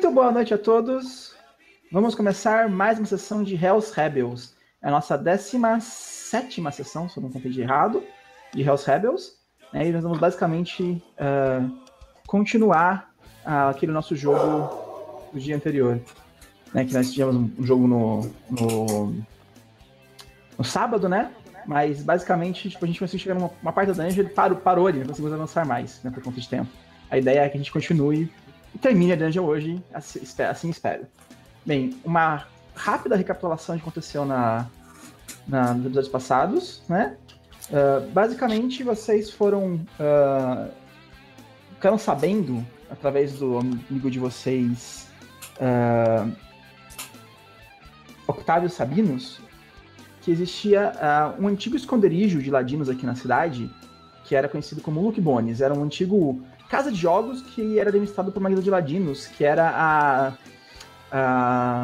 Muito boa noite a todos. Vamos começar mais uma sessão de Hell's Rebels. É a nossa 17ª sessão, se eu não contei de errado, de Hell's Rebels. E nós vamos basicamente continuar aquele nosso jogo do dia anterior. Que nós tivemos um jogo no sábado, né? Mas basicamente a gente conseguiu chegar numa parte da dungeon e parou ali, não conseguimos avançar mais, por conta de tempo. A ideia é que a gente continue e termine a dungeon hoje, assim espero. Bem, uma rápida recapitulação do que aconteceu nos episódios passados, né? Basicamente, vocês ficaram sabendo, através do amigo de vocês, Octávio Sabino, que existia um antigo esconderijo de ladinos aqui na cidade, que era conhecido como Lucky Bones. Era um antigo casa de jogos que era administrado por uma guilda de ladinos, que era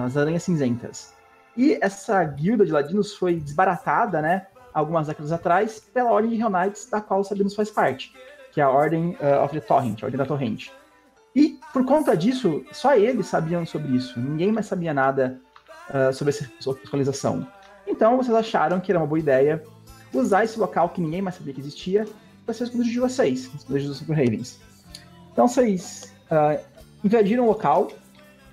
as Aranhas Cinzentas. E essa guilda de ladinos foi desbaratada, né, algumas décadas atrás, pela Ordem de Knights, da qual o Sabinos faz parte, que é a Ordem of the Torrent, a Ordem da Torrente. E, por conta disso, só eles sabiam sobre isso. Ninguém mais sabia nada sobre essa localização. Então, vocês acharam que era uma boa ideia usar esse local que ninguém mais sabia que existia para ser o esconderijo de vocês, o esconderijo dos Silver Ravens. Então, vocês invadiram o local,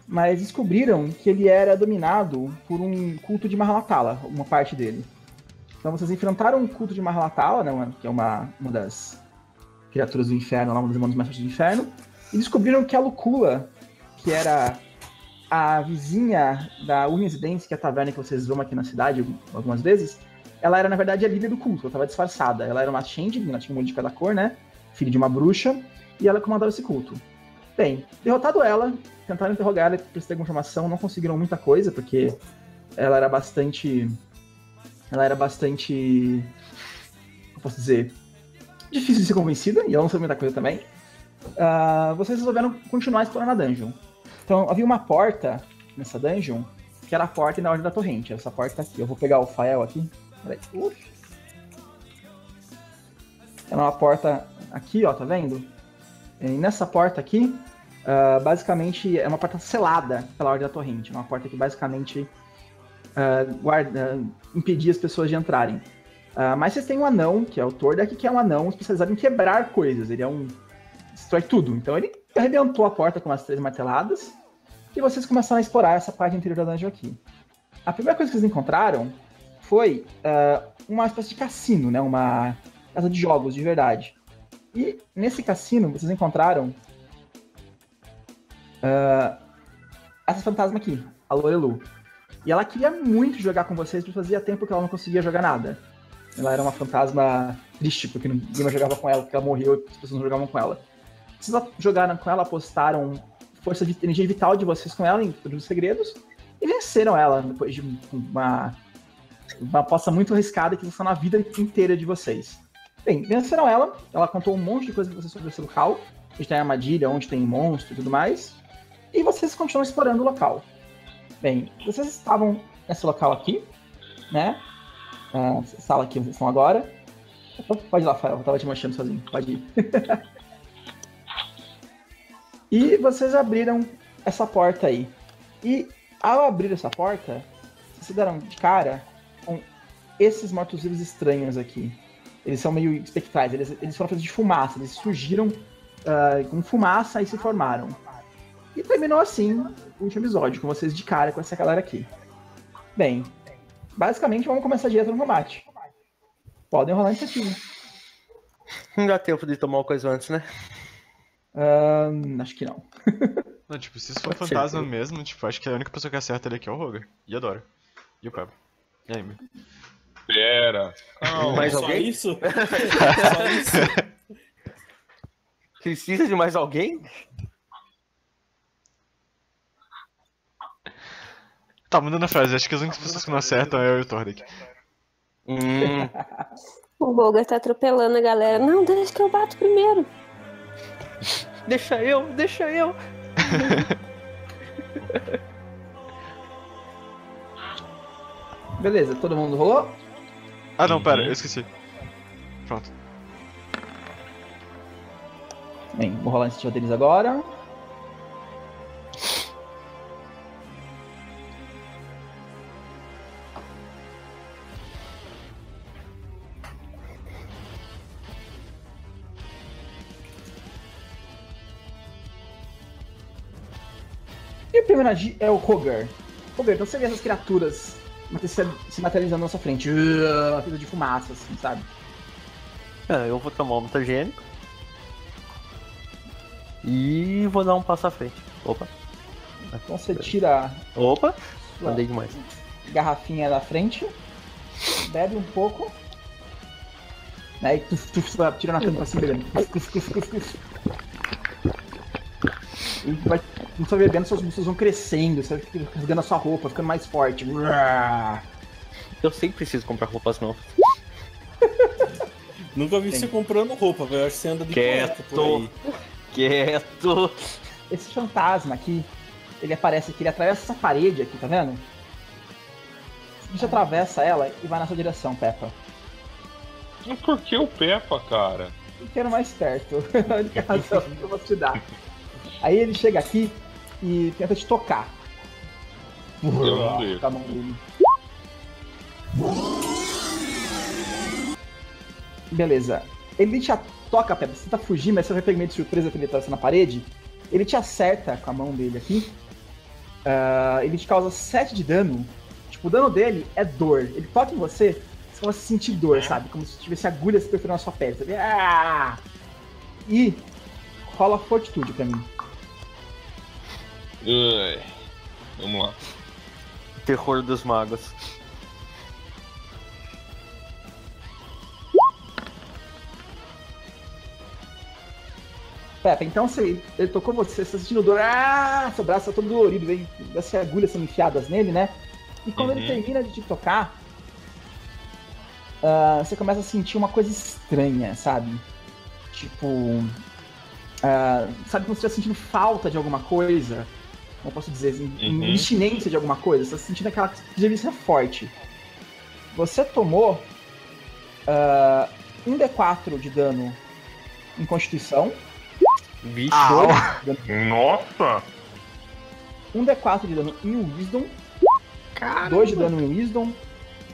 mas descobriram que ele era dominado por um culto de Mahalatala, uma parte dele. Então, vocês enfrentaram o culto de Mahalatala, né, que é uma das criaturas do inferno, uma das irmãs mais fortes do inferno, e descobriram que a Lucula, que era a vizinha da Unisidents, que é a taverna que vocês vão aqui na cidade algumas vezes, ela era, na verdade, a líder do culto. Ela estava disfarçada. Ela era uma changeling, ela tinha um monte de cada cor, né? Filha de uma bruxa. E ela comandava esse culto. Bem, derrotado ela, tentaram interrogar ela, prestar alguma informação, não conseguiram muita coisa, porque ela era bastante... eu posso dizer... difícil de ser convencida, e ela não sabia muita coisa também. Vocês resolveram continuar explorando a dungeon. Então, havia uma porta nessa dungeon, que era a porta na Ordem da Torrente. Essa porta aqui. Eu vou pegar o Fael aqui. É uma porta aqui, ó, tá vendo? E nessa porta aqui, basicamente, é uma porta selada pela Ordem da Torrente. É uma porta que basicamente impedia as pessoas de entrarem. Mas vocês têm um anão, que é o Tordek, que é um anão especializado em quebrar coisas. Ele é um... destrói tudo. Então ele arrebentou a porta com as 3 marteladas e vocês começaram a explorar essa parte interior da dungeon aqui. A primeira coisa que vocês encontraram foi uma espécie de cassino, né? Uma casa de jogos, de verdade. E nesse cassino, vocês encontraram essa fantasma aqui, a Lorelu. E ela queria muito jogar com vocês, porque fazia tempo que ela não conseguia jogar nada. Ela era uma fantasma triste, porque ninguém jogava com ela, porque ela morreu e as pessoas não jogavam com ela. Vocês jogaram com ela, apostaram força de energia vital de vocês com ela em todos os segredos, e venceram ela depois de uma aposta muito arriscada que está na vida inteira de vocês. Bem, venceram ela, ela contou um monte de coisa pra vocês sobre esse local, onde tem armadilha, onde tem monstro e tudo mais, e vocês continuam explorando o local. Bem, vocês estavam nesse local aqui, né, essa sala aqui onde vocês estão agora. Pode ir lá, Fael, eu tava te manchando sozinho, pode ir. E vocês abriram essa porta aí. E ao abrir essa porta, vocês se deram de cara com esses mortos-vivos estranhos aqui. Eles são meio espectrais, eles foram feitos de fumaça, eles surgiram com fumaça e se formaram. E terminou assim o último episódio, com vocês de cara com essa galera aqui. Bem, basicamente vamos começar direto no combate. Podem rolar iniciativa. Não dá tempo de tomar uma coisa antes, né? Acho que não. Não, tipo, se isso for fantasma ser, mesmo, tipo, acho que a única pessoa que acerta ele aqui é o Roger. E a Dora. E o Peppa. E a Ember. Pera. Calma. Mais só alguém? Isso? Só isso? Precisa de mais alguém? Tá mudando a frase, acho que as únicas pessoas que não acertam é eu e o Tordek. O Roger tá atropelando a galera. Não, deixa que eu bato primeiro. Deixa eu. Beleza, todo mundo rolou? Ah não, pera, eu esqueci. Pronto. Bem, vou rolar a iniciativa deles agora. primeiro é o Roger. Roger, então você vê essas criaturas se materializando na sua frente. Uma coisa de fumaça, assim, sabe? É, eu vou tomar um mutagênico. E vou dar um passo à frente. Opa. Então você tira... Opa, andei demais. Garrafinha da frente. Bebe um pouco. Aí tira na tampa assim, bebendo. E vai, não só bebendo, suas músculos vão crescendo, você vai rasgando a sua roupa, ficando mais forte. Eu sempre preciso comprar roupas novas. Nunca vi você comprando roupa, velho. Acho que você anda de quieto por aí. Quieto! Esse fantasma aqui, ele aparece aqui, ele atravessa essa parede aqui, tá vendo? A gente atravessa ela e vai na sua direção, Peppa. Mas por que o Peppa, cara? Eu quero mais perto, é a única razão que eu vou te dar. Aí ele chega aqui e tenta te tocar. Tá bom, dele. Beleza. Ele te toca, Peppa, você tenta fugir, mas você vai pegar meio de surpresa que ele tá na parede. Ele te acerta com a mão dele aqui. Ele te causa 7 de dano. Tipo, o dano dele é dor. Ele toca em você, você começa a sentir dor, sabe? Como se tivesse agulhas perfurando na sua pele, sabe? Ah! E rola fortitude pra mim. Vamos lá. Terror dos magos. Peppa, então você, ele tocou você, você tá sentindo dor, ah, seu braço tá todo dolorido, vem essas agulhas sendo enfiadas nele, né? E quando ele termina de te tocar, você começa a sentir uma coisa estranha, sabe? Tipo, sabe quando você tá sentindo falta de alguma coisa? Como posso dizer, abstinência de alguma coisa, você tá sentindo aquela delícia forte. Você tomou um D4 de dano em Constituição. Bicho! Ah, nossa! 1d4 de dano em Wisdom. Caramba. 2 de dano em Wisdom.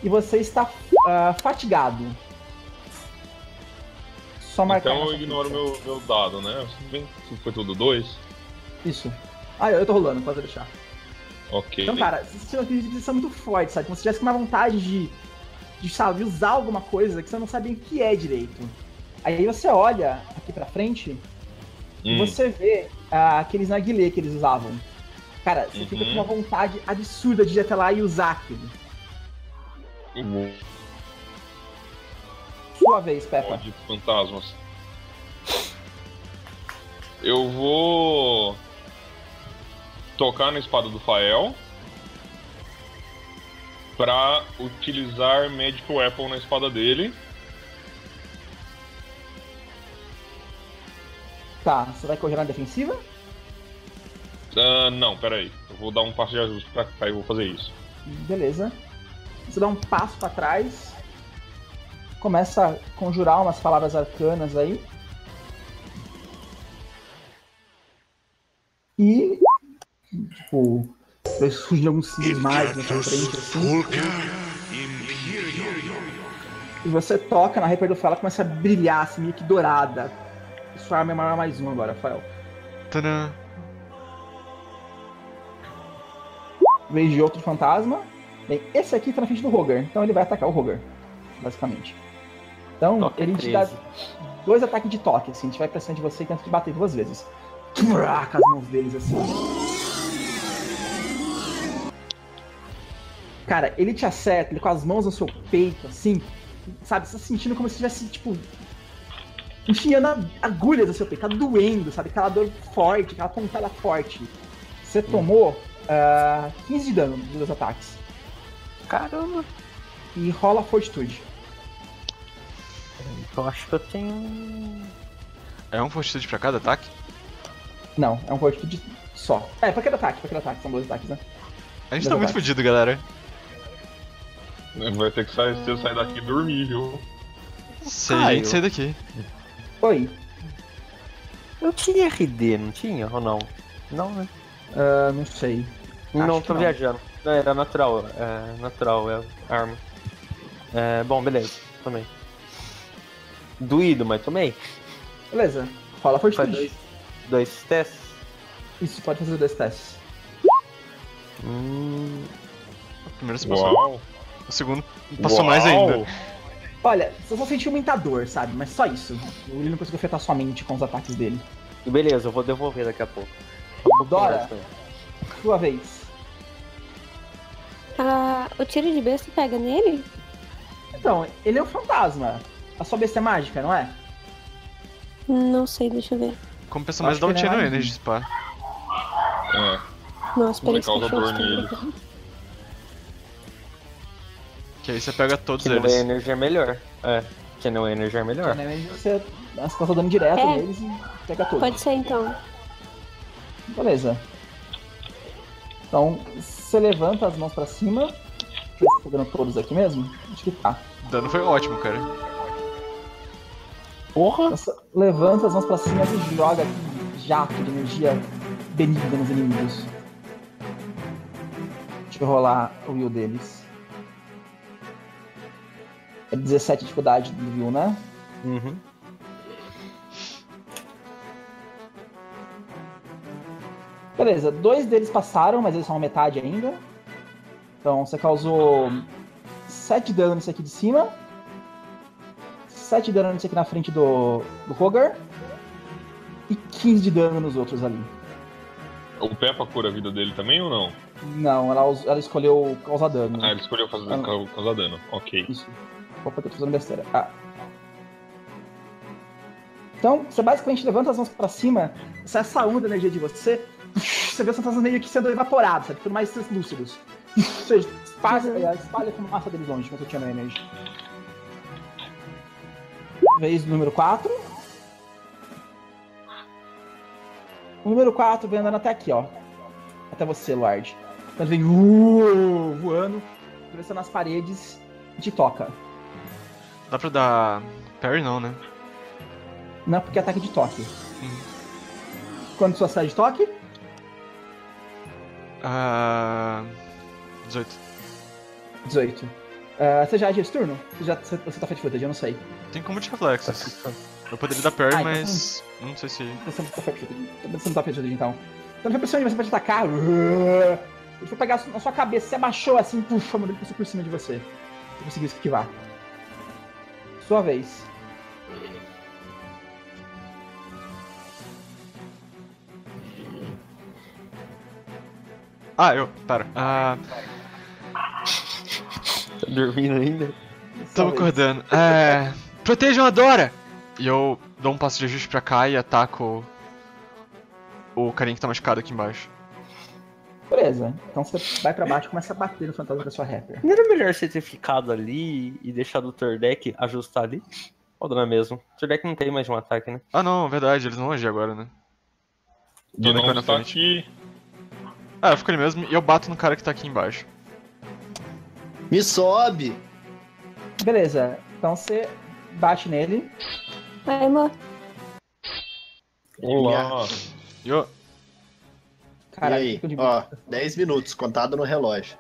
E você está fatigado. Só marcar. Então eu ignoro meu dado, né? Foi tudo 2? Isso. Ah, eu tô rolando, pode deixar. Ok. Então, cara, você tem uma visão muito forte, sabe? Como se tivesse uma vontade de sabe, usar alguma coisa que você não sabe o que é direito. Aí você olha aqui pra frente. E você vê aqueles narguilé que eles usavam. Cara, você fica com uma vontade absurda de ir até lá e usar aquilo. Sua vez, Peppa. Pode, fantasmas. Eu vou tocar na espada do Fael pra utilizar Magic Weapon na espada dele. Tá, você vai correr na defensiva? Não, peraí. Eu vou dar um passo de ajuste pra cá e vou fazer isso. Beleza. Você dá um passo pra trás. Começa a conjurar umas palavras arcanas aí. E... tipo... vai surgir alguns cismais na sua frente assim. E você toca na Reaper do Fala, começa a brilhar assim, meio que dourada. Sua arma é maior mais um agora, Fael. Tadã. Vez de outro fantasma. Bem, esse aqui tá na frente do Roger, então ele vai atacar o Roger, basicamente. Então, toque ele 13. Te dá 2 ataques de toque, assim, a gente vai pra cima de você e tenta te bater 2 vezes. Com as mãos deles, assim. Cara, ele te acerta, ele com as mãos no seu peito, assim, sabe, você tá sentindo como se tivesse, tipo... enfiando agulhas no seu peito, tá doendo, sabe? Aquela dor forte, aquela pontada forte. Você tomou 15 de dano dos 2 ataques. Caramba! E rola fortitude. Eu acho que eu tenho... é um fortitude pra cada ataque? Não, é um fortitude só. É, pra cada ataque, são 2 ataques, né? A gente tá muito fodido, galera. Vai ter que sair, se eu sair daqui e dormir, viu? Sei, a gente sai daqui. Oi. Eu tinha RD, não tinha ou não? Não, né? Não sei. Não, tô viajando. Era natural, natural, é arma. Bom, beleza, tomei. Doído, mas tomei. Beleza, fala fortitude. 2 testes? Isso, pode fazer 2 testes. O primeiro se passou. Uau. O segundo passou mais ainda. Olha, eu vou sentir um mentador, sabe? Mas só isso. Ele não conseguiu afetar sua mente com os ataques dele. Beleza, eu vou devolver daqui a pouco. Dora, sua vez. Ah, o tiro de besta pega nele? Então, ele é um fantasma. A sua besta é mágica, não é? Não sei, deixa eu ver. Compensa mais dar um tiro nele, Spa. É. Nossa, peraí, causa dor nele. Que aí você pega todos eles. Que não é energia melhor. É, que não é energia melhor. Que não é energia, você passa dano direto neles e pega todos. Pode ser então. Beleza. Então, você levanta as mãos pra cima. Deixa eu ver se tá dando todos aqui mesmo. Acho que tá. O dano foi ótimo, cara. Porra! Você levanta as mãos pra cima e joga jato de energia benigna nos inimigos. Deixa eu rolar o will deles. É 17 de dificuldade do will, né? Uhum. Beleza, dois deles passaram, mas eles são a metade ainda. Então você causou 7 dano nesse aqui de cima, 7 dano nesse aqui na frente do Roger e 15 de dano nos outros ali. O Peppa cura a vida dele também ou não? Não, ela escolheu causar dano. Ah, ela escolheu causar dano, ok. Isso. Opa, que eu tô fazendo besteira. Ah. Então, você basicamente levanta as mãos pra cima, sai essa onda da energia de você. Você vê os fantasmas meio que sendo evaporados, sabe? Ficando mais translúcidos. Você espalha como massa deles longe, quando eu tinha na energia. Vez do número 4. O número 4 vem andando até aqui, ó. Até você, Eluard. Então ele vem voando, atravessando as paredes e te toca. Dá pra dar parry não, né? Não, porque é ataque de toque. Quando sua série de toque? 18. Você já agiu esse turno? Você tá fat-footed, eu não sei. Tem como de reflexos. Eu poderia dar parry, mas então, não sei se... Você não tá fat-footed, então. Então não foi pra cima de você pra te atacar. Ele foi pegar na sua cabeça, você abaixou assim, puxa, mandou ele passou por cima de você. Você conseguiu esquivar. Sua vez. Ah, eu. Para. Tá dormindo ainda? Tamo acordando. Protejam a Dora! E eu dou um passo de ajuste pra cá e ataco o carinha que tá machucado aqui embaixo. Beleza. Então você vai pra baixo e começa a bater no fantasma da sua rapper. Não era melhor você ter ficado ali e deixado o Tordek ajustar ali? Ou não é mesmo? O Tordek não tem mais um ataque, né? Ah não, verdade. Eles não agem agora, né? E não na frente. Ah, eu fico ali mesmo e eu bato no cara que tá aqui embaixo. Me sobe! Beleza, então você bate nele. Vai, amor. Olá! Yo! Caralho, e aí? Fico de... Ó, 10 minutos, contado no relógio.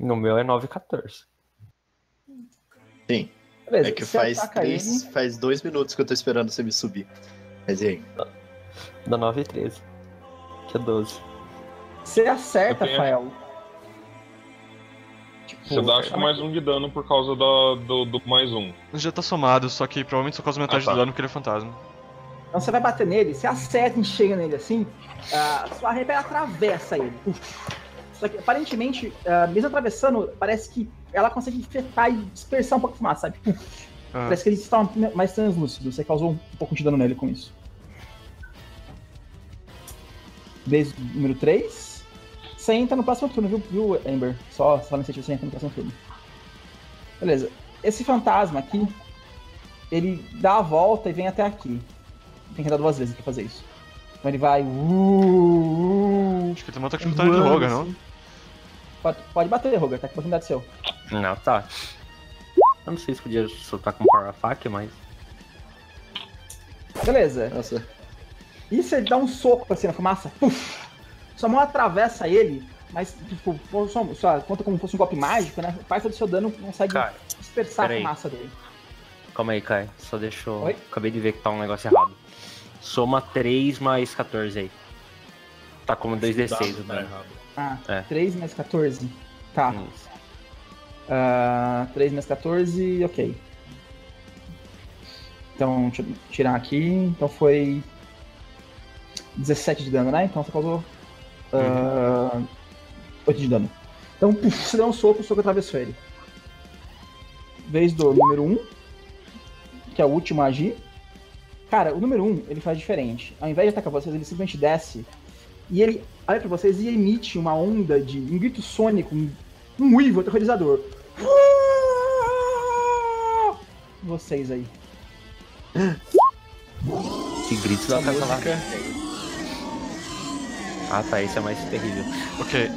No meu é 9:14. Sim. Beleza, é que faz 2 minutos que eu tô esperando você me subir. Mas e aí? Dá 9:13. Que é 12. Você acerta, Fael. Tipo, você dá acho mais 1 de dano por causa do mais 1. Já tá somado, só que provavelmente só causa metade do dano porque ele é fantasma. Então você vai bater nele, você acerta e chega nele assim, sua Reyfei atravessa ele. Uf. Só que aparentemente, mesmo atravessando, parece que ela consegue infectar e dispersar um pouco de fumaça, sabe? Parece que ele está mais translúcido, você causou um pouco de dano nele com isso. Desde o número 3. Você entra no próximo turno, viu, Ember? Só no sentido, você entra no próximo turno. Beleza. Esse fantasma aqui, ele dá a volta e vem até aqui. Tem que andar 2 vezes pra fazer isso. Então ele vai... Acho que ele tem uma ataque de oportunidade do Roger, não? Pode bater, Roger. Tá com oportunidade seu. Não, tá. Eu não sei se podia soltar com Power Attack, mas... Beleza. Nossa. E você dá um soco assim na fumaça. Puf! Sua mão atravessa ele, mas tipo, conta como fosse um golpe mágico, né? Parte do seu dano consegue dispersar a fumaça dele. Calma aí, Kai. Só deixou. Acabei de ver que tá um negócio errado. Soma 3 mais 14 aí. Tá como 2d6, né? Ah, é. 3 mais 14. Tá. 3 mais 14, ok. Então, deixa eu tirar aqui. Então foi 17 de dano, né? Então você causou 8 de dano. Então, puf, você deu um soco, o soco atravessou ele. Vez do número 1, que é o último a agir. Cara, o número 1, ele faz diferente. Ao invés de atacar vocês, ele simplesmente desce. E ele olha pra vocês e emite uma onda de um grito sônico, um uivo aterrorizador. Vocês aí. Que grito da música. Ah tá, esse é mais terrível. Ok,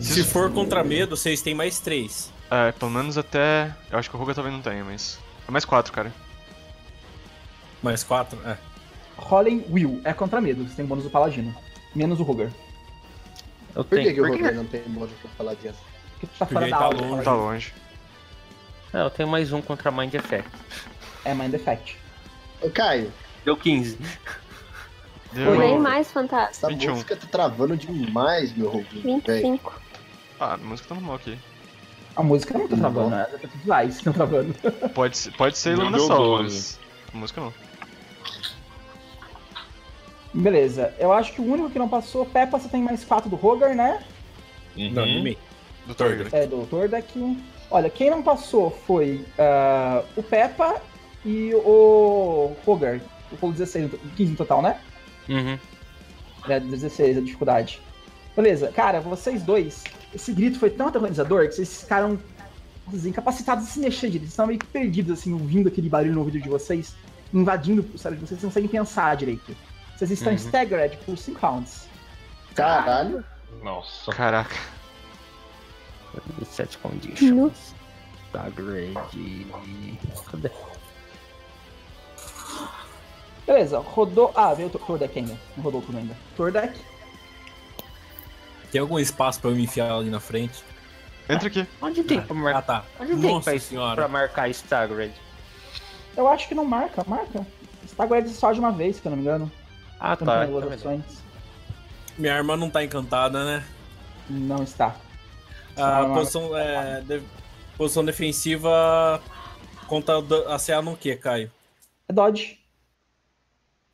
se for contra medo, vocês têm mais 3. É, pelo menos até... Eu acho que o Ruga talvez não tenha, mas... É mais 4, cara. Mais 4? É. Rolling Will é contra medo, você tem bônus do Paladino. Menos o Ruger. Por que o Ruger não tem bônus do Paladino? Porque tu tá fora da aula. Longe. Tá longe. É, eu tenho mais um contra Mind Effect. É Mind Effect. Ô Caio. Deu 15. Deu nem mais fantasma. Essa 21. Música tá travando demais, meu Ruger. 25. Véio. Ah, a música tá normal aqui. A música não tá travando, né? Tá tudo lá, isso tá travando. Pode ser iluminação, mas... A música não. Beleza, eu acho que o único que não passou, Peppa, você tem mais 4 do Roger, né? Não, de mim. Do Tordek. É, do Tordek. Olha, quem não passou foi o Peppa e o Roger. O Roger 16, 15 no total, né? Uhum. É, 16 a dificuldade. Beleza, cara, vocês dois, esse grito foi tão aterrorizador que vocês ficaram incapacitados de se mexer direito. Eles estavam meio que perdidos, assim, ouvindo aquele barulho no ouvido de vocês, invadindo o cérebro de vocês, vocês não conseguem pensar direito. Vocês estão staggered por 5 rounds. Caralho. Nossa. Caraca. 7 conditions. Staggered. Cadê? Beleza, rodou. Ah, veio o Tordek ainda. Não rodou tudo ainda. Tordek. Tem algum espaço pra eu me enfiar ali na frente? Entra aqui. Onde tem pra marcar? Ah, tá. Onde tem pra marcar staggered? Eu acho que não marca. Marca. Staggered só de uma vez, se eu não me engano. Ah, tá. Minha arma não tá encantada, né? Não está. A posição, posição defensiva conta a CA no quê, Caio? É dodge.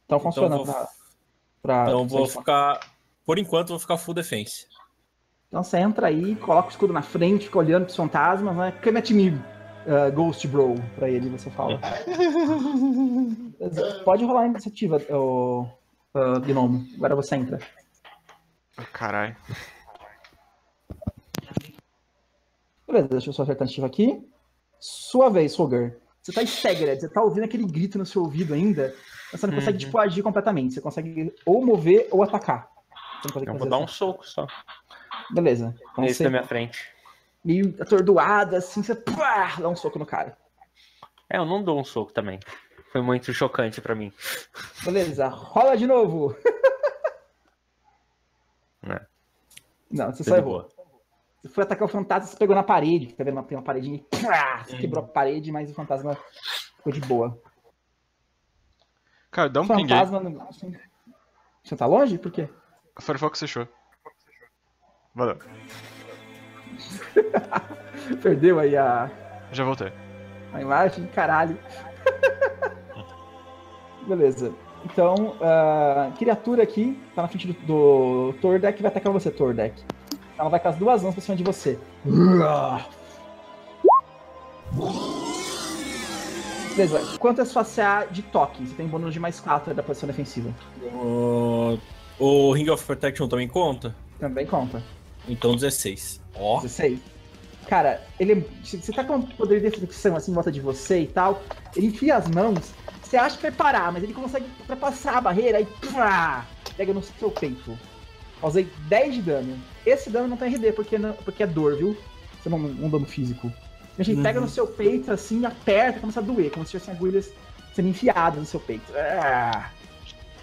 Então funciona. Então vou ficar... Por enquanto vou ficar full defense. Então você entra aí, coloca o escudo na frente, fica olhando pros fantasmas, né? Come at me, Ghost Bro, pra ele você fala. Pode rolar a iniciativa, Gnomo. Agora você entra. Caralho. Beleza, deixa eu só acertar a iniciativa aqui. Sua vez, Roger. Você tá staggered, você tá ouvindo aquele grito no seu ouvido ainda, mas você não consegue tipo, agir completamente. Você consegue ou mover ou atacar. Eu vou dar um soco só. Beleza. Então esse da minha frente. Meio atordoado, assim, você pá, dá um soco no cara. É, eu não dou um soco também. Foi muito chocante pra mim. Beleza, rola de novo. Não, você só errou. Você foi atacar o fantasma, você pegou na parede. Tá vendo? Tem uma paredinha e pá, você quebrou a parede, mas o fantasma ficou de boa. Cara, dá um pinguei. Você tá longe? Por quê? A Firefox fechou. Valeu. Perdeu aí a... Já voltei. A imagem, caralho. Beleza. Então, a criatura aqui tá na frente do Tordek, vai atacar você, Tordek. Ela vai com as duas mãos pra cima de você. Beleza. Quanto é a sua CA de toque? Você tem bônus de mais 4 da posição defensiva. O Ring of Protection também conta? Também conta. Então 16. Ó. 16. Cara, ele... Você tá com um poder de reflexão assim em volta de você e tal. Ele enfia as mãos. Você acha que vai parar, mas ele consegue ultrapassar a barreira e... Pá, pega no seu peito. Causei 10 de dano. Esse dano não tem RD, porque é dor, viu? Você não é um dano físico. A gente pega no seu peito assim, aperta, começa a doer. Como se tivessem agulhas sendo enfiadas no seu peito. Ah.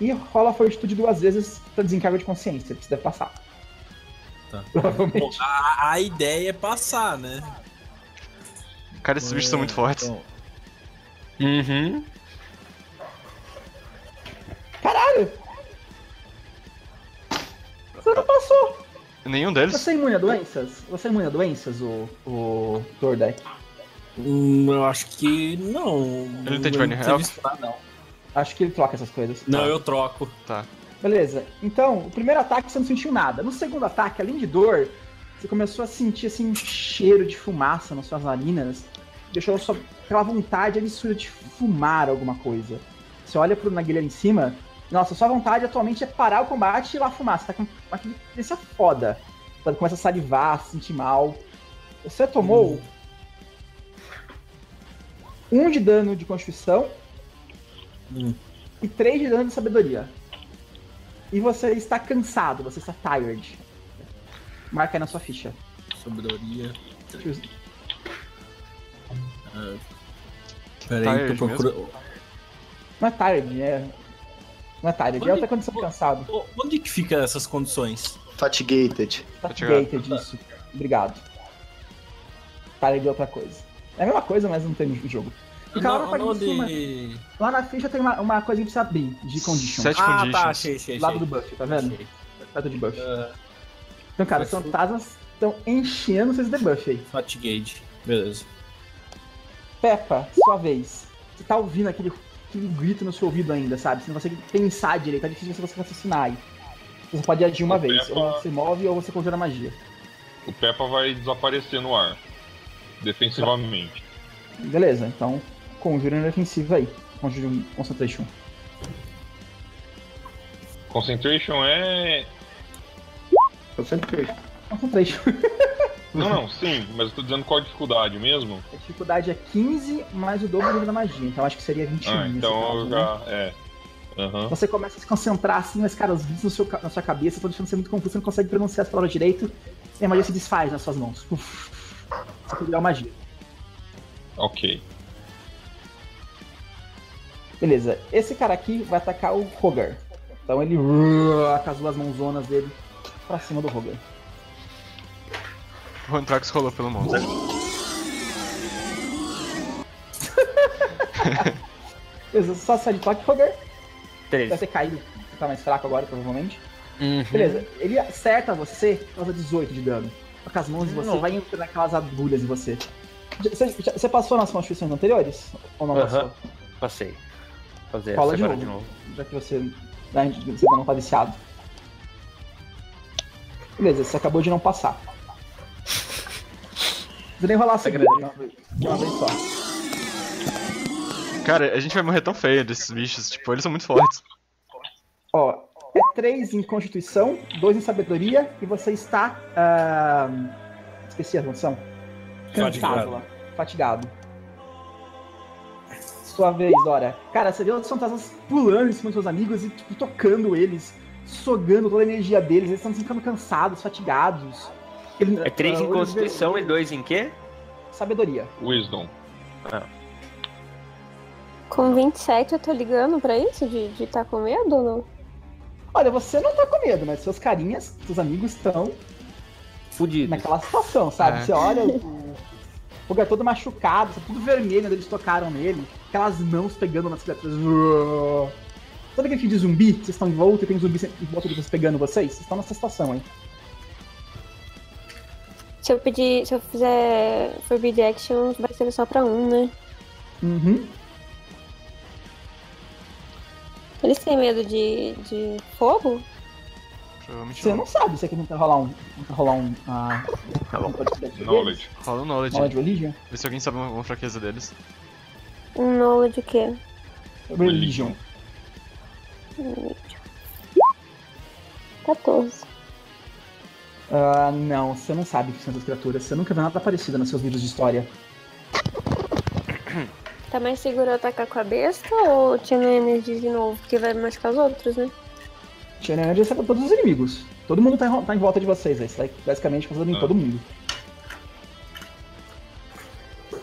E rola a fortitude 2 vezes pra desencargo de consciência, que você deve passar. Tá. Bom, a ideia é passar, né? Cara, esses bichos são muito fortes. Então... Caralho! Você não passou. Nenhum deles. Você é imune a doenças? Você é imune a doenças, o Tordek? Eu acho que não. Ele tem Divine Health? Não. Acho que ele troca essas coisas. Não, eu troco. Tá. Beleza. Então, o primeiro ataque você não sentiu nada. No segundo ataque, além de dor, você começou a sentir assim um cheiro de fumaça nas suas narinas. Deixou só aquela vontade absurda de fumar alguma coisa. Você olha pro Naguilha ali em cima. Nossa, sua vontade atualmente é parar o combate e ir lá fumar. Você tá com uma tendência foda. Você começa a salivar, a se sentir mal. Você tomou 1 de dano de Constituição e 3 de dano de Sabedoria. E você está cansado, você está tired. Marca aí na sua ficha. Sabedoria. Peraí, que eu procuro. Não é tired, é. Não é tired, é outra condição de cansado. Onde que fica essas condições? Fatigated. Fatigated, isso. Obrigado. Tired é outra coisa. É a mesma coisa, mas não tem no jogo. Lá na ficha tem uma coisa que precisa abrir de condition. 7 conditions. Tá, achei. Lado do buff, tá vendo? Lado de buff. Então, cara, os fantasmas estão enchendo seus debuff aí. Fatigade, beleza. Peppa, sua vez. Você tá ouvindo aquele grito no seu ouvido ainda, sabe? Você não consegue pensar direito, tá difícil você conseguir raciocinar aí. Você pode agir uma vez, Peppa... ou você move ou você conjura magia. O Peppa vai desaparecer no ar, defensivamente. Tá. Beleza, então conjura na defensiva aí. Conjura Concentration. Concentration é... Concentration. Não, sim, mas eu tô dizendo qual a dificuldade mesmo. A dificuldade é 15 mais o dobro da magia, então acho que seria 21. Ah, então eu já... Né? É. Uhum. Você começa a se concentrar assim, mas cara, os gritos na sua cabeça estão deixando você muito confuso, você não consegue pronunciar as palavras direito, e a magia se desfaz nas suas mãos. Você pode virar magia. Ok. Beleza, esse cara aqui vai atacar o Roger. Então ele casou as mãozonas dele pra cima do Roger. O Antrax rolou pelo monstro. Beleza, só sai de toque, Roger. Vai ter caído, você tá mais fraco agora, provavelmente. Beleza, ele acerta você, causa 18 de dano. Com as mãos de você, vai entrar aquelas agulhas em você. Você passou nas constituições anteriores? Ou não passou? Passei. Fazer essa agora de novo. Já que você não tá viciado. Beleza, você acabou de não passar. Você nem rolar a segunda de uma vez só. Cara, a gente vai morrer tão feio desses bichos, tipo, eles são muito fortes. Ó, é 3 em Constituição, 2 em Sabedoria, e você está... esqueci a condição. Cansado. Fatigado. Sua vez, Dora. Cara, você viu os fantasmas pulando em cima dos seus amigos e tipo, tocando eles, sugando toda a energia deles, eles estão ficando cansados, fatigados. É 3 em Constituição e 2 em quê? Sabedoria. Wisdom. Ah. Com 27 eu tô ligando pra isso? De tá com medo ou não? Olha, você não tá com medo, mas seus carinhas, seus amigos estão... fudidos. Naquela situação, sabe? É. Você olha, o fogo é todo machucado, tudo vermelho onde eles tocaram nele. Aquelas mãos pegando nas criaturas. Sabe aquele tipo de zumbi? Vocês estão em volta e tem zumbi em volta de vocês pegando vocês? Vocês estão nessa situação aí. Se eu fizer Forbid Action, vai ser só pra um, né? Uhum. Eles têm medo de fogo? Provavelmente não. Você não sabe se aqui não vai rolar um... Knowledge. Rola um Knowledge. Knowledge Religion? Vê se alguém sabe uma fraqueza deles. Um Knowledge o quê? Religion. 14. Não, você não sabe o que são essas criaturas. Você nunca viu nada parecido nos seus livros de história. Tá mais seguro atacar com a besta ou tirando energia de novo? Porque vai machucar os outros, né? Tirando energia é pra todos os inimigos. Todo mundo tá em volta de vocês aí. Você vai basicamente fazendo em todo mundo.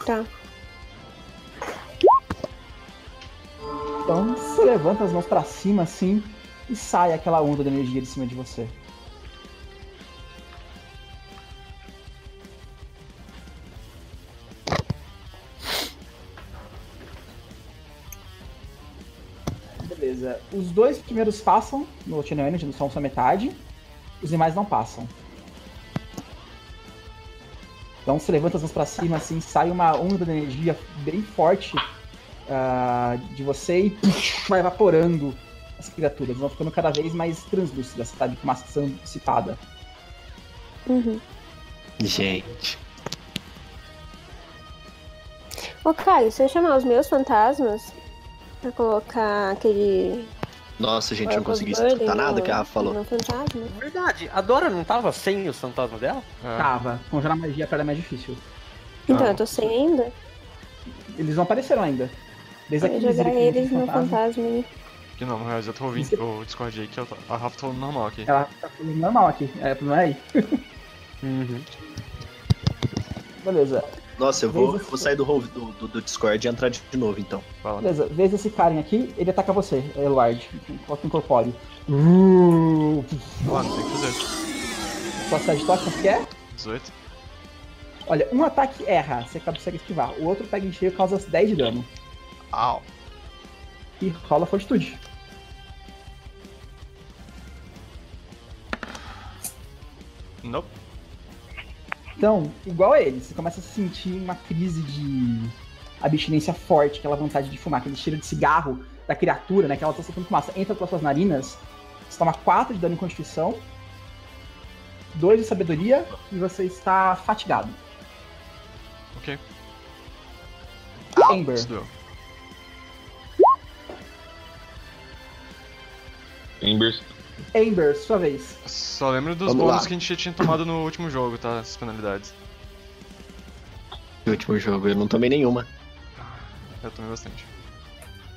Tá. Então você levanta as mãos pra cima assim e sai aquela onda de energia de cima de você. Os 2 primeiros passam no Channel Energy, não são só metade. Os demais não passam. Então você levanta as mãos pra cima, assim, sai uma onda de energia bem forte de você e vai evaporando as criaturas. Vão ficando cada vez mais translúcidas, sabe? Com uma ação dissipada. Uhum. Gente. Ô, Caio, se eu chamar os meus fantasmas pra colocar aquele... Nossa, gente, eu não consegui escutar nada que a Rafa falou. Verdade, a Dora não tava sem os fantasmas dela? Ah. Tava. Conjurar magia pra ela é mais difícil. Então, eu tô sem ainda? Eles não apareceram ainda. Desde eu jogar eles no fantasma. Que não, mas eu tô ouvindo o Discord aí que a Rafa tá falando normal aqui. Ela tá falando normal aqui, não é aí? Uhum. Beleza. Nossa, eu vou sair do Discord e entrar de novo, então. Beleza, vez esse Karen aqui, ele ataca você, Eluard. Coloca o incorpóreo. Não tem que fazer. Sua cidade toca, você quer? 18. Olha, um ataque erra, você consegue esquivar. O outro pega em cheio e causa 10 de dano. Au. E rola fortitude. Nope. Então, igual a eles, você começa a sentir uma crise de abstinência forte, aquela vontade de fumar, aquele cheiro de cigarro da criatura, né? Que ela tá soltando fumaça, entra pelas suas narinas, você toma 4 de dano em Constituição, 2 de sabedoria e você está fatigado. Ok. Ember. Ember, sua vez. Só lembro dos bônus que a gente tinha tomado no último jogo, tá? Essas penalidades. No último jogo, eu não tomei nenhuma. Eu tomei bastante.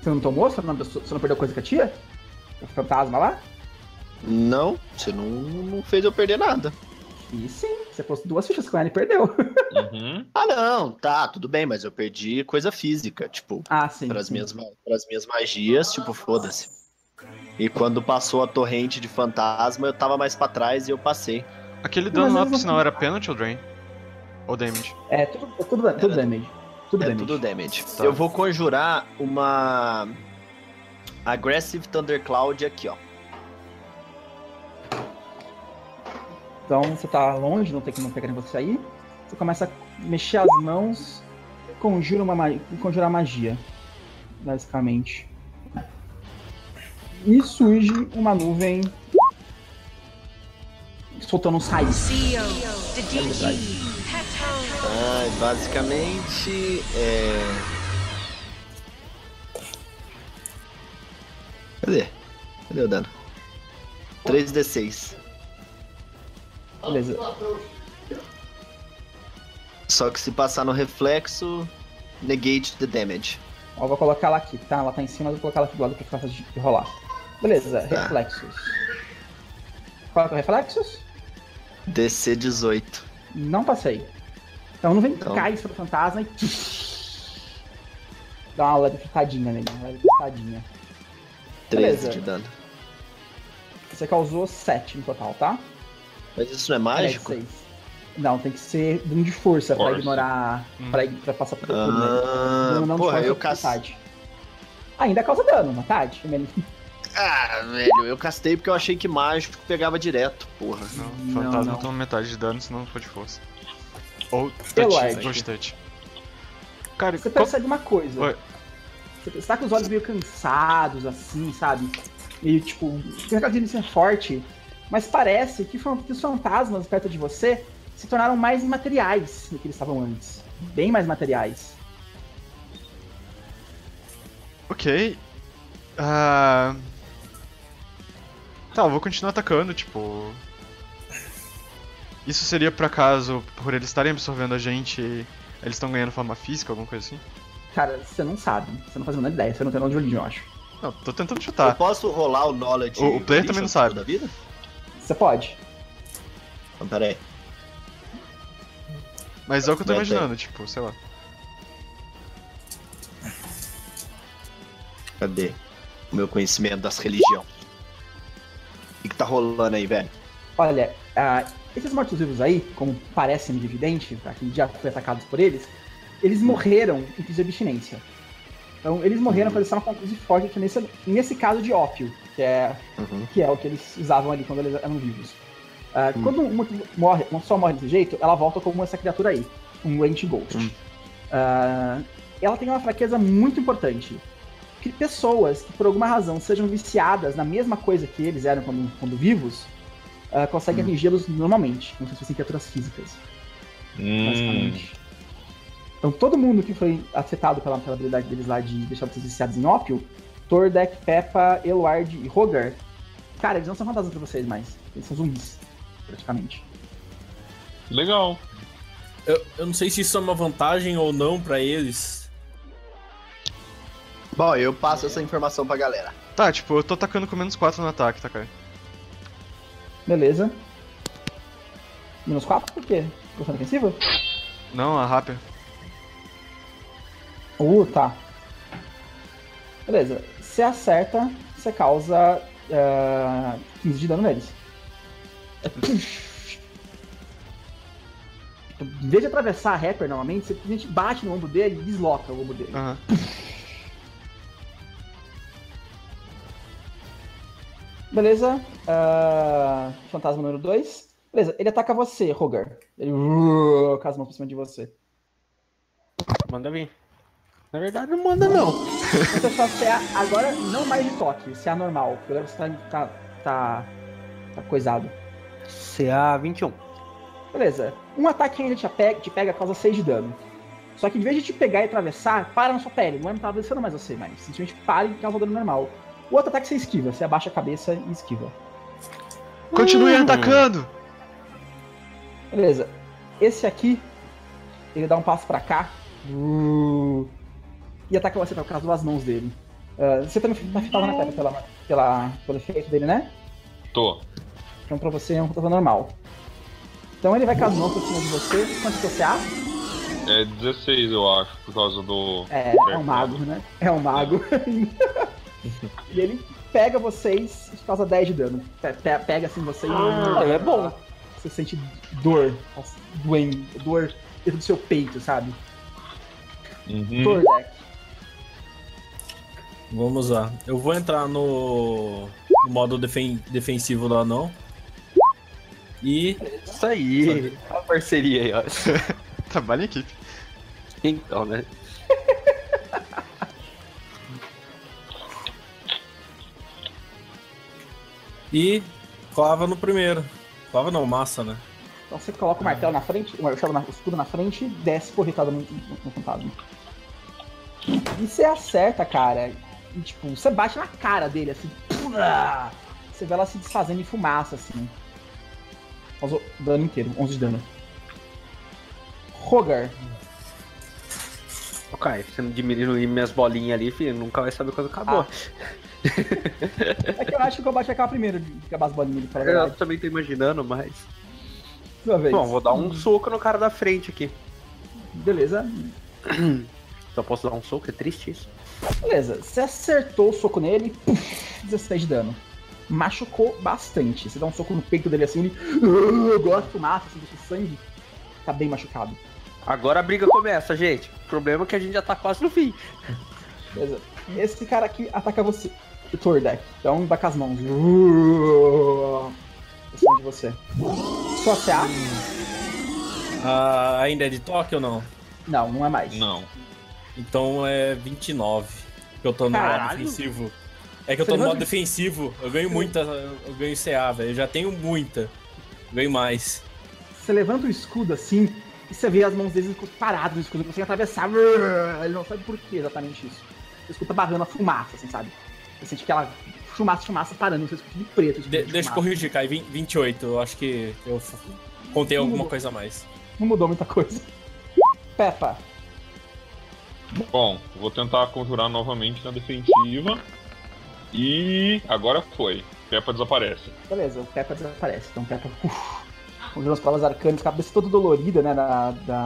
Você não tomou? Você não perdeu coisa com a tia? O fantasma lá? Não, você não fez eu perder nada. E sim, você postou 2 fichas com ela e perdeu. Uhum. Ah não, tá, tudo bem, mas eu perdi coisa física, tipo, pras minhas magias, tipo, foda-se. E quando passou a torrente de fantasma, eu tava mais pra trás e eu passei. Aquele dano lá, por sinal, era penalty ou drain? Ou damage? É, tudo damage. Tudo damage. Tá. Eu vou conjurar uma Aggressive Thundercloud aqui, ó. Então, você tá longe, não tem como pegar você aí. Você começa a mexer as mãos, conjura magia, basicamente. E surge uma nuvem soltando um saído. Basicamente é... Cadê o dano? 3d6. Beleza. Só que se passar no reflexo, negate the damage. Ó, vou colocar ela aqui, tá? Ela tá em cima, eu vou colocar ela aqui do lado pra ficar fácil de rolar. Beleza, tá. Reflexos. Qual é o reflexos? DC 18. Não passei. Então não vem cai sobre o fantasma e... Dá uma leve pitadinha nele, uma leve pitadinha. 13 de dano. Você causou 7 no total, tá? Mas isso não é mágico? 6. Não, tem que ser dano de força pra ignorar... Pra passar por tudo, né? Não porra, eu castei. Ainda causa dano, uma tarde. Ah, velho, eu castei porque eu achei que mágico pegava direto, porra. Não, fantasma toma metade de dano, senão não for de força. Ou touch. Cara, você percebe uma coisa. Oi. Você tá com os olhos meio cansados, assim, sabe? Meio tipo... Tem aquela dimensão forte, mas parece que os fantasmas perto de você se tornaram mais imateriais do que eles estavam antes. Bem mais materiais. Ok. Tá, eu vou continuar atacando, tipo... Isso seria pra caso, por eles estarem absorvendo a gente, eles estão ganhando forma física, alguma coisa assim? Cara, você não sabe. Você não faz a menor ideia. Você não tem nome de religião, eu acho. Não, tô tentando chutar. Eu posso rolar o knowledge... O player também não sabe. Da vida? Você pode. Então, pera aí. Mas é o que eu tô imaginando, tipo, sei lá. Cadê o meu conhecimento das religiões? O que tá rolando aí, velho? Olha, esses mortos-vivos aí, como parece evidente, pra quem já foi atacado por eles, eles morreram em crise de abstinência. Então, eles morreram pra deixar uma crise forte, que nesse caso de ópio, que é o que eles usavam ali quando eles eram vivos. Quando uma morre, uma pessoa morre desse jeito, ela volta como essa criatura aí, um Ancient Ghost. Ela tem uma fraqueza muito importante. Que pessoas que por alguma razão sejam viciadas na mesma coisa que eles eram quando vivos, conseguem atingi-los normalmente, como se fossem criaturas físicas, basicamente. Então todo mundo que foi afetado pela habilidade deles lá de deixar vocês viciados em ópio, Tordek, Peppa, Eluard e Roger, cara, eles não são fantasmas pra vocês mais. Eles são zumbis, praticamente. Legal. Eu não sei se isso é uma vantagem ou não pra eles. Bom, eu passo essa informação pra galera. Tá, tipo, eu tô atacando com menos 4 no ataque, tá, cara? Beleza. Menos 4 por quê? Gostando ofensiva? Não, a rápida. Tá. Beleza. Você acerta, você causa 15 de dano neles. Em vez de atravessar a rapper normalmente, você simplesmente bate no ombro dele e desloca o ombro dele. Beleza, fantasma número 2. Beleza, ele ataca você, Roger. Ele casa a mão pra cima de você. Manda vir. Na verdade, não manda não. Você só agora não mais de toque, CA normal. Porque você tá coisado. CA 21. Beleza, um ataque ainda te pega, causa 6 de dano. Só que em vez de te pegar e atravessar, para na sua pele. Não é atravessando mais você, mas simplesmente para e causa dano normal. O outro ataque você esquiva, você abaixa a cabeça e esquiva. Continue atacando! Beleza. Esse aqui, ele dá um passo pra cá. E ataca você por causa das mãos dele. Você também tá fitado na pele pelo efeito dele, né? Tô. Então pra você é um contato normal. Então ele vai com as mãos por cima de você. Quanto que você acha? É 16, eu acho, por causa do... É um mago, né? É um mago. E ele pega vocês e causa 10 de dano. Pega assim vocês. É bom. Você sente dor, dor dentro do seu peito, sabe? Tordek. Vamos lá. Eu vou entrar no modo defensivo lá, não. E... Isso aí. Olha a parceria aí, ó. Trabalha em equipe. Então, né? E clava no primeiro. Clava não, massa, né? Então você coloca o martelo na frente, o martelo o escudo na frente e desce porretada no fantasma. E você acerta, cara. E tipo, você bate na cara dele, assim. Você vê ela se desfazendo em fumaça, assim. Causou dano inteiro, 11 de dano. Roger. Ok, se não diminuir minhas bolinhas ali, filho, nunca vai saber quando acabou. É que eu acho que o combate acaba primeiro de acabar as bolinhas. Eu também tô imaginando, mas... Sua vez. Bom, vou dar um soco no cara da frente aqui. Beleza. Só posso dar um soco, é triste isso. Beleza, você acertou o soco nele, 16 de dano. Machucou bastante. Você dá um soco no peito dele assim, ele... Gosta de fumaça, assim, de sangue. Tá bem machucado. Agora a briga começa, gente. O problema é que a gente já tá quase no fim. Beleza. Esse cara aqui ataca você, Tordek. Então dá com as mãos. Acima de você. Só CA? Ainda é de toque ou não? Não, não é mais. Não. Então é 29. Eu tô no modo defensivo. É que eu tô no modo defensivo. Eu ganho muita. Eu ganho CA, velho. Eu já tenho muita. Eu ganho mais. Você levanta o escudo assim. E você vê as mãos dele paradas no escudo, consegue atravessar. Ele não sabe por que exatamente isso. Você escuta barrando a fumaça, assim, sabe? Você sente aquela fumaça parando, você escuta de preto. Deixa eu corrigir, Kai, 28. Eu acho que eu contei alguma coisa a mais. Não mudou muita coisa. Peppa. Bom, vou tentar conjurar novamente na defensiva. E agora foi. Peppa desaparece. Beleza, o Peppa desaparece. Então Peppa... Conjurando as palavras arcanas, cabeça toda dolorida, né,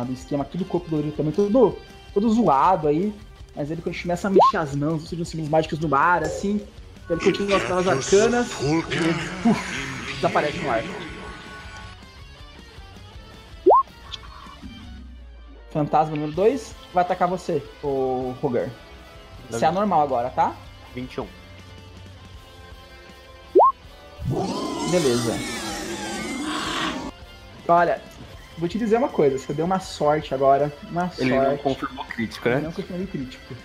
do esquema aqui do corpo dolorido também, todo zoado aí. Mas ele começa a mexer as mãos, surgem os símbolos mágicos no ar, assim. Ele continua as palavras arcanas e desaparece no ar. Fantasma número 2 vai atacar você, o Roger. Você é normal agora, tá? 21. Beleza. Olha, vou te dizer uma coisa, você deu uma sorte agora, Ele não confirmou crítico, né? Não confirmou crítico.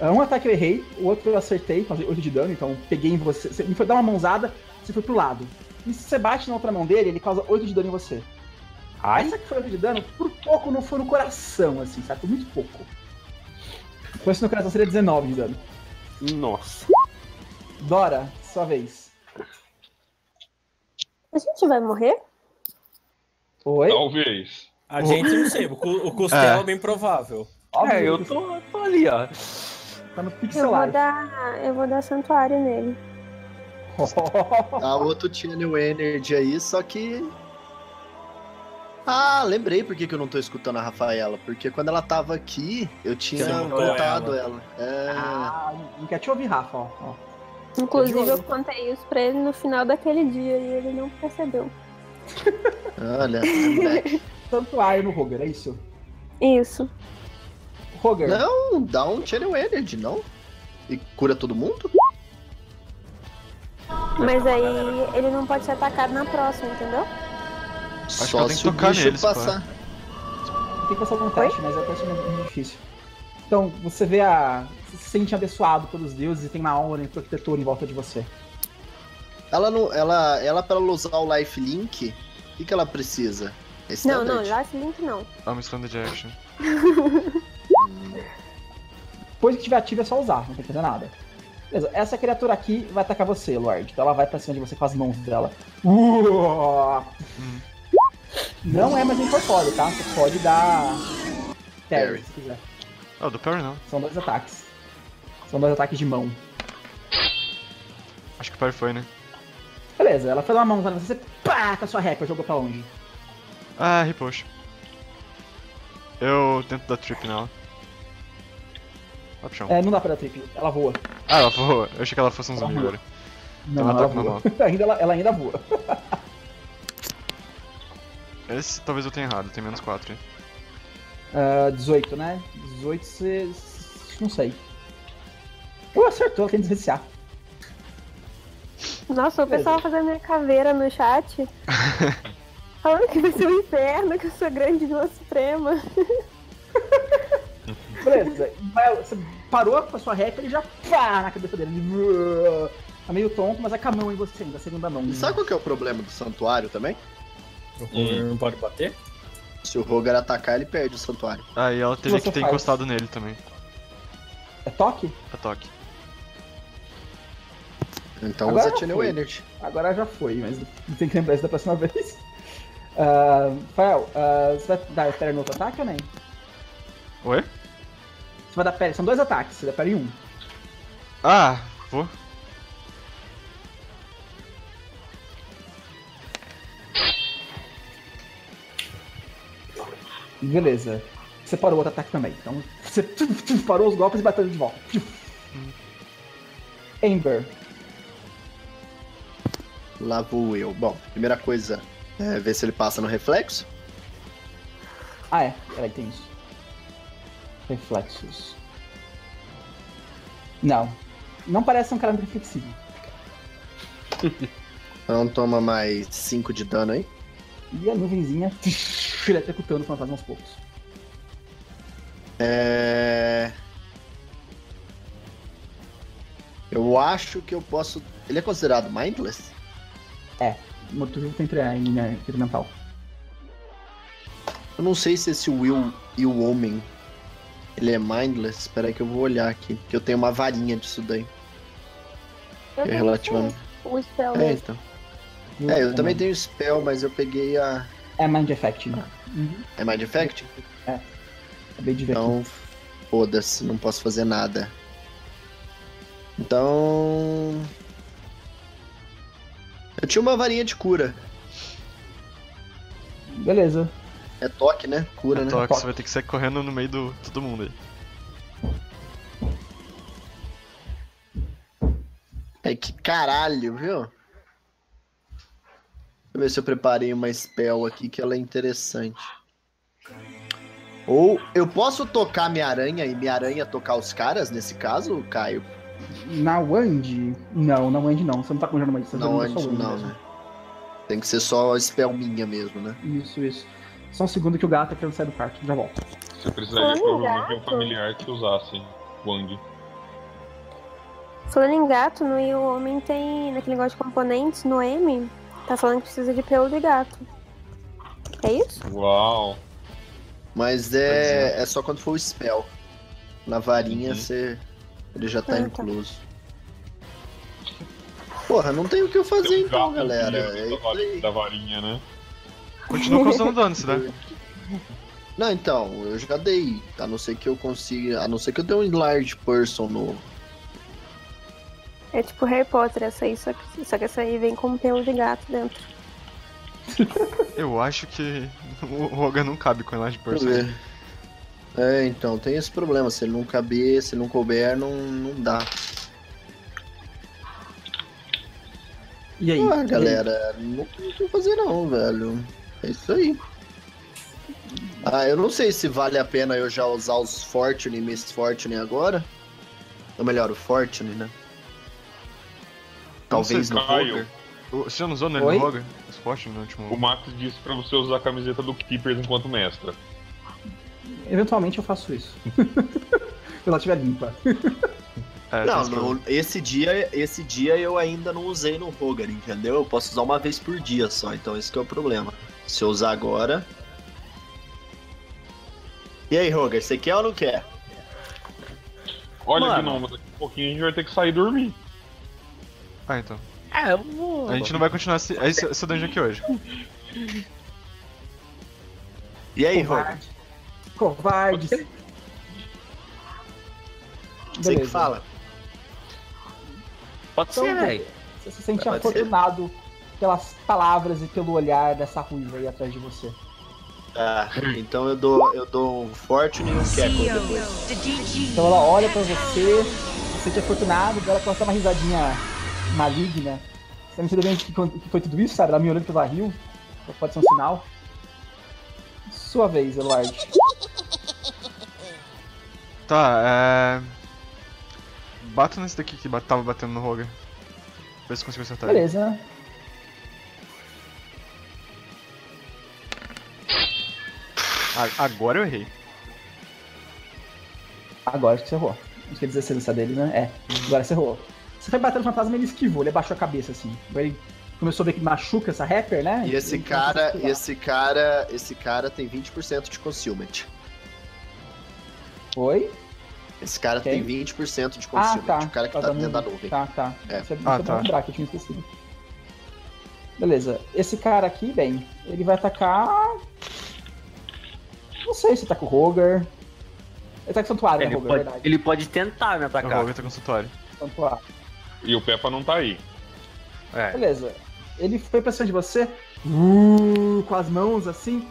Um ataque eu errei, o outro eu acertei, com 8 de dano, então peguei em você. Você me foi dar uma mãozada, você foi pro lado. E se você bate na outra mão dele, ele causa 8 de dano em você. Ai? Essa que foi 8 de dano, por pouco não foi no coração, assim, sabe? Por muito pouco. Se fosse no coração, seria 19 de dano. Nossa. Dora, sua vez. A gente vai morrer? Oi? Talvez. A gente não sei, o costelo é bem provável. Óbvio, eu tô ali, ó. Tá no pixelar. Eu vou dar santuário nele. Tá, outro tinha New Energy aí, só que... Ah, lembrei por que eu não tô escutando a Rafaela. Porque quando ela tava aqui, eu tinha voltado ela. É... Ah, não quer te ouvir, Rafa, ó. Inclusive, eu contei isso pra ele no final daquele dia e ele não percebeu. Olha, santuário no Roger, é isso? Isso. Roger. Não, dá um Channel Energy, não? E cura todo mundo? Mas aí ele não pode ser atacado na próxima, entendeu? Acho só se o bicho passar. Tem que passar algum teste, mas é um teste muito difícil. Então, você vê a... Você se sente abençoado pelos deuses e tem uma aura protetora em volta de você. Ela, não, ela pra ela usar o Life Link, o que ela precisa? É standard? Não, Life Link não. É uma standard action. Depois que tiver ativo é só usar, não tem que fazer nada. Beleza, essa criatura aqui vai atacar você, Lorde. Então ela vai pra cima de você com as mãos dela. Não é mais incorpóreo, tá? Você pode dar parry, se quiser. Não, do parry não. São dois ataques. São dois ataques de mão. Acho que o parry foi, né? Beleza, ela foi dar uma mãozada em você, pá, com a sua hacker, jogou pra longe. Ah, riposte. Eu tento dar trip nela. É, não dá pra dar trip, ela voa. Ah, ela voa. Eu achei que ela fosse um zumbi agora. Não, ela voa. Ela ainda voa. Esse talvez eu tenha errado, tem menos 4. 18, né? 18 você... não sei. Acertou, ela tem que desvenciar. Nossa, o pessoal fazendo minha caveira no chat. Falando que vai ser um inferno, que eu sou grande de uma suprema. Beleza, você parou com a sua rap, ele já pá na cabeça dele. Ele tá meio tonto, mas é com a mão em você ainda, a segunda mão. E sabe qual que é o problema do santuário também? O Roger não pode bater? Se o Roger atacar, ele perde o santuário. Ah, e ela teria que ter encostado nele também. É toque? É toque. Então agora usa Channel Energy. Agora já foi, mas tem que lembrar isso da próxima vez. Fael, você vai dar parry no outro ataque ou nem? Oi? Você vai dar parry, são dois ataques, você dá parry em um. Ah, vou. Beleza, você parou o outro ataque também, então você parou os golpes e bateu de volta. Ember. Lá vou eu. Bom, primeira coisa é ver se ele passa no reflexo. Ah é, peraí, tem isso. Reflexos. Não. Não parece um cara muito reflexivo. Então toma mais 5 de dano aí. E a nuvenzinha electrocutando o fantasma aos poucos. Eu acho que eu posso... Ele é considerado mindless? É, morto vivo tem treino mental. Eu não sei se esse Will e o Homem, ele é mindless. Espera aí que eu vou olhar aqui, porque eu tenho uma varinha disso daí. Eu é relativamente... o spell mesmo. Então. Eu também tenho spell, mas eu peguei a... É Mind Effect, né? Uhum. É Mind Effect? É. Acabei de ver. Então, foda-se, não posso fazer nada. Então... eu tinha uma varinha de cura. Beleza. É toque, né? Cura, né? Toque, você vai ter que sair correndo no meio do todo mundo aí. É que caralho, viu? Deixa eu ver se eu preparei uma spell aqui que ela é interessante. Ou eu posso tocar minha aranha e minha aranha tocar os caras nesse caso, Caio? Na Wand? Não, na Wand não. Você não tá conjurando magia. Você tá conjurando só Wand, né? Tem que ser só spelminha mesmo, né? Isso, isso. Só um segundo que o gato tá querendo sair do parque, já volto. Você precisaria provavelmente de um familiar que usasse o Wang. Falando em gato, no I, o homem tem naquele negócio de componentes, no M, tá falando que precisa de pelo de gato. É isso? Uau! Mas é só quando for o spell. Na varinha, você ele já tá incluso. Porra, não tem o que eu fazer um então, galera. É da varinha, né? Continua causando dano, né? Não, então, eu já dei. A não ser que eu consiga. A não ser que eu dê um Enlarge Person novo. É tipo Harry Potter essa aí, só que essa aí vem com um pelo de gato dentro. Eu acho que o Rogan não cabe com Enlarge Person. É, então, tem esse problema. Se ele não caber, se ele não couber, não dá. E aí? Ah, galera, não tem o que fazer não, velho. É isso aí. Ah, eu não sei se vale a pena eu já usar os Fortune e Misfortune agora. Ou melhor, o Fortune, né? Talvez no Roger. Você já não usou, né, no Roger? O Max disse pra você usar a camiseta do Keepers enquanto mestra. Eventualmente eu faço isso. Quando ela estiver limpa. É, não, esse dia eu ainda não usei no Roger, entendeu? Eu posso usar uma vez por dia só, então esse que é o problema. Se eu usar agora... E aí, Roger, você quer ou não quer? Olha, Gnomo, daqui a pouquinho a gente vai ter que sair dormir. Ah, então. Ah, eu vou... A gente não vai continuar essa dungeon aqui hoje. E aí, Roger? Covarde. Você que fala. Pode ser, velho. Você se sente afortunado pelas palavras e pelo olhar dessa ruiva aí atrás de você. Tá, então eu dou um Fortune e um Keckle depois. Então ela olha pra você, se sente afortunado, ela começa a dar uma risadinha maligna. Você não entendeu bem o que foi tudo isso, sabe? Ela me olhando pelo barril, pode ser um sinal. Sua vez, Eluard. Tá, bato nesse daqui que tava batendo no Roger. Vê se consigo acertar. Beleza. Ele. Agora eu errei. Agora acho que você errou. Acho que é 16 essa dele, né? É, agora você errou. Você foi batendo no fantasma e ele esquivou, ele abaixou a cabeça assim. Ele começou a ver que machuca essa rapper, né? E esse cara tem 20% de concealment. Oi? Esse cara tem 20% de concealment, o cara que tá dentro da nuvem. Tá. É. Deixa eu lembrar que eu tinha esquecido. Beleza, esse cara aqui, bem, ele vai atacar... Não sei se tá com o Roger. Ele tá com o Santuário, né, Roger? Verdade. Ele pode tentar me atacar. O Roger tá com o Santuário. E o Peppa não tá aí. É. Beleza. Ele foi pra cima de você, com as mãos assim.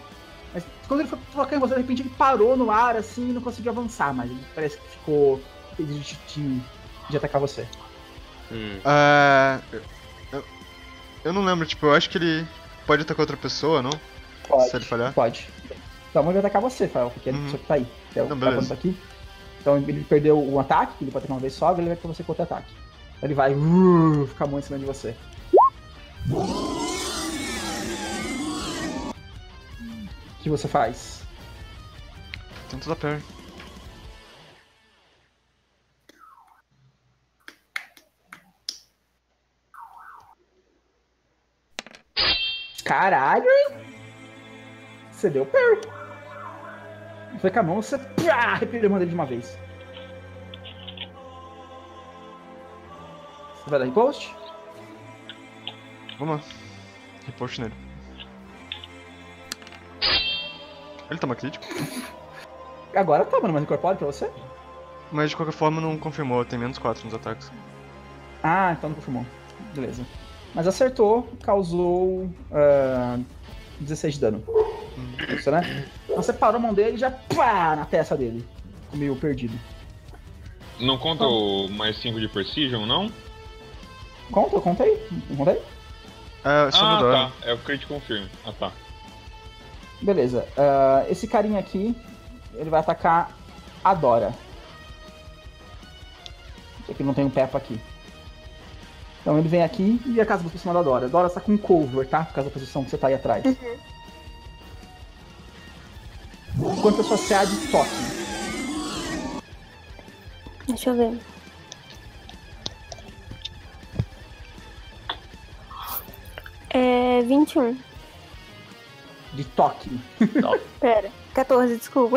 Mas quando ele foi tocar em você, de repente ele parou no ar assim e não conseguiu avançar, mas ele parece que ficou de atacar você. Eu não lembro, tipo, eu acho que ele pode atacar outra pessoa, não? Pode. Se ele falhar? Pode. Então ele vai atacar você, Fael, porque é só que tá aí. Que é o que tá aqui. Então ele perdeu o ataque, que ele pode atacar uma vez só, ele vai pra você com outro ataque. Ele vai ficar muito em cima de você. O que você faz? Tento dar parry. Caralho, hein? Você deu parry. Foi com a mão, você repeliu a mão dele de uma vez. Você vai dar repost? Vamos lá. Repost nele. Ele toma crítico? Agora toma, mas incorpore pra você? Mas de qualquer forma não confirmou, tem menos 4 nos ataques. Ah, então não confirmou. Beleza. Mas acertou, causou 16 de dano. Isso, né? Então você parou a mão dele e já na testa dele. Meio perdido. Não conta o mais 5 de Precision, não? Conta aí. Tá. É o Crit Confirm. Ah, tá. Beleza. Esse carinha aqui, ele vai atacar a Dora. Aqui não tem um Peppa aqui. Então ele vem aqui e a casa busca em cima da Dora. Dora está com um cover, tá? Por causa da posição que você tá aí atrás. Uhum. Quanto a sua CA de toque? Deixa eu ver. É... 21. De toque. Não. Pera, 14, desculpa.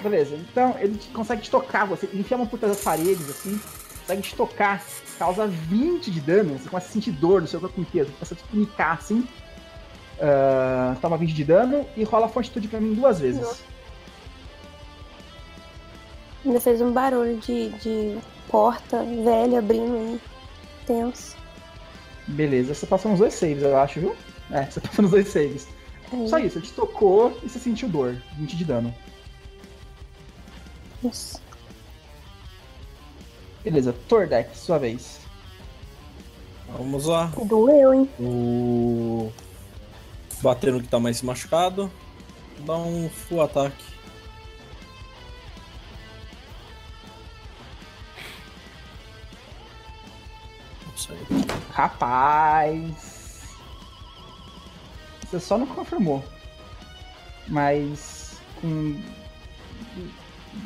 Beleza, então ele consegue te tocar, você enfia uma puta das paredes assim, consegue te tocar, causa 20 de dano, você começa a sentir dor no seu corpo inteiro, começa a te picar assim, toma 20 de dano e rola a fortitude pra mim duas vezes. Nossa. Ainda fez um barulho de porta velha abrindo aí, tenso. Beleza, você passou uns 2 saves, eu acho, viu? É, você passou uns 2 saves. É. Só isso, ele te tocou e você sentiu dor, 20 de dano. Isso. Beleza, Tordek, sua vez. Vamos lá. Doeu, hein? O... Bater no que tá mais machucado. Dá um full ataque. Rapaz! Você só não confirmou. Mas... com...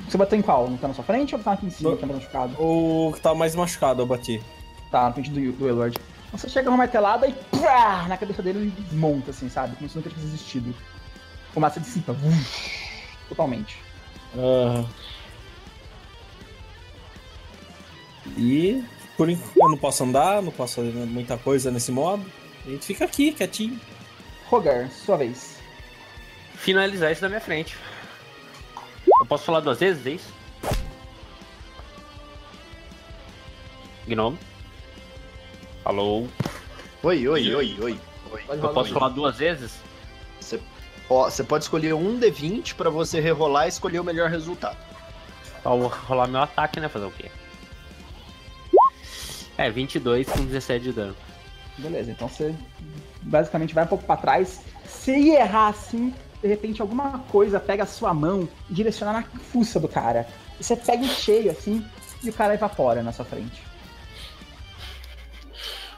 Você bateu em qual? Não tá na sua frente ou tá aqui em cima, que tá mais machucado? O que tá mais machucado eu bati. Tá, na frente do Eluard. Você chega numa martelada e pá, na cabeça dele ele desmonta assim, sabe? Como se nunca tivesse existido. Fumaça dissipa. Totalmente. E... por enquanto eu não posso andar, não posso fazer muita coisa nesse modo. A gente fica aqui, quietinho. Roger, sua vez. Finalizar isso na minha frente. Eu posso falar 2 vezes, é isso? Gnome. Alô? Oi. Eu posso falar 2 vezes? Você pode escolher um D20 pra você rerolar e escolher o melhor resultado. Eu vou rolar meu ataque, né? Fazer o quê? É, 22 com 17 de dano. Beleza, então você basicamente vai um pouco pra trás. Se errar assim... de repente alguma coisa pega a sua mão e direciona na fuça do cara. E você pega em cheio, assim, e o cara evapora na sua frente.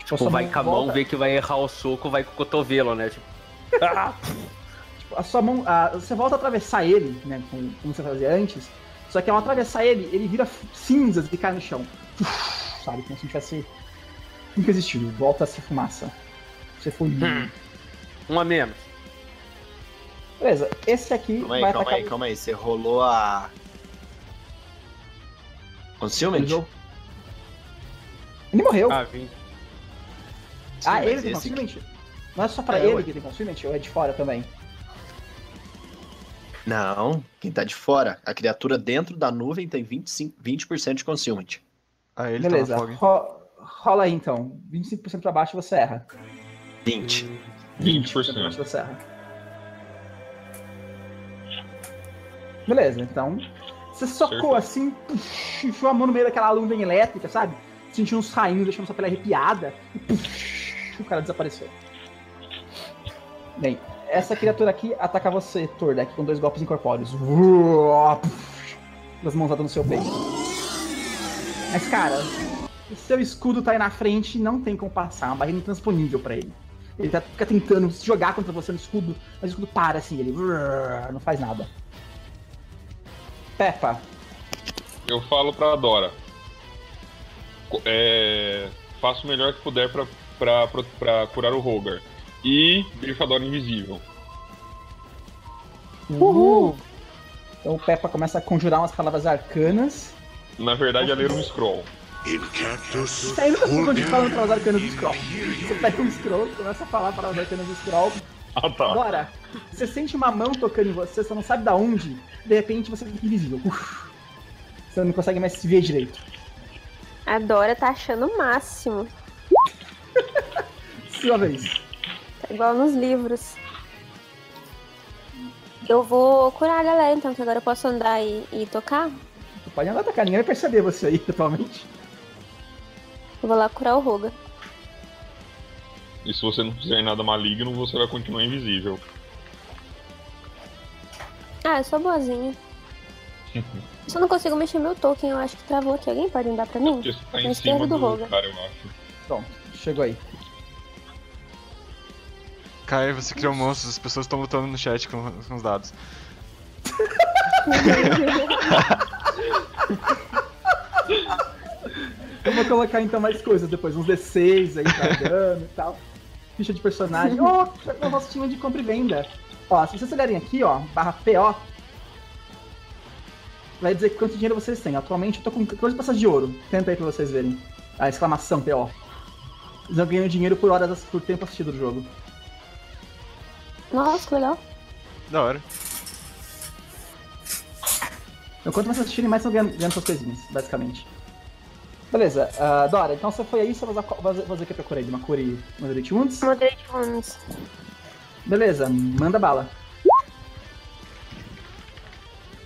Tipo, sua vai com a mão, vê que vai errar o soco, vai com o cotovelo, né? Tipo, tipo a sua mão... você volta a atravessar ele, né? Como você fazia antes. Só que ao atravessar ele, ele vira cinzas e cai no chão. Uf, sabe? Como se não tivesse... nunca existido. Volta a ser fumaça. Você foi... Um a menos. Beleza, esse aqui calma vai aí, atacar... Calma aí, você rolou a... Concealment? Ele morreu. Ah, vim. Sim, ele tem Concealment? Aqui... Não é só pra ele que tem Concealment ou é de fora também? Não, quem tá de fora. A criatura dentro da nuvem tem 20% de Concealment. Ah, ele beleza, tá na rola aí então. 25% pra baixo você erra. 20% pra baixo você erra. Beleza, então você socou assim, enfiou a mão no meio daquela nuvem elétrica, sabe? Sentiu uns rainhos, deixando sua pele arrepiada e o cara desapareceu. Bem, essa criatura aqui ataca você, Tordek, com 2 golpes incorpóreos. Das mãos no seu peito. Mas, cara, o seu escudo tá aí na frente e não tem como passar, uma barreira intransponível pra ele. Ele fica tentando se jogar contra você no escudo, mas o escudo para assim, ele não faz nada. Peppa. Eu falo pra Dora. Faço o melhor que puder pra curar o Roger. E grifo a Dora invisível. Uhul! Então o Peppa começa a conjurar umas palavras arcanas. Na verdade, é ler um scroll. Aí eu nunca fico falando palavras arcanas do scroll. Você pega um scroll, começa a falar palavras arcanas do scroll. Ah, tá. Agora, você sente uma mão tocando em você, você não sabe de onde, de repente você fica invisível. Uf, você não consegue mais se ver direito. A Dora tá achando o máximo. Sua vez. Tá igual nos livros. Eu vou curar a galera então, que agora eu posso andar e tocar? Você pode andar e tocar, ninguém vai perceber você aí totalmente. Eu vou lá curar o Roga. E se você não fizer nada maligno, você vai continuar invisível. Ah, eu sou boazinha. Só não consigo mexer meu token, eu acho que travou aqui. Alguém pode me dar pra mim? Tá em cima do Roger, cara, eu acho. Pronto, chegou aí. Caio, você criou monstros, as pessoas estão lutando no chat com os dados. Eu vou colocar então mais coisas depois, uns D6 aí pra dano e tal. Ficha de personagem. Ó, oh, o nosso time de compra e venda. Ó, se vocês olharem aqui, ó, barra PO, vai dizer quanto dinheiro vocês têm. Atualmente eu tô com 14 peças de ouro. Tenta aí pra vocês verem. A exclamação PO. Eles vão ganhando dinheiro por horas, por tempo assistido do jogo. Nossa, que legal. Da hora. Enquanto mais vocês assistirem, mais estão ganhando suas coisinhas, basicamente. Beleza, Dora, então você foi aí, você vai fazer o que eu procurei? Uma cura e Moderate Wounds? Moderate Wounds. Beleza, manda bala.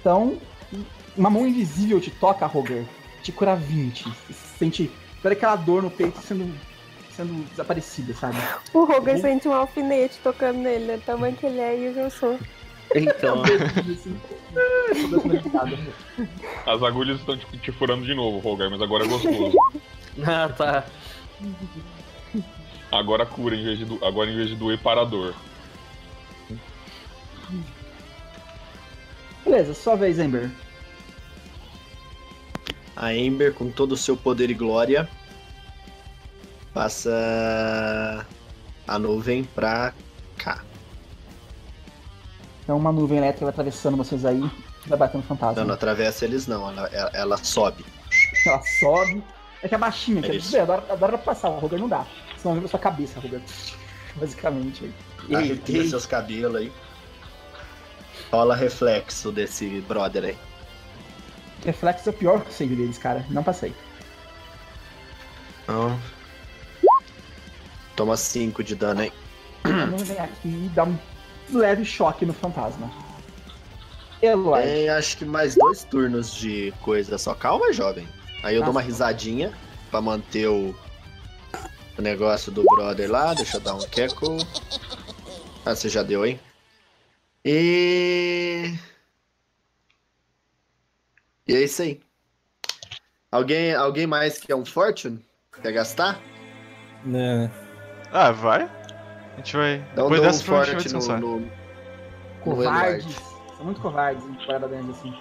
Então, uma mão invisível te toca, Roger. Te cura 20. Você sente toda aquela dor no peito sendo desaparecida, sabe? O Roger sente um alfinete tocando nele, né? Tamanho que ele é e eu sou. Então. As agulhas estão te furando de novo, Roger, mas agora é gostoso. Ah, tá. Agora cura, em vez de doer, para a dor. Beleza, sua vez, Ember. A Ember, com todo o seu poder e glória, passa a nuvem pra cá. Então uma nuvem elétrica vai atravessando vocês aí, vai batendo fantasma. Não, não atravessa eles não, ela sobe. Ela sobe. É que é baixinha, quer dizer, adora pra passar, o Roger não dá. Senão vem pra sua cabeça, Roger. Basicamente. Arrepia seus cabelos aí. Rola reflexo desse brother aí. Reflexo é o pior que eu sei deles, cara. Não passei. Não. Toma 5 de dano aí. Não vem aqui e dá um leve choque no fantasma. Eluard. Tem acho que mais 2 turnos de coisa só. Calma, jovem. Aí eu dou uma risadinha pra manter o negócio do brother lá. Deixa eu dar um keco. Ah, você já deu, hein? E é isso aí. Alguém mais quer um fortune? Quer gastar? Não. Ah, vai. A gente vai. Depois dessa forte a gente vai descansar. Covardes. São muito covardes em parada dentro assim.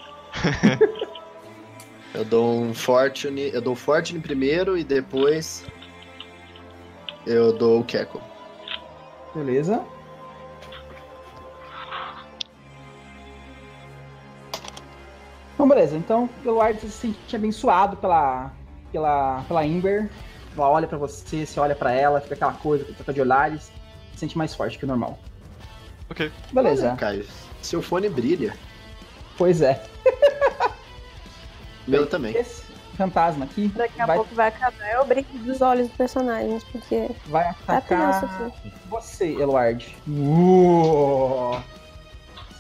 Eu dou um fortune primeiro e depois eu dou o Keco. Beleza. Então beleza, então pelo ar você se sente abençoado pela Ember. Ela olha pra você, você olha pra ela, fica aquela coisa, troca de olhares, se sente mais forte que o normal. Ok. Beleza. Olha, Caio, seu fone brilha. Pois é. Meu também. Esse fantasma aqui. Daqui a pouco vai acabar. É o brinco dos olhos dos personagens, porque. Vai atacar você, Eluard.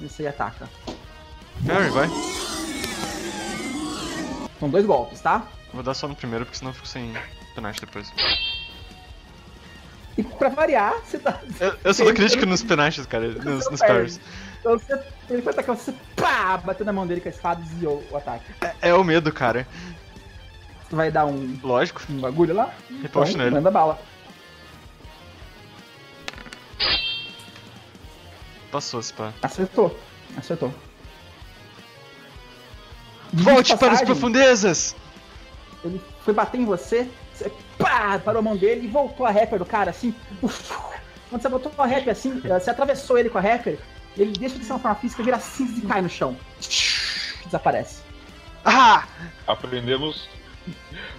Você ataca. Harry, vai. São 2 golpes, tá? Vou dar só no primeiro, porque senão eu fico sem. Depois. E pra variar, você tá. Eu sou crítico nos penaches, cara, nos parries. Então você, ele foi atacar você, pá, bateu na mão dele com a espada e desviou o ataque. É o medo, cara. Você vai dar um. Lógico. Um bagulho lá? Reposte então, nele. Manda bala. Passou, se pá. Acertou. Volte para as profundezas! Ele foi bater em você. Você, pá, parou a mão dele e voltou a rapper do cara, assim. Uf. Quando você botou a rapper assim, você atravessou ele com a rapper, ele deixa de ser uma forma física, vira cinza e cai no chão. Desaparece. Ah! Aprendemos...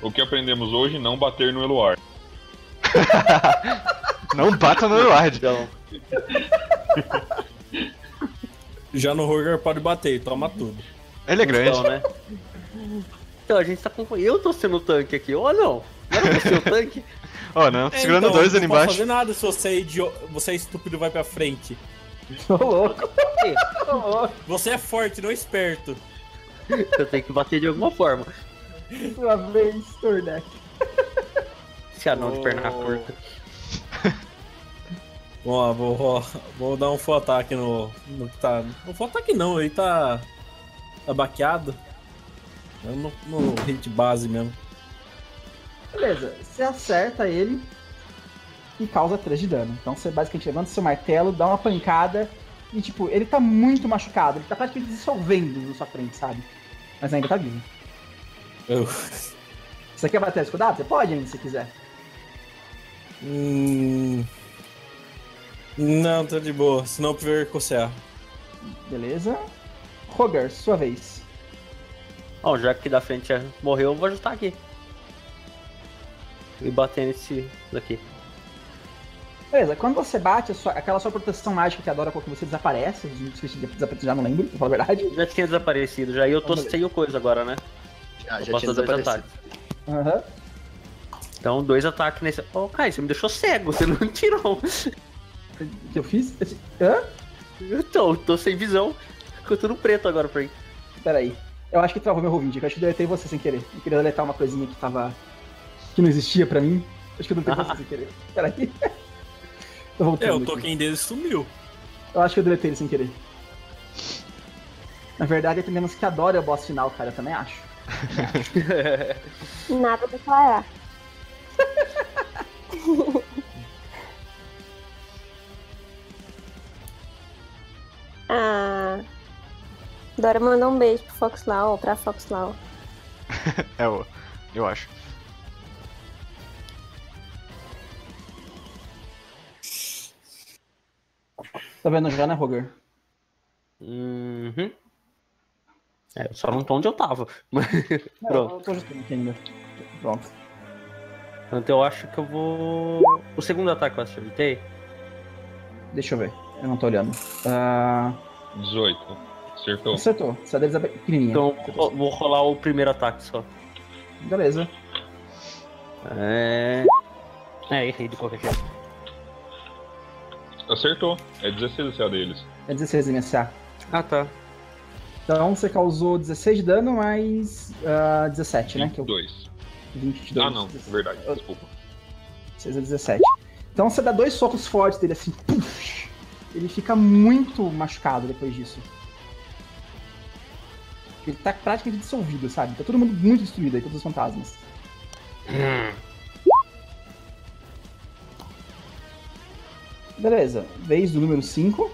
O que aprendemos hoje, não bater no Eluard. Não bata no Eluard, então. Já no Roger pode bater, toma tudo. Ele é grande. Então, né? Então, a gente tá com... Eu tô sendo o tanque aqui, ó, oh, não. Não é você o tanque? Ó, oh, não, tô segurando então, 2 ali embaixo. Não posso fazer nada se você é idiota, você é estúpido e vai pra frente. Tô louco. Você é forte, não esperto. Eu tenho que bater de alguma forma. Uma vez, Tordek. Esse anão de perna curta. Ó, vou dar um full ataque no que tá... Não full ataque não, ele tá... Tá baqueado. No hit base mesmo. Beleza, você acerta ele e causa 3 de dano. Então você basicamente levanta o seu martelo, dá uma pancada e, tipo, ele tá muito machucado. Ele tá praticamente dissolvendo na sua frente, sabe? Mas ainda tá vivo. Você quer bater a escudada? Você pode ainda, se quiser. Não, tô de boa. Senão eu prefiro cocear. Beleza. Roger, sua vez. Bom, já que da frente já morreu, eu vou ajustar aqui. E bater nesse daqui. Beleza, quando você bate, aquela sua proteção mágica que adora quando você desaparece. Já não lembro, pra falar a verdade. Já tinha desaparecido, já. E eu tô sem o coisa agora, né? Já tinha desaparecido. Aham. Então, 2 ataques nesse... Oh, cara, você me deixou cego, você não me tirou. O que eu fiz? Hã? Eu tô sem visão. Ficou tudo preto agora pra mim. Peraí. Eu acho que travou meu ouvinte, eu acho que deletei você sem querer. Eu queria deletar uma coisinha que tava... que não existia pra mim. Acho que eu deletei você sem querer. Peraí. Tô voltando. O token dele sumiu. Eu acho que eu deletei ele sem querer. Na verdade, aprendemos que adora o boss final, cara. Eu também acho. Nada pra falar. Ah, Dora mandou um beijo pro Foxlau, pra Foxlau. Eu acho. Tá vendo já, né, Roger? Uhum. Eu só não tô onde eu tava. Pronto. Eu tô ajustando aqui ainda. Pronto. Então eu acho que eu vou... O segundo ataque que eu acertei... Deixa eu ver, eu não tô olhando. 18. Acertou. Acertou, essa deles é pequenininha. Então eu vou rolar o primeiro ataque só. Beleza. Errei de qualquer jeito. Acertou, é 16 SA deles. É 16 SA. Ah, tá. Então você causou 16 de dano, mais 17, 22. Né? 22. 22. Ah, não, verdade, desculpa. 6 a 17. Então você dá 2 socos fortes dele assim. Puff, ele fica muito machucado depois disso. Ele tá praticamente dissolvido, sabe? Tá todo mundo muito destruído aí, todos os fantasmas. Beleza, vez do número 5.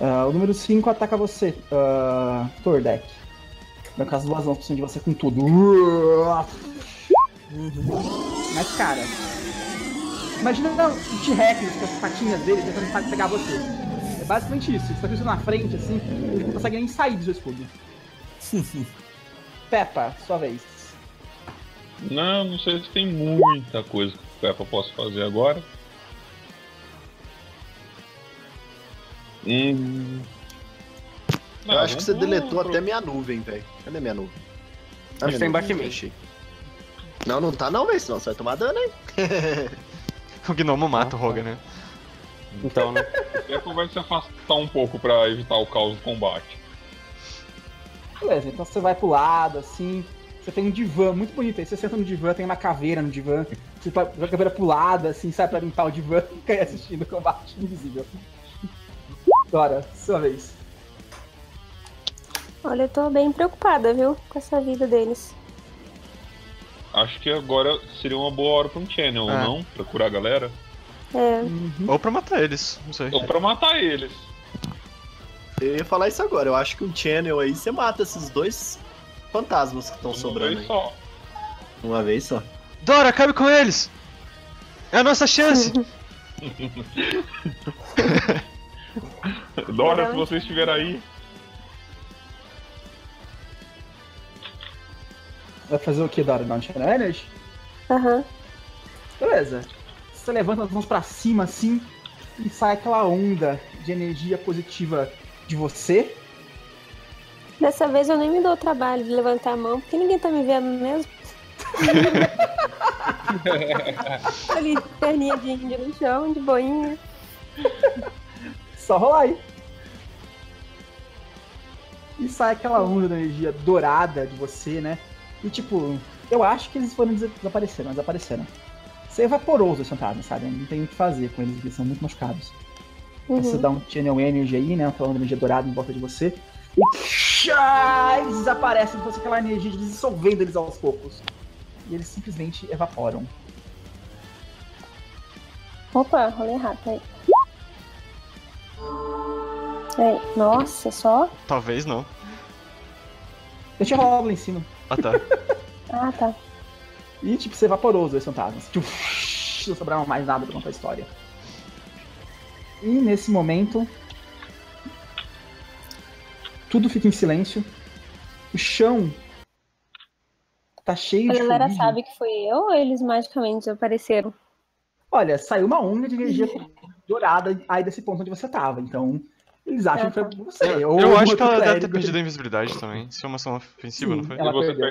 O número 5 ataca você, Tordek. Vai ficar as duas mãos por cima de você com tudo. Mas, cara, imagina um T-Rex com as patinhas dele tentando pegar você. É basicamente isso. Você tá pensando na frente, assim, ele não consegue nem sair do seu escudo. Peppa, sua vez. Não sei se tem muita coisa que Peppa posso fazer agora. Eu acho que você deletou até minha nuvem, velho. Cadê minha nuvem? Tá, acho que tá embaixo de mim. Não tá não, velho, senão você vai tomar dano, hein? O gnomo mata o Roger, né? Então, né? Você vai se afastar um pouco pra evitar o caos do combate. Beleza, então você vai pro lado, assim... Você tem um divã muito bonito aí, você senta no divã, tem uma caveira no divã. Você vai com a caveira pro lado, assim, sai pra limpar o divã e cai assistindo o combate invisível. Dora, sua vez. Olha, eu tô bem preocupada, viu? Com essa vida deles. Acho que agora seria uma boa hora pra um channel, ou não? Pra curar a galera? Ou pra matar eles, não sei. Ou pra matar eles. Eu ia falar isso agora, eu acho que um channel aí você mata esses 2 fantasmas que estão sobrando aí. Uma vez só. Dora, acabe com eles! É a nossa chance! Dora, se você estiver aí... Vai fazer o que, Dora? Dar um Channel Energy? Aham. Beleza. Você levanta as mãos pra cima, assim, e sai aquela onda de energia positiva de você. Dessa vez eu nem me dou o trabalho de levantar a mão, porque ninguém tá me vendo mesmo. Ali, perninha de índio no chão, de boinha. Só rolar aí. E sai aquela onda de energia dourada de você, né? E tipo, eu acho que eles foram desaparecendo, mas apareceram. Você evaporou os fantasmas, sabe? Não tem o que fazer com eles, eles são muito machucados. Você dá um Channel Energy aí, né? Uma onda de energia dourada em volta de você. E... puxa, eles desaparecem, com aquela energia de dissolvendo eles aos poucos. E eles simplesmente evaporam. Opa, rolei errado, peraí. Nossa, só? Talvez não. Eu tinha rolado lá em cima. Ah, tá. Ah, tá. E, tipo, você evaporou os dois fantasmas. Tipo, não sobrava mais nada pra contar a história. E, nesse momento, tudo fica em silêncio. O chão tá cheio de fuligem. A galera sabe que foi eu ou eles magicamente desapareceram? Olha, saiu uma onda de energia dourada aí desse ponto onde você tava, então... Eles acham que foi você. Eu acho que ela deve ter perdido a invisibilidade também. Isso é uma ação ofensiva, sim, não foi? Ela perdeu.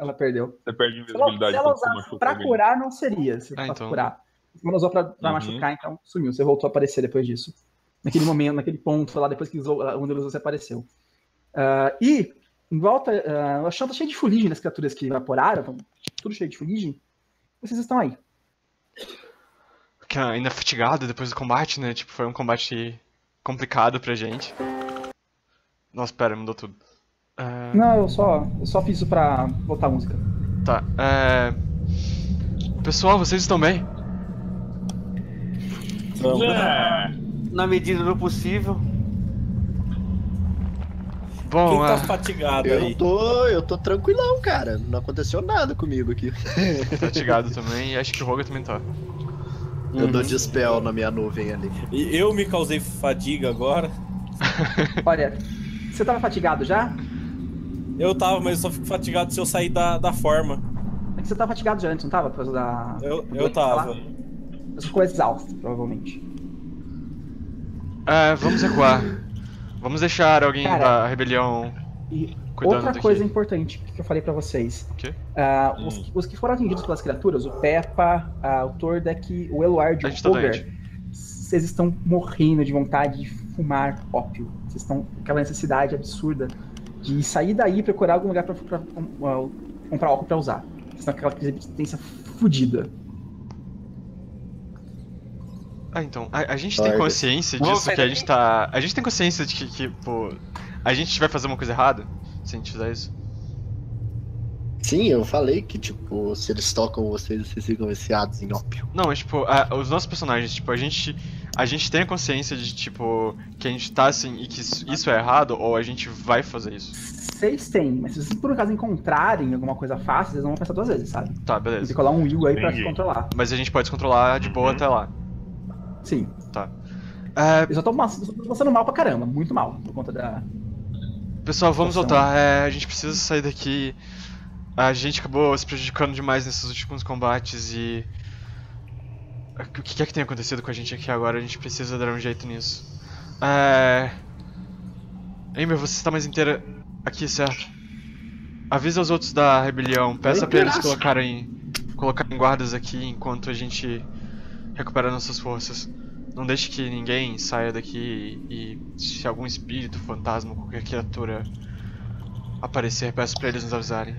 Ela perdeu. Você perde a invisibilidade. Se ela usasse pra curar, não seria. Você então... curar. Você não usou pra machucar, então sumiu. Você voltou a aparecer depois disso. Naquele momento, naquele ponto lá, depois que onde você apareceu. E, em volta, o chão tá cheio de fuligem das criaturas que evaporaram. Então, tudo cheio de fuligem. Vocês estão aí. Porque ainda fatigado depois do combate, né? Tipo, foi um combate... complicado pra gente. Nossa, pera, mudou tudo. Não, eu só fiz isso pra botar a música. Tá, pessoal, vocês estão bem? Na medida do possível. Bom, quem tá fatigado aí? Eu tô tranquilão, cara. Não aconteceu nada comigo aqui. Fatigado também, e acho que o Roger também tá. Eu dou dispel na minha nuvem ali. E eu me causei fadiga agora. Olha, você tava fatigado já? Eu tava, mas eu só fico fatigado se eu sair da forma. É que você tava fatigado já antes, não tava? Eu tava. Você ficou exausto, provavelmente. Vamos recuar. Vamos deixar alguém da rebelião cuidando. Outra coisa importante que eu falei pra vocês. O quê? Os que foram atingidos pelas criaturas, o Peppa, o Tordek, o Eluard, o Ogre, vocês estão morrendo de vontade de fumar ópio. Vocês estão com aquela necessidade absurda de sair daí e procurar algum lugar pra comprar ópio pra usar. Vocês estão com aquela resistência fodida. Então, a gente tem consciência disso, que a gente tá... A gente tem consciência de que pô, a gente vai fazer uma coisa errada se a gente fizer isso? Sim, eu falei que, tipo, se eles tocam vocês, vocês ficam viciados em ópio. Não, mas, tipo, os nossos personagens, tipo, a gente tem a consciência de, tipo, que a gente tá assim e que isso é errado, ou a gente vai fazer isso? Vocês têm, mas se vocês, por um caso, encontrarem alguma coisa fácil, vocês não vão pensar duas vezes, sabe? Tá, beleza. Tem que colar um will aí pra se controlar. Mas a gente pode se controlar de boa até lá. Sim. Tá. Eu só tô passando mal pra caramba, muito mal, por conta da... Pessoal, vamos voltar. A gente precisa sair daqui. A gente acabou se prejudicando demais nesses últimos combates e... O que é que tem acontecido com a gente aqui agora? A gente precisa dar um jeito nisso. Ember, você está mais inteira aqui, certo? Avisa os outros da rebelião. Peça pra eles colocarem guardas aqui enquanto a gente recupera nossas forças. Não deixe que ninguém saia daqui e se algum espírito, fantasma, qualquer criatura aparecer, peço pra eles nos avisarem.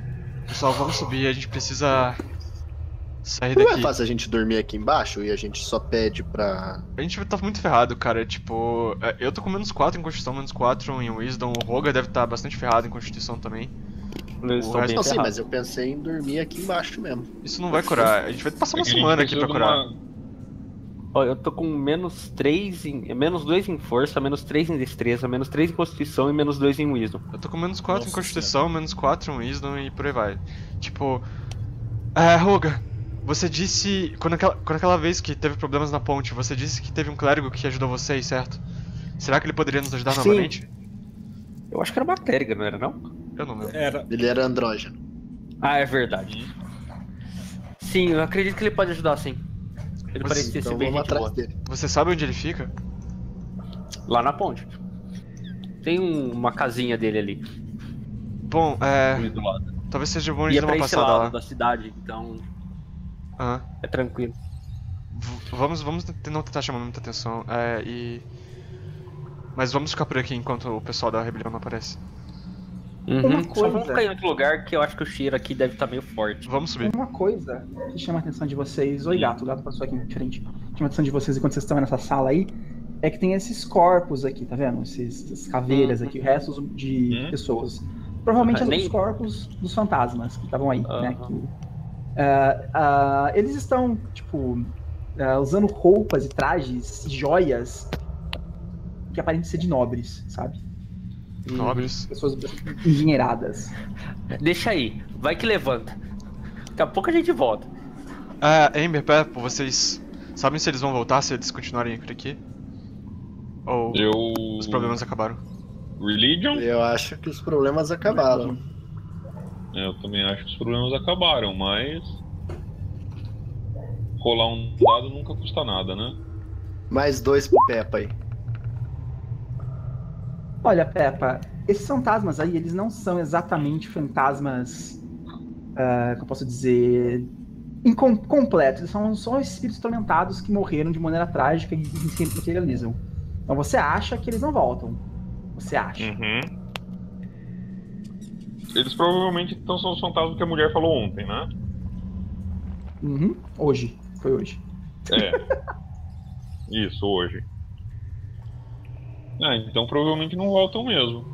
Pessoal, vamos subir, a gente precisa sair daqui. Não é fácil a gente dormir aqui embaixo e a gente só pede pra... A gente tá muito ferrado, cara, tipo... Eu tô com -4 em Constituição, -4 em Wisdom, o Roger deve estar bastante ferrado em Constituição também. Não sei, mas eu pensei em dormir aqui embaixo mesmo. Isso não vai curar, a gente vai passar uma semana aqui pra curar. Ó, eu tô com -3 em... -2 em força, -3 em destreza, -3 em constituição e -2 em wisdom. Eu tô com -4 em constituição, -4 em wisdom e por aí vai. Tipo... Roga, você disse... Quando aquela vez que teve problemas na ponte, você disse que teve um clérigo que ajudou vocês, certo? Será que ele poderia nos ajudar novamente? Eu acho que era uma clériga, não era não? Eu não lembro. Ele era andrógeno. Ah, é verdade. Sim, eu acredito que ele pode ajudar sim. Ele parecia então ser bem atrás dele. Você sabe onde ele fica? Lá na ponte. Tem uma casinha dele ali. Bom, talvez seja bom a gente dar uma passada lá. Da cidade, então... É tranquilo. Vamos não tentar chamar muita atenção, mas vamos ficar por aqui enquanto o pessoal da rebelião não aparece. Só vamos ficar em outro lugar que eu acho que o cheiro aqui deve estar meio forte. Vamos subir. Uma coisa que chama a atenção de vocês... Oi, gato. O gato passou aqui em frente. Chama a atenção de vocês enquanto vocês estão nessa sala aí. é que tem esses corpos aqui, tá vendo? Essas caveiras aqui, restos de pessoas. Provavelmente os corpos dos fantasmas que estavam aí, né? Que, eles estão, tipo, usando roupas e trajes, joias que aparentam ser de nobres, sabe? E nobres? Pessoas engenheiradas. Deixa aí, vai que levanta. Daqui a pouco a gente volta. Ember, Peppa, vocês sabem se eles vão voltar, se eles continuarem por aqui? Ou os problemas acabaram? Religion? Eu acho que os problemas acabaram. Eu também acho que os problemas acabaram, mas... colar um lado nunca custa nada, né? Mais dois pro Peppa aí. Olha, Peppa, esses fantasmas aí, eles não são exatamente fantasmas... como eu posso dizer... incompletos, eles são só espíritos tormentados que morreram de maneira trágica e se materializam. Então você acha que eles não voltam. Você acha. Eles provavelmente então são os fantasmas que a mulher falou ontem, né? Hoje. Foi hoje. Isso, hoje. Então provavelmente não voltam mesmo.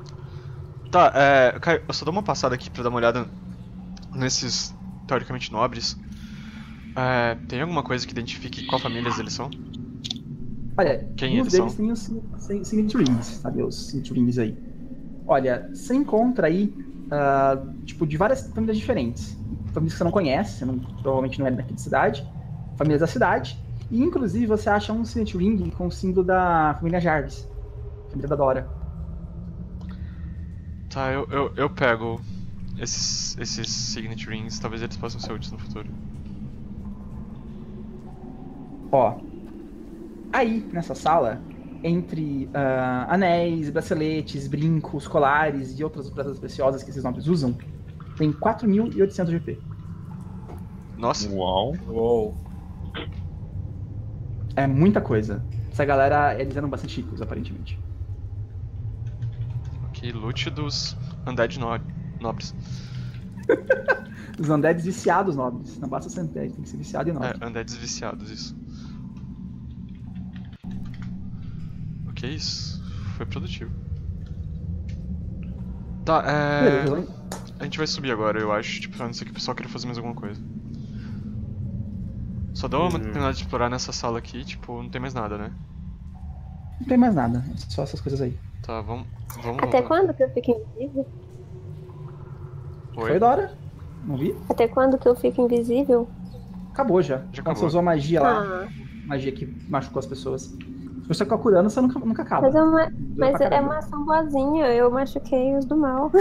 Tá, Caio, eu só dou uma passada aqui pra dar uma olhada nesses teoricamente nobres. Tem alguma coisa que identifique qual família eles são? Olha, quem eles são? Tem os Centurins, sabe? Os Centurins aí. Olha, você encontra aí, tipo, de várias famílias diferentes. Famílias que você não conhece, provavelmente não é daquela cidade. Famílias da cidade. E, inclusive, você acha um Centurin com o símbolo da família Jarvis. Família da Dora. Tá, eu pego esses Signet Rings, talvez eles possam ser úteis no futuro. Ó, aí nessa sala, entre anéis, braceletes, brincos, colares e outras peças preciosas que esses nobres usam, tem 4.800 GP. Nossa. Uau. É muita coisa. Essa galera, eles eram bastante ricos, aparentemente. Ok, loot dos undead nobres. Os undeads viciados nobres. Não basta ser undead, tem que ser viciado e nobre. Undeads viciados, isso. Que isso? Foi produtivo. Tá, a gente vai subir agora, eu acho. Tipo, a não ser que o pessoal queira fazer mais alguma coisa. Só dá uma oportunidade de explorar nessa sala aqui, tipo, não tem mais nada, né? Não tem mais nada, só essas coisas aí. Tá, vamos até quando que eu fico invisível? Foi, Dora? Não vi? Até quando que eu fico invisível? Acabou já. Quando você usou a magia lá, magia que machucou as pessoas. Você calculando, você nunca acaba. Mas é uma ação boazinha, eu machuquei os do mal.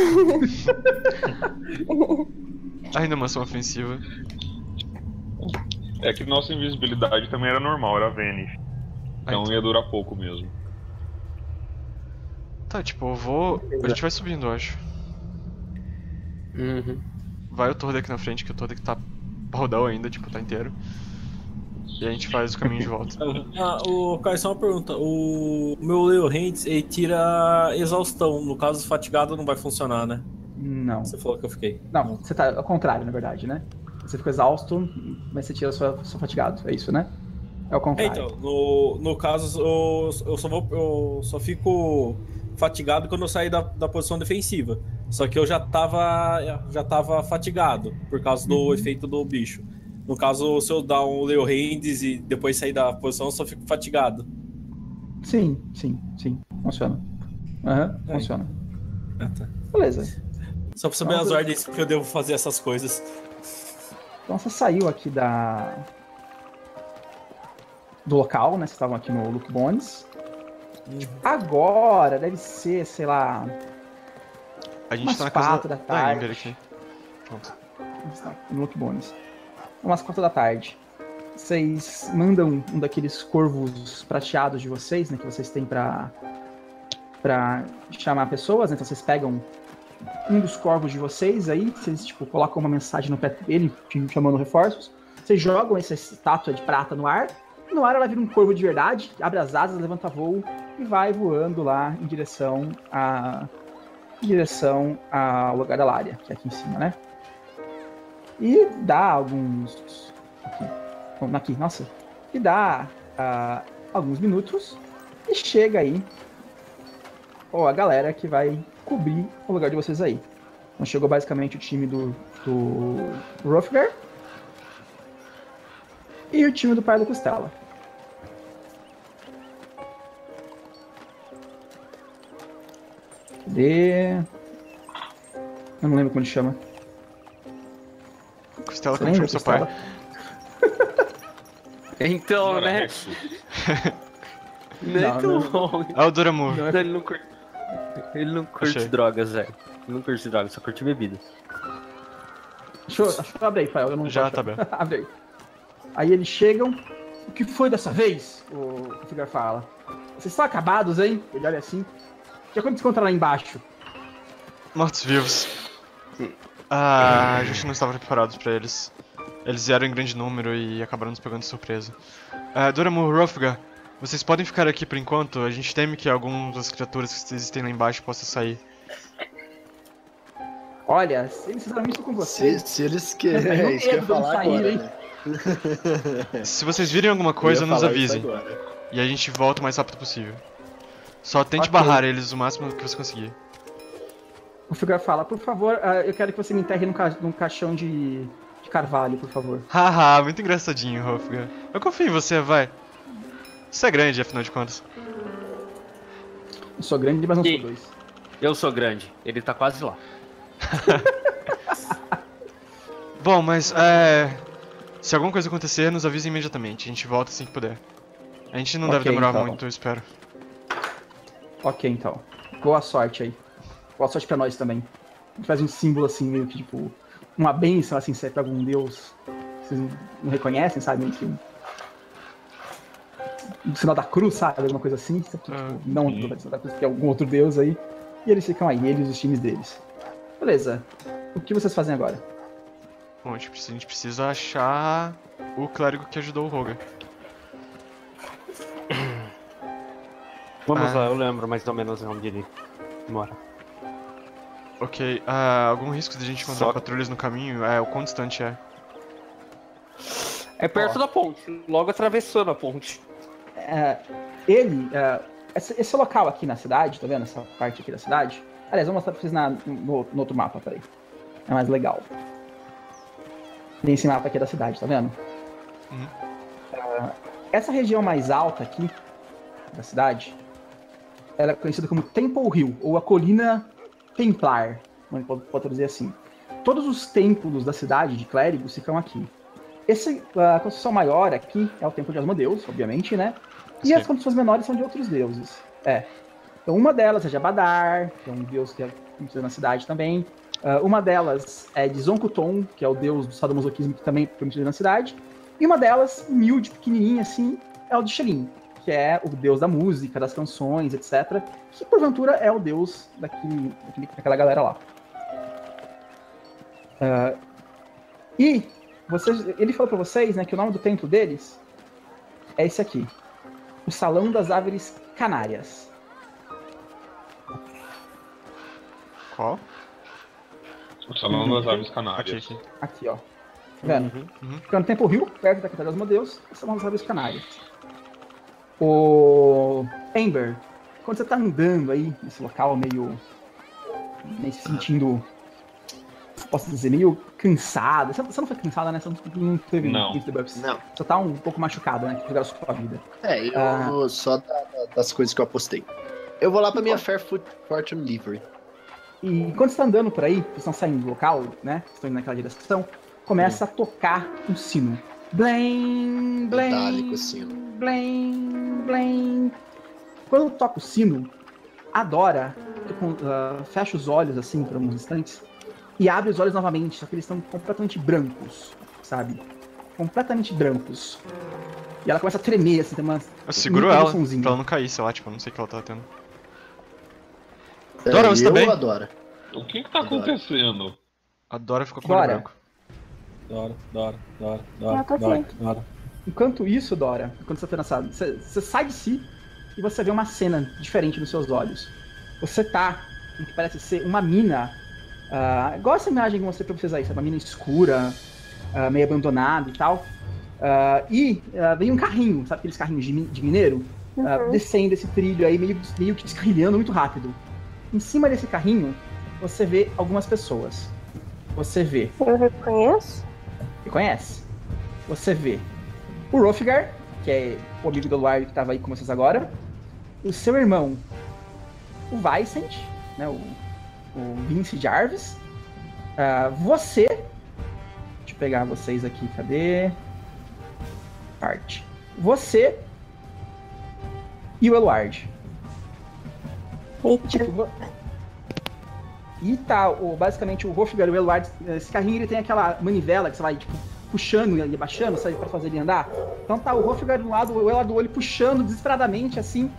Ainda uma ação ofensiva. É que nossa invisibilidade também era normal, era Vênus. Então ia durar pouco mesmo. Tá, tipo, eu vou... Beleza. A gente vai subindo, eu acho. Vai o Tordek na frente, que o Tordek tá baldão ainda, tipo, tá inteiro. E a gente faz o caminho de volta. O Caio, só uma pergunta. O meu Leo Hands, ele tira exaustão. No caso, fatigado não vai funcionar, né? Não. Você falou que eu fiquei. Não, você tá ao contrário, na verdade, né? Você ficou exausto, mas você tira só fatigado. É isso, né? É o contrário. Então, no caso, eu só fico fatigado quando eu sair da posição defensiva. Só que eu já tava fatigado por causa do efeito do bicho. No caso, se eu dar um Leo Hands e depois sair da posição, eu só fico fatigado. Sim. Funciona. Funciona. Ah, tá. Beleza. Só pra saber as ordens que eu devo fazer essas coisas. Então você saiu aqui do local, né? Vocês estavam aqui no Lucky Bones. Agora deve ser, sei lá... A gente tá na casa da Ember aqui. Pronto. No Lucky Bones. Umas 4 da tarde. Vocês mandam um daqueles corvos prateados de vocês, né? Que vocês têm pra chamar pessoas, né? Então vocês pegam um dos corvos de vocês aí, vocês, tipo, colocam uma mensagem no pé dele, chamando reforços. Vocês jogam essa estátua de prata no ar. E no ar ela vira um corvo de verdade, abre as asas, levanta voo e vai voando lá em direção ao lugar da Lária, que é aqui em cima, né? E dá alguns... Nossa. E dá alguns minutos. E chega aí, ó, a galera que vai cobrir o lugar de vocês aí. Então chegou basicamente o time do Rothgar e o time do pai do Costela. Cadê? Eu não lembro como ele chama. Costela, como chama seu pai? Então, Dora, né? Não, é tão bom. É o Doramur. Ele não curte drogas, velho. Não curte drogas, só curte bebida. Deixa eu abrir aí, Fael. Eu não já tá bem. Abre aí. Aí eles chegam. O que foi dessa vez? O Figar fala. Vocês estão acabados, hein? Ele olha assim. Já quando descontra lá embaixo? Mortos-vivos. Ah, a gente não estava preparado pra eles. Eles vieram em grande número e acabaram nos pegando de surpresa. Doramur, Rothgar, vocês podem ficar aqui por enquanto? A gente teme que algumas das criaturas que existem lá embaixo possam sair. Olha, se eles fizeram isso com vocês... Se eles querem, isso que eu ia falar agora, né? Se vocês virem alguma coisa, nos avisem. E a gente volta o mais rápido possível. Só tente barrar eles o máximo que você conseguir. O Figar fala, por favor, eu quero que você me enterre num caixão de carvalho, por favor. Haha, muito engraçadinho, Rothgar. Eu confio em você, vai. Você é grande, afinal de contas. Eu sou grande, mas não sou dois. Eu sou grande, ele tá quase lá. Bom, mas se alguma coisa acontecer, nos avise imediatamente. A gente volta assim que puder. A gente não deve demorar muito, eu espero. Ok, então. Boa sorte aí. Boa sorte pra nós também. A gente faz um símbolo assim, meio que tipo... uma bênção, assim, se é pra algum deus. Vocês não reconhecem, sabe? Um sinal da cruz, sabe? Alguma coisa assim. Tipo, não o sinal da cruz, porque é algum outro deus aí. E eles ficam aí, eles e os times deles. Beleza. O que vocês fazem agora? Bom, a gente precisa achar o clérigo que ajudou o Roger. Vamos lá, eu lembro mais ou menos onde ele mora. Ok, algum risco de a gente encontrar patrulhas no caminho? O quão distante é? É perto da ponte, logo atravessando a ponte. Esse local aqui na cidade, tá vendo? Essa parte aqui da cidade. Aliás, vou mostrar pra vocês no outro mapa, peraí. É mais legal. Tem esse mapa aqui da cidade, tá vendo? Uhum. Essa região mais alta aqui, da cidade, ela é conhecida como Temple Hill, ou a Colina Templar, pode traduzir assim. Todos os templos da cidade de clérigos ficam aqui. A construção maior aqui é o templo de Asmodeus, obviamente, né? E as construções menores são de outros deuses. Então uma delas é de Abadar, que é um deus que é na cidade também. Uma delas é de Zonkuton, que é o deus do sadomasoquismo, que também é permitido na cidade. E uma delas, humilde, pequenininha assim, é o de Shelim, que é o deus da música, das canções, etc. Que, porventura, é o deus daquela galera lá. Ele falou pra vocês, né, que o nome do templo deles é esse aqui. O Salão das Aves Canárias. Qual? O Salão das Aves Canárias. Aqui, ó. Tá vendo? Ficando no Temple Hill, perto da Catedral dos Modeus, o Salão das Aves Canárias. Ember, quando você tá andando aí nesse local meio se sentindo, posso dizer, meio cansada. Você não foi cansada, né? Você não teve muito debuffs. Não. Você tá um pouco machucada, né? Que jogaram sua vida. Eu só das coisas que eu apostei. Eu vou lá pra minha Fair Food Fortune Livery. E quando você tá andando por aí, vocês estão saindo do local, né? Vocês estão indo naquela direção, começa a tocar um sino. Blém, blém. Metálico sino. Blém, blém. Quando toca o sino, a Dora fecha os olhos assim por alguns instantes e abre os olhos novamente, só que eles estão completamente brancos, sabe? Completamente brancos. E ela começa a tremer, assim, tem uma... Eu seguro ela, pra ela não cair, sei lá, tipo, eu não sei o que ela tá tendo. Dora, você tá bem? Adora. O que tá acontecendo? A Dora ficou com o olho branco. Dora. Enquanto isso, Dora, quando você tá nessa, você sai de si e você vê uma cena diferente nos seus olhos. Você tá em que parece ser uma mina. Igual essa imagem que eu mostrei pra vocês aí, sabe? Uma mina escura, meio abandonada e tal. Vem um carrinho, sabe aqueles carrinhos de mineiro? descendo esse trilho aí, meio que descarrilhando muito rápido. Em cima desse carrinho, você vê algumas pessoas. Você vê... Eu reconheço? Reconhece. Você vê o Rofgar, que é o amigo do Eluard que estava aí com vocês agora. O seu irmão, o Vicent, né, o Vince Jarvis. Você... Deixa eu pegar vocês aqui, cadê? Parte. Você e o Eluard. Tipo, e tá, basicamente o Rofgar e o Eluard, esse carrinho ele tem aquela manivela que você vai tipo, puxando e abaixando, sabe, pra fazer ele andar. Então tá o Rofgar de um lado, o Eluard do olho puxando desesperadamente assim.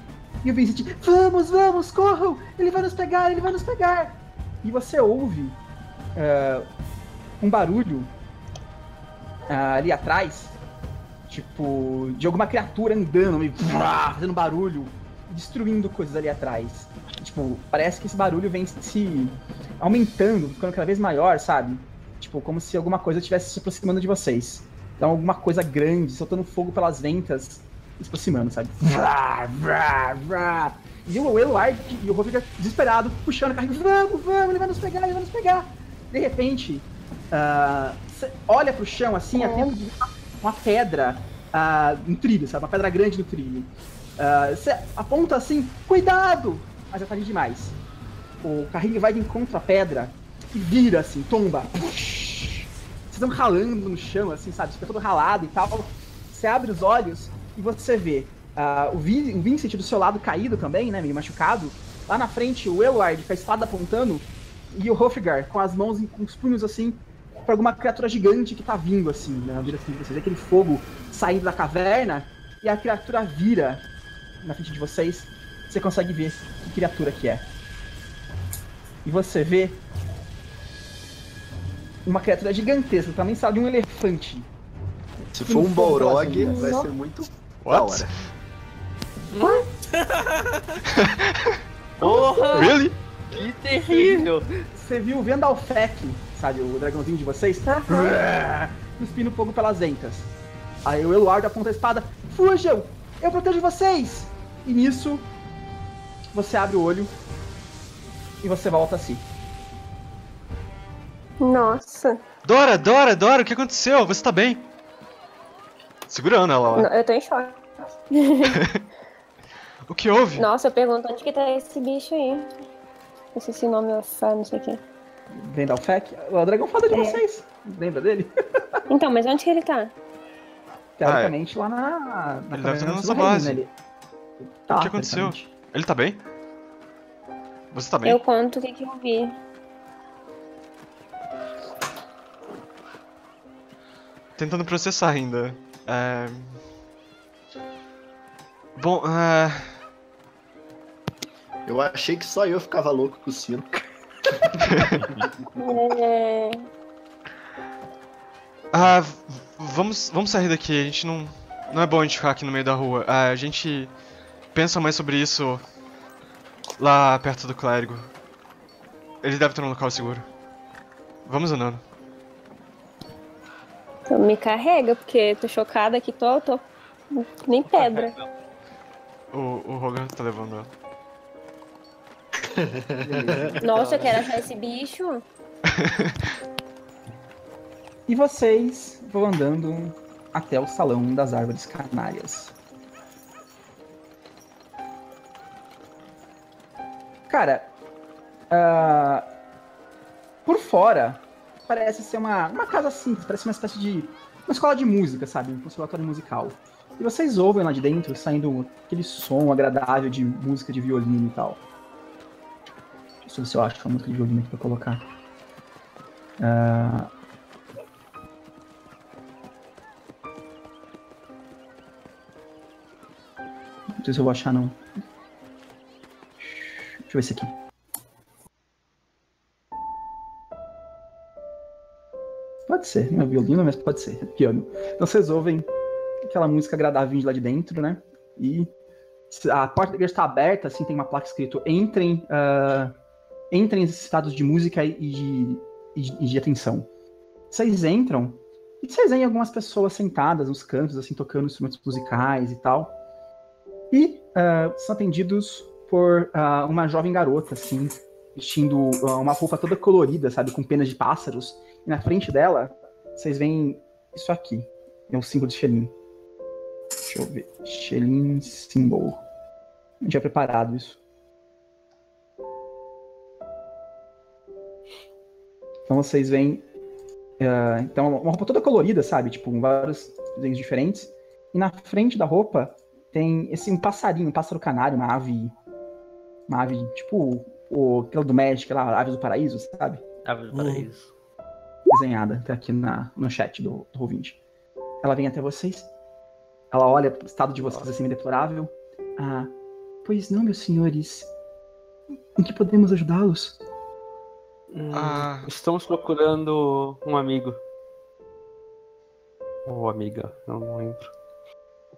E o Vincent, vamos, vamos, corram! Ele vai nos pegar, ele vai nos pegar! E você ouve um barulho ali atrás, tipo, de alguma criatura andando, meio, fazendo barulho, destruindo coisas ali atrás. Tipo, parece que esse barulho vem se aumentando, ficando cada vez maior, sabe? Tipo, como se alguma coisa estivesse se aproximando de vocês. Então, alguma coisa grande, soltando fogo pelas ventas, se aproximando, sabe? E o Eluard e o Rofgar desesperado, puxando o carrinho, vamos, vamos, ele vai nos pegar, ele vai nos pegar. De repente, você olha pro chão, assim, até uma pedra no trilho, sabe? Uma pedra grande no trilho. Você aponta assim, cuidado! Mas é tarde demais. O carrinho vai de encontro à pedra e vira assim, tomba. Vocês estão ralando no chão, assim, sabe? Você fica todo ralado e tal. Você abre os olhos e você vê o Vincent do seu lado caído também, né? Meio machucado. Lá na frente, o Eluard com a espada apontando e o Rofgar com as mãos com os punhos assim pra alguma criatura gigante que tá vindo assim, na direção de vocês. Aquele fogo saindo da caverna e a criatura vira na frente de vocês. Você consegue ver que criatura que é. E você vê uma criatura gigantesca, também sabe de um elefante. Se for um Balrog, vai ser muito da hora. Porra! Really? Que terrível! Você viu o Vendalfeck, sabe, o dragãozinho de vocês? Cuspindo fogo pelas ventas. Aí o Eluard aponta a espada. Fujam! Eu protejo vocês! E nisso... Você abre o olho e você volta a si. Nossa. Dora, Dora, Dora, o que aconteceu? Você tá bem? Segurando ela lá. Eu tô em choque. O que houve? Nossa, eu pergunto onde que tá esse bicho aí. Não sei se o nome é Fá, não sei o que. Vendalfeck? O dragão fala de vocês. Lembra dele? Então, mas onde que ele tá? Teoricamente lá na ele deve estar na nossa base. Né? Tá o que aconteceu? Ele tá bem? Você tá bem? Eu conto o que eu vi. Tentando processar ainda. Bom, eu achei que só eu ficava louco com o sino. Vamos sair daqui. A gente não é bom a gente ficar aqui no meio da rua. A gente... Pensa mais sobre isso lá perto do clérigo. Ele deve estar num local seguro. Vamos andando. Então me carrega, porque tô chocada que tô nem pedra. O Rogan tá levando ela. Nossa, eu quero achar esse bicho. E vocês vão andando até o Salão das Aves Canárias. Cara, por fora, parece ser uma casa simples, parece uma espécie de uma escola de música, sabe? Um conservatório musical. E vocês ouvem lá de dentro, saindo aquele som agradável de música de violino e tal. Deixa eu ver se eu acho uma música de violino aqui pra colocar. Não sei se eu vou achar, não. Deixa eu ver esse aqui. Pode ser, não é violino, mas pode ser, é piano. Então vocês ouvem aquela música agradável de lá de dentro, né? E a porta da igreja está aberta, assim, tem uma placa escrito entrem necessitados de música e de atenção. Vocês entram e vocês veem algumas pessoas sentadas nos cantos, assim, tocando instrumentos musicais e tal. E são atendidos por uma jovem garota, assim, vestindo uma roupa toda colorida, sabe, com penas de pássaros. E na frente dela, vocês veem isso aqui. É um símbolo de Xelin. Deixa eu ver. Xelin Symbol. Não tinha preparado isso. Então vocês veem... então, uma roupa toda colorida, sabe? Tipo, com vários desenhos diferentes. E na frente da roupa tem esse, um passarinho, um pássaro canário, uma ave... Uma ave, tipo, aquela do Magic, aquela ave do paraíso, sabe? Ave do paraíso. Desenhada, tá aqui no chat do ouvinte. Ela vem até vocês. Ela olha o estado de vocês assim, deplorável. Ah, pois não, meus senhores. Em que podemos ajudá-los? Estamos procurando um amigo. Ou amiga, eu não lembro.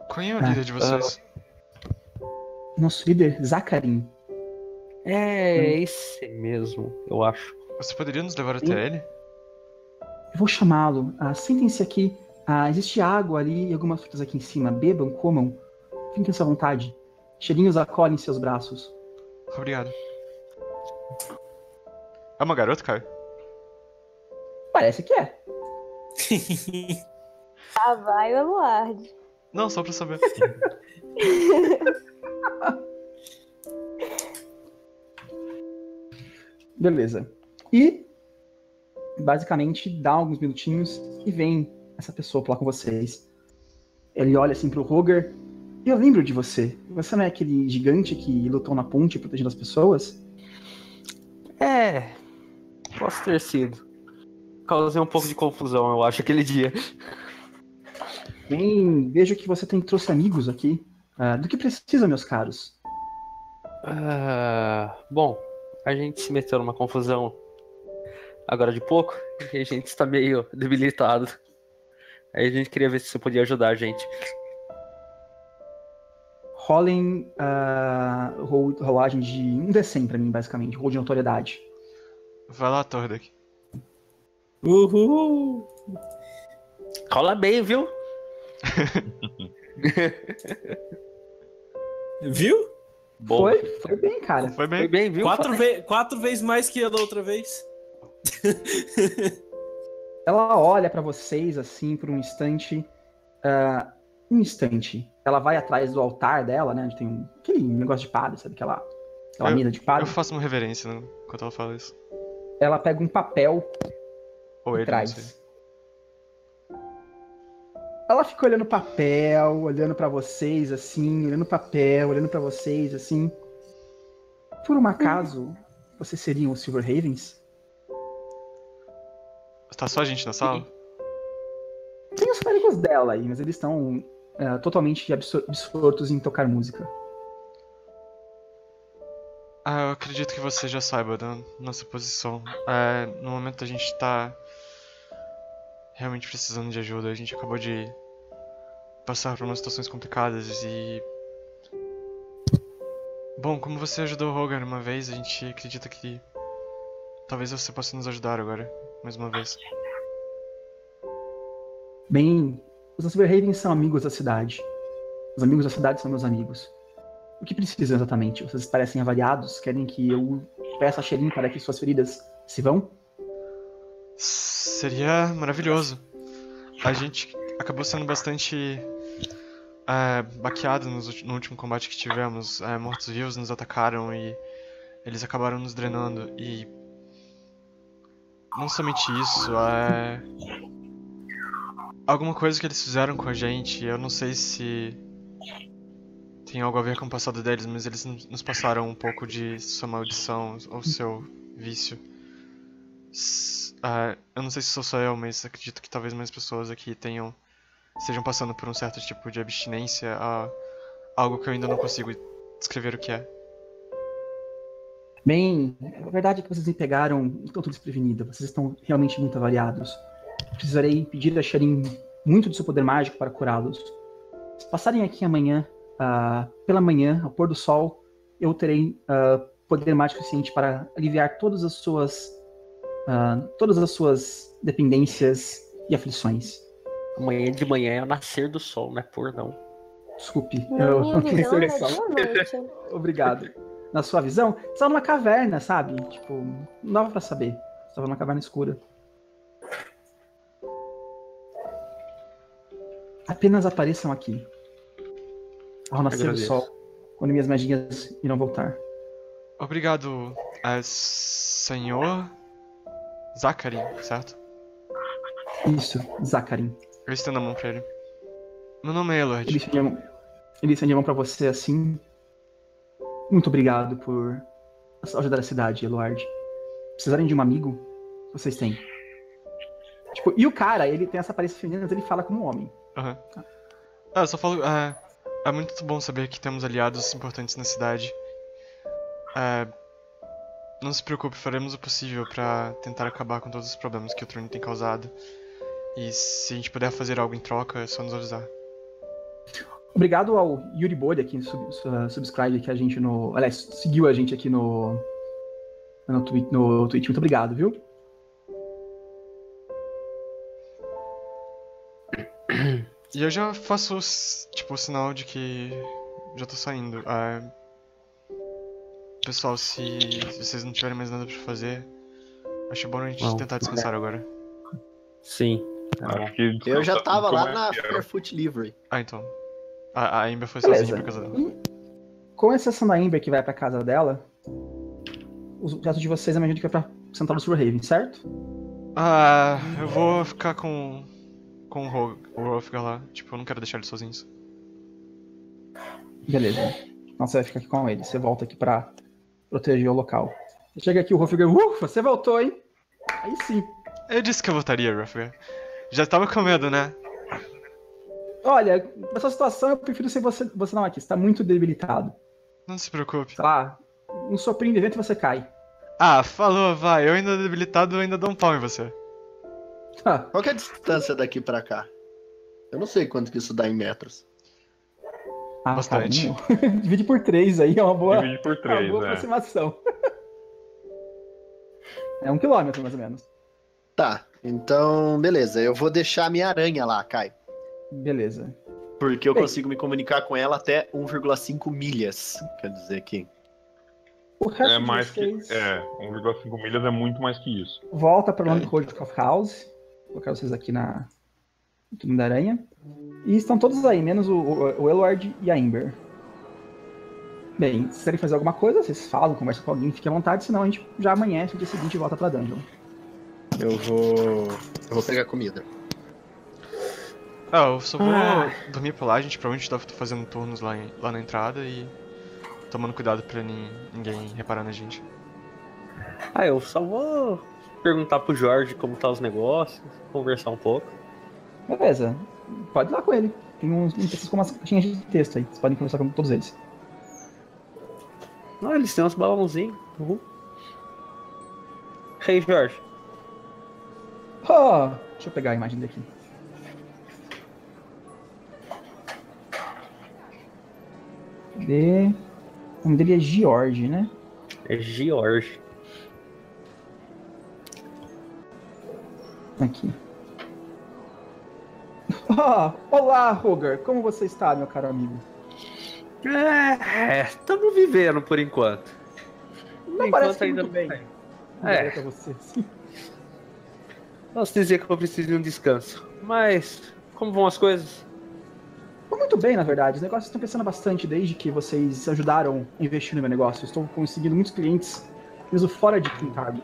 Qual é o líder de vocês? Nosso líder, Zacarim. É esse mesmo, eu acho. Você poderia nos levar até ele? Eu vou chamá-lo. Sentem-se aqui. Existe água ali e algumas frutas aqui em cima. Bebam, comam. Fiquem à sua vontade. Cheirinhos acolhem seus braços. Obrigado. É uma garota, Caio? Parece que é. Vai o Eluard. Não, só pra saber. Beleza. E basicamente dá alguns minutinhos e vem essa pessoa falar com vocês. Ele olha assim pro Roger. Eu lembro de você. Você não é aquele gigante que lutou na ponte protegendo as pessoas? É... Posso ter sido. Causei um pouco de confusão, eu acho, aquele dia. Bem, vejo que você trouxe amigos aqui. Do que precisa, meus caros? Bom, a gente se meteu numa confusão agora de pouco. E a gente está meio debilitado. Aí a gente queria ver se você podia ajudar a gente. Rolem rolagem de um D100 pra mim, basicamente. Roll de notoriedade. Vai lá, Tordek. Uhul! Rola bem, viu? Viu? Boa. Foi bem, cara. Foi bem, viu? Quatro vezes mais que a da outra vez. Ela olha pra vocês, assim, por um instante. Um instante. Ela vai atrás do altar dela, né? Onde tem aquele negócio de padre, sabe? Aquela mina de padre. Eu faço uma reverência, né? Enquanto ela fala isso. Ela pega um papel e traz. Ela fica olhando o papel, olhando pra vocês, assim, olhando o papel, olhando pra vocês, assim. Por um acaso, vocês seriam os Silver Ravens? Tá só a gente na sala? Tem os amigos dela aí, mas eles estão totalmente absortos em tocar música. Eu acredito que você já saiba da nossa posição. No momento a gente tá realmente precisando de ajuda. A gente acabou de passar por umas situações complicadas e... Bom, como você ajudou o Roger uma vez, a gente acredita que talvez você possa nos ajudar agora, mais uma vez. Bem, os Silver Ravens são amigos da cidade. Os amigos da cidade são meus amigos. O que precisam exatamente? Vocês parecem avaliados? Querem que eu peça a Xelin para que suas feridas se vão? Seria maravilhoso. A gente acabou sendo bastante baqueado no último combate que tivemos. Mortos-vivos nos atacaram e eles acabaram nos drenando. E não somente isso, alguma coisa que eles fizeram com a gente, eu não sei se... Tem algo a ver com o passado deles, mas eles nos passaram um pouco de sua maldição ou seu vício. Eu não sei se sou só eu, mas acredito que talvez mais pessoas aqui estejam passando por um certo tipo de abstinência a algo que eu ainda não consigo descrever o que é. Bem, a verdade é que vocês me pegaram um tanto desprevenida. Vocês estão realmente muito avaliados. Precisarei pedir a Xelin muito do seu poder mágico para curá-los. Se passarem aqui amanhã... pela manhã, ao pôr do sol, eu terei poder mágico suficiente para aliviar todas as suas dependências e aflições. Amanhã de manhã é o nascer do sol, não é pôr, não. Desculpe. Não tem seleção. Obrigado. Na sua visão, você estava numa caverna, sabe? Tipo, não dava pra saber. Você estava numa caverna escura. Apenas apareçam aqui. Ao nascer do sol, quando minhas magias irão voltar. Obrigado, senhor Zacharin, certo? Isso, Zacharin. Eu estendo a mão pra ele. Meu nome é Eluard. Ele estende a mão pra você assim. Muito obrigado por ajudar a cidade, Eluard. Precisarem de um amigo? Vocês têm. Tipo, e o cara, ele tem essa aparência feminina, mas ele fala como homem. Aham. Uhum. Ah, eu só falo... é muito bom saber que temos aliados importantes na cidade. Não se preocupe, faremos o possível pra tentar acabar com todos os problemas que o Truninto tem causado. E se a gente puder fazer algo em troca, é só nos avisar. Obrigado ao Yuri Boria que subscribe aqui a gente no... Aliás, seguiu a gente aqui no Twitch. Muito obrigado, viu? E eu já faço, tipo, o sinal de que já tô saindo. Pessoal, se vocês não tiverem mais nada pra fazer, acho bom a gente tentar descansar agora. Sim. Acho que eu já tava lá na Fairfoot Livery. Ah, então. A Ember foi sozinha pra casa dela. Com exceção da Ember que vai pra casa dela, o resto de vocês imagino que vai pra sentar no Silver Ravens, certo? Eu vou ficar com o Rolfgar lá. Tipo, eu não quero deixar eles sozinhos. Beleza. Então você vai ficar aqui com ele. Você volta aqui pra proteger o local. Chega aqui o Rolfgar. Ufa, você voltou, hein? Aí sim. Eu disse que eu voltaria, Rolfgar. Já tava com medo, né? Olha, nessa situação eu prefiro ser você não aqui. Você tá muito debilitado. Não se preocupe. Sei lá, um soprinho de vento e você cai. Ah, falou, vai. Eu ainda debilitado, eu ainda dou um pau em você. Qual que é a distância daqui pra cá? Eu não sei quanto que isso dá em metros. Bastante. Divide por 3 aí, é uma boa, aproximação. É 1 quilômetro, mais ou menos. Tá, então, beleza. Eu vou deixar a minha aranha lá, Kai. Beleza. Porque eu consigo me comunicar com ela até 1,5 milhas. Quer dizer que... É mais que... É, 1,5 milhas é muito mais que isso. Volta pra Long Road of House. Vou colocar vocês aqui na Túmulo da Aranha. E estão todos aí, menos o Eluard e a Ember. Bem, se vocês querem fazer alguma coisa, vocês falam, conversam com alguém, fiquem à vontade, senão a gente já amanhece no dia seguinte e volta pra Dungeon. Eu vou pegar comida. Eu só vou dormir por lá, gente. Provavelmente deve estar fazendo turnos lá na entrada e tomando cuidado pra ninguém reparar na gente. Eu só vou perguntar pro Jorge como tá os negócios, conversar um pouco. Beleza, pode ir lá com ele. Tem umas caixinhas de texto aí, vocês podem conversar com todos eles. Não, eles têm uns balãozinhos. Uhum. Hey, Jorge. Deixa eu pegar a imagem daqui. Cadê? O nome dele é George, né? É George. Aqui. Olá, Roger. Como você está, meu caro amigo? Estamos vivendo por enquanto. Não parece ainda bem. Pra você. Posso dizer que eu preciso de um descanso. Mas, como vão as coisas? Muito bem, na verdade. Os negócios estão crescendo bastante desde que vocês ajudaram a investir no meu negócio. Estou conseguindo muitos clientes, mesmo fora de Kintargo.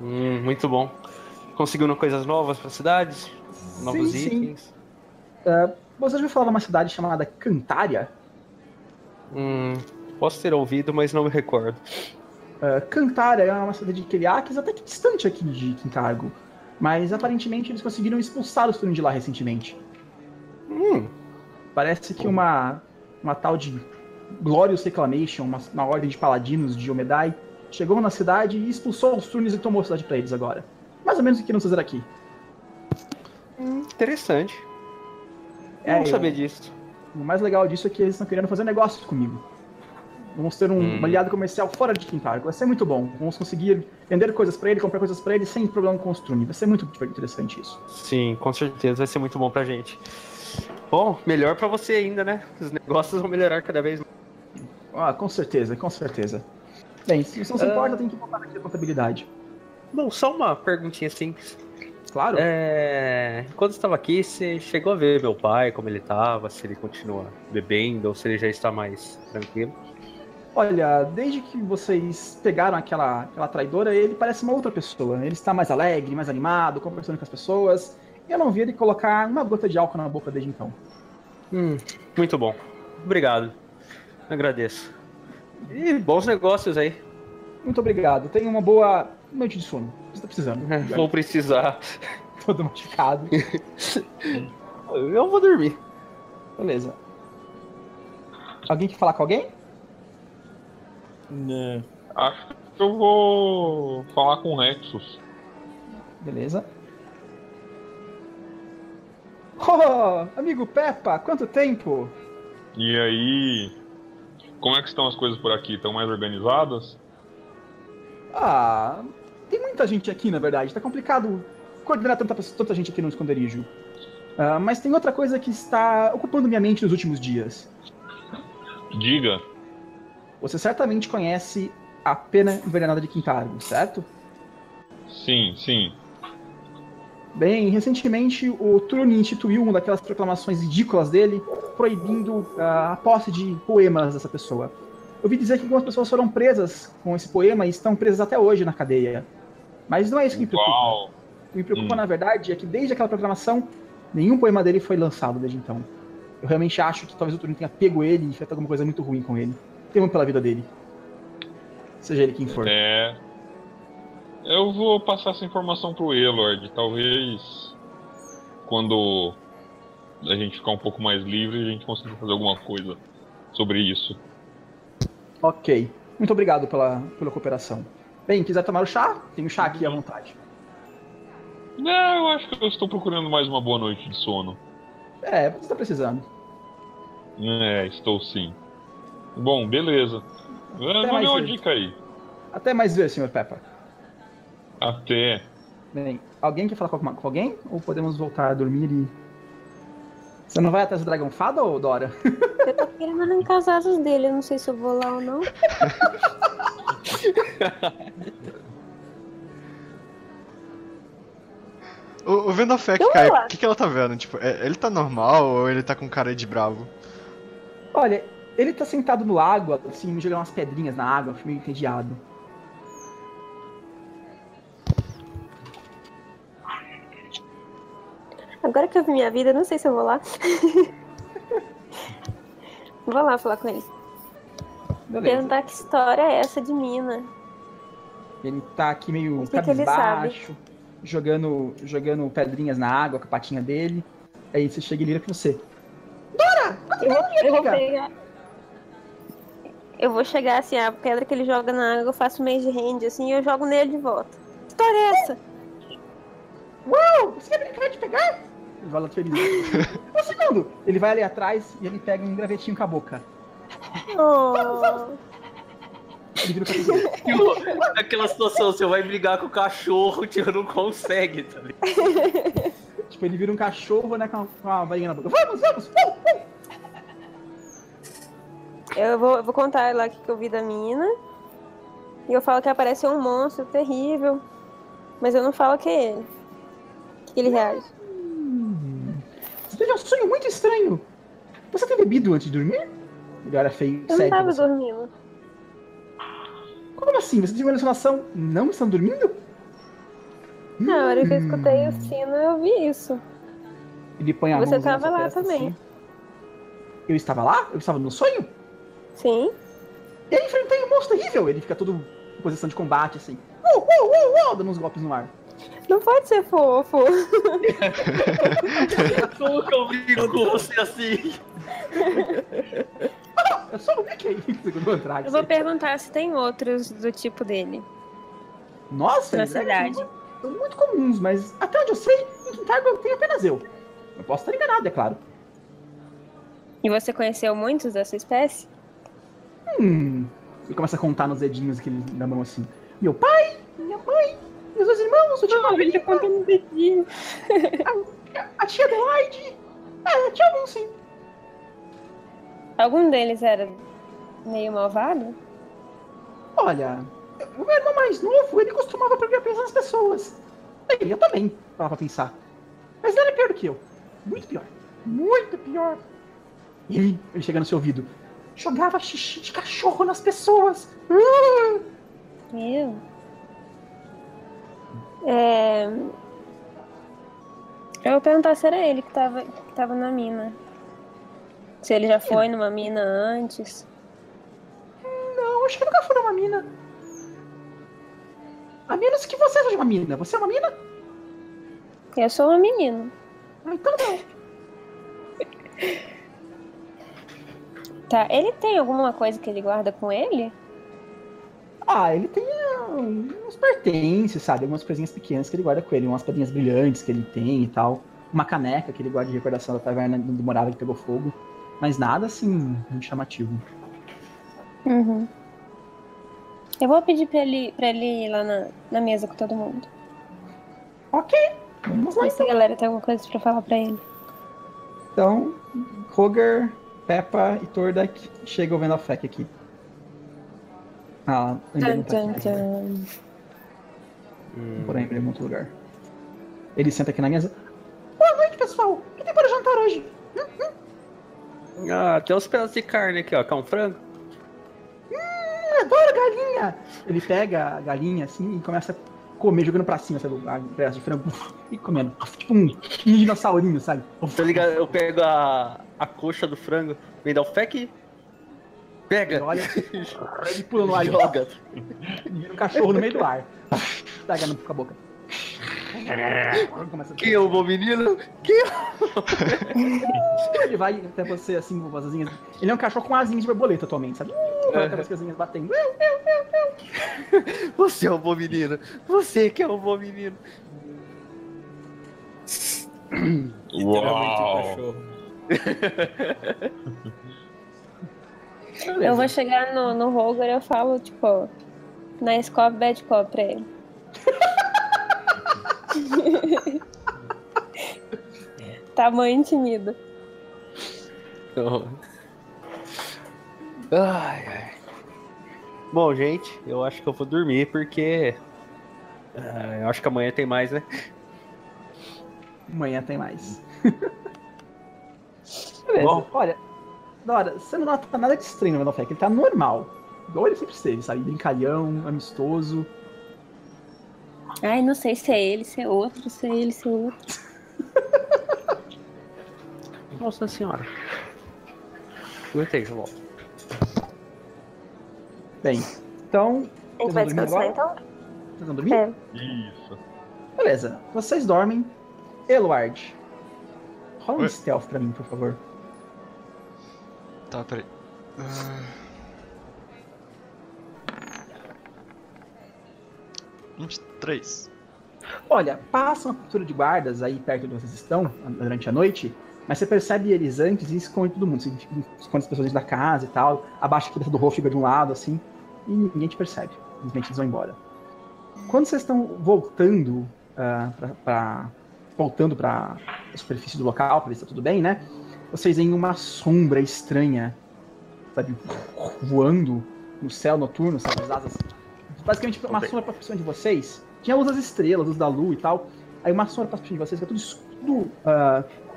Muito bom. Conseguindo coisas novas para cidades? Novos itens? Você já ouviu falar de uma cidade chamada Kantaria? Posso ter ouvido, mas não me recordo. Kantaria é uma cidade de Keliakes, até que distante aqui de Kintargo. Mas aparentemente eles conseguiram expulsar os Truninto de lá recentemente. Parece que uma tal de Glorious Reclamation, uma ordem de paladinos de Omedai, chegou na cidade e expulsou os Truninto e tomou a cidade pra eles agora. Mais ou menos o que vamos fazer aqui. Interessante. Vamos saber disso. O mais legal disso é que eles estão querendo fazer negócios comigo. Vamos ter um aliado comercial fora de Kintargo. Vai ser muito bom. Vamos conseguir vender coisas pra ele, comprar coisas pra ele sem problema com os Truninto. Vai ser muito interessante isso. Sim, com certeza. Vai ser muito bom pra gente. Bom, melhor pra você ainda, né? Os negócios vão melhorar cada vez mais. Ah, com certeza, com certeza. Bem, se você não se importa, tem que voltar aqui a contabilidade. Bom, só uma perguntinha simples. Claro. Quando estava aqui, você chegou a ver meu pai, como ele estava, se ele continua bebendo ou se ele já está mais tranquilo? Olha, desde que vocês pegaram aquela traidora, ele parece uma outra pessoa. Ele está mais alegre, mais animado, conversando com as pessoas. Eu não vi ele colocar uma gota de álcool na boca desde então. Muito bom. Obrigado. Agradeço. E bons negócios aí. Muito obrigado. Tenha uma boa noite de sono. Você tá precisando. Vou precisar. Todo machucado. Eu vou dormir. Beleza. Alguém quer falar com alguém? Não. Acho que eu vou falar com o Rexus. Beleza. Oh, amigo Peppa, quanto tempo? E aí? Como é que estão as coisas por aqui? Estão mais organizadas? Ah, tem muita gente aqui, na verdade. Tá complicado coordenar tanta gente aqui no esconderijo. Mas tem outra coisa que está ocupando minha mente nos últimos dias. Diga. Você certamente conhece a pena envenenada de Kintargo, certo? Sim, sim. Bem, recentemente o Truninto instituiu uma daquelas proclamações ridículas dele, proibindo a posse de poemas dessa pessoa. Eu ouvi dizer que algumas pessoas foram presas com esse poema e estão presas até hoje na cadeia. Mas não é isso que me preocupa. Uau. O que me preocupa, na verdade, é que desde aquela proclamação, nenhum poema dele foi lançado desde então. Eu realmente acho que talvez o Truninto tenha pego ele e feito alguma coisa muito ruim com ele. Temo pela vida dele. Seja ele quem for. Eu vou passar essa informação pro Eluard. Talvez quando a gente ficar um pouco mais livre, a gente consiga fazer alguma coisa sobre isso. Ok. Muito obrigado pela cooperação. Bem, quiser tomar o chá? Tem o chá aqui à vontade. Não, eu acho que eu estou procurando mais uma boa noite de sono. Você está precisando. Estou sim. Bom, beleza. Dá uma dica aí. Até mais ver, Sr. Peppa. Até. Bem, alguém quer falar com alguém? Ou podemos voltar a dormir e... Você não vai atrás do Dragão Fada, ou Dora? Eu tô querendo arrancar os asas dele, eu não sei se eu vou lá ou não. O Vendalfeck, cara, o que ela tá vendo? Tipo, ele tá normal ou ele tá com cara de bravo? Olha, ele tá sentado no lago, assim, jogando umas pedrinhas na água, meio entediado. Agora que eu vi minha vida, não sei se eu vou lá. Vou lá falar com ele. Beleza. Perguntar que história é essa de mina. Ele tá aqui meio cabisbaixo, jogando pedrinhas na água com a patinha dele. Aí você chega e lira pra você. Dora! Eu vou chegar assim, a pedra que ele joga na água, eu faço meio de hand, assim, e eu jogo nele de volta. Que história é essa? Uau! Você quer brincar de pegar? Ele vai lá feliz. Um segundo! Ele vai ali atrás e ele pega um gravetinho com a boca. Oh. Vamos! Ele vira o cachorro. Naquela situação, você vai brigar com o cachorro, tio, não consegue, tá ligado? Tipo, ele vira um cachorro, né, com uma varinha na boca. Vamos! Eu vou contar lá o que eu vi da mina. E eu falo que apareceu um monstro terrível. Mas eu não falo que é ele. Que ele reage. Você teve um sonho muito estranho. Você tem bebido antes de dormir? Ele olha feio, sério. Eu não tava dormindo. Como assim? Você teve uma alucinação? Não estão dormindo? Na hora que eu escutei o sino, eu vi isso. Ele põe a mão. Você estava lá também. Assim. Eu estava lá? Eu estava no sonho? Sim. E aí enfrentei um monstro terrível. Ele fica todo em posição de combate, assim. Dando uns golpes no ar. Não pode ser fofo. Eu nunca ouvi com você assim. Eu só o que é isso. Eu vou perguntar se tem outros do tipo dele. Nossa, na cidade. São muito comuns, mas até onde eu sei, em Kintargo tem apenas eu. Eu posso estar enganado, é claro. E você conheceu muitos dessa espécie? Ele começa a contar nos dedinhos que ele dá mão assim. Meu pai, minha mãe, meus dois irmãos, o tio Maria, a tia Adelaide, Ah, tinha algum sim. Algum deles era meio malvado? Olha, o meu irmão mais novo, ele costumava progredir nas pessoas. Eu também, para pensar. Mas ele é pior do que eu. Muito pior. Muito pior. E aí, ele chega no seu ouvido. Jogava xixi de cachorro nas pessoas. Meu. Eu vou perguntar se era ele que tava na mina. Se ele já foi numa mina antes. Não, acho que eu nunca fui numa mina. A menos que você seja uma mina. Você é uma mina? Eu sou uma menina. Ah, então não. Tá, ele tem alguma coisa que ele guarda com ele? Ah, ele tem uns pertences, sabe? Algumas coisinhas pequenas que ele guarda com ele. Umas pedrinhas brilhantes que ele tem e tal. Uma caneca que ele guarda de recordação da taverna onde morava que pegou fogo. Mas nada assim, muito chamativo. Uhum. Eu vou pedir pra ele ir lá na mesa com todo mundo. Ok, vamos lá. Então. A galera tem alguma coisa pra falar pra ele. Então, Roger, Peppa e Tordek chegam vendo a Vendalfeck aqui. Ah, tum, tá tum, aqui, né? Porém, ele é em outro lugar. Ele senta aqui na mesa. Boa noite, pessoal! O que tem para jantar hoje? Ah, tem uns pedaços de carne aqui, ó. Quer um frango? Adoro galinha! Ele pega a galinha assim e começa a comer, jogando pra cima, sabe? A pedaço de frango e comendo. Tipo um dinossaurinho, sabe? Tá ligado? Eu pego a coxa do frango, me dá um feque. Pega! Ele olha, ele pula no ar e joga. Vira um cachorro no meio do ar. Tá agarrando com a boca. Que eu vou, menino? Que eu... Ele vai até você assim, com as asinhas. Ele é um cachorro com asinhas de borboleta atualmente, sabe? Vai até as asinhas batendo. Você é um bom menino. Você que é um bom menino. Literalmente um cachorro. Eu vou chegar no Roger e eu falo, tipo, na Scope, Bad Cop pra ele. Tamanho intimida. Oh. Ai, ai. Bom, gente, eu acho que eu vou dormir porque eu acho que amanhã tem mais, né? Amanhã tem mais. Beleza. Bom. Olha, Dora, você não nota nada de estranho no Vendalfeck, ele tá normal. Igual ele sempre esteve, sabe? Brincalhão, amistoso. Ai, não sei se é ele, se é outro, se é ele, se é outro. Nossa senhora. Aguentei, já volto. Bem, então... A gente vai descansar então? Vocês vão dormir? É. Isso. Beleza, vocês dormem. Eluard, rola um stealth pra mim, por favor. Tá, peraí. Três. Olha, passa uma patrulha de guardas aí perto de onde vocês estão durante a noite, mas você percebe eles antes e esconde todo mundo. Você esconde as pessoas dentro da casa e tal, abaixa a cabeça do rosto, fica de um lado assim, e ninguém te percebe. Simplesmente eles vão embora. Quando vocês estão voltando pra a superfície do local, pra ver se tá tudo bem, né? Vocês veem uma sombra estranha, sabe, voando no céu noturno, sabe, as asas. Basicamente, uma sombra pra cima de vocês. Tinha luz das estrelas, luz da lua e tal. Aí uma sombra pra cima de vocês, que é tudo escuro,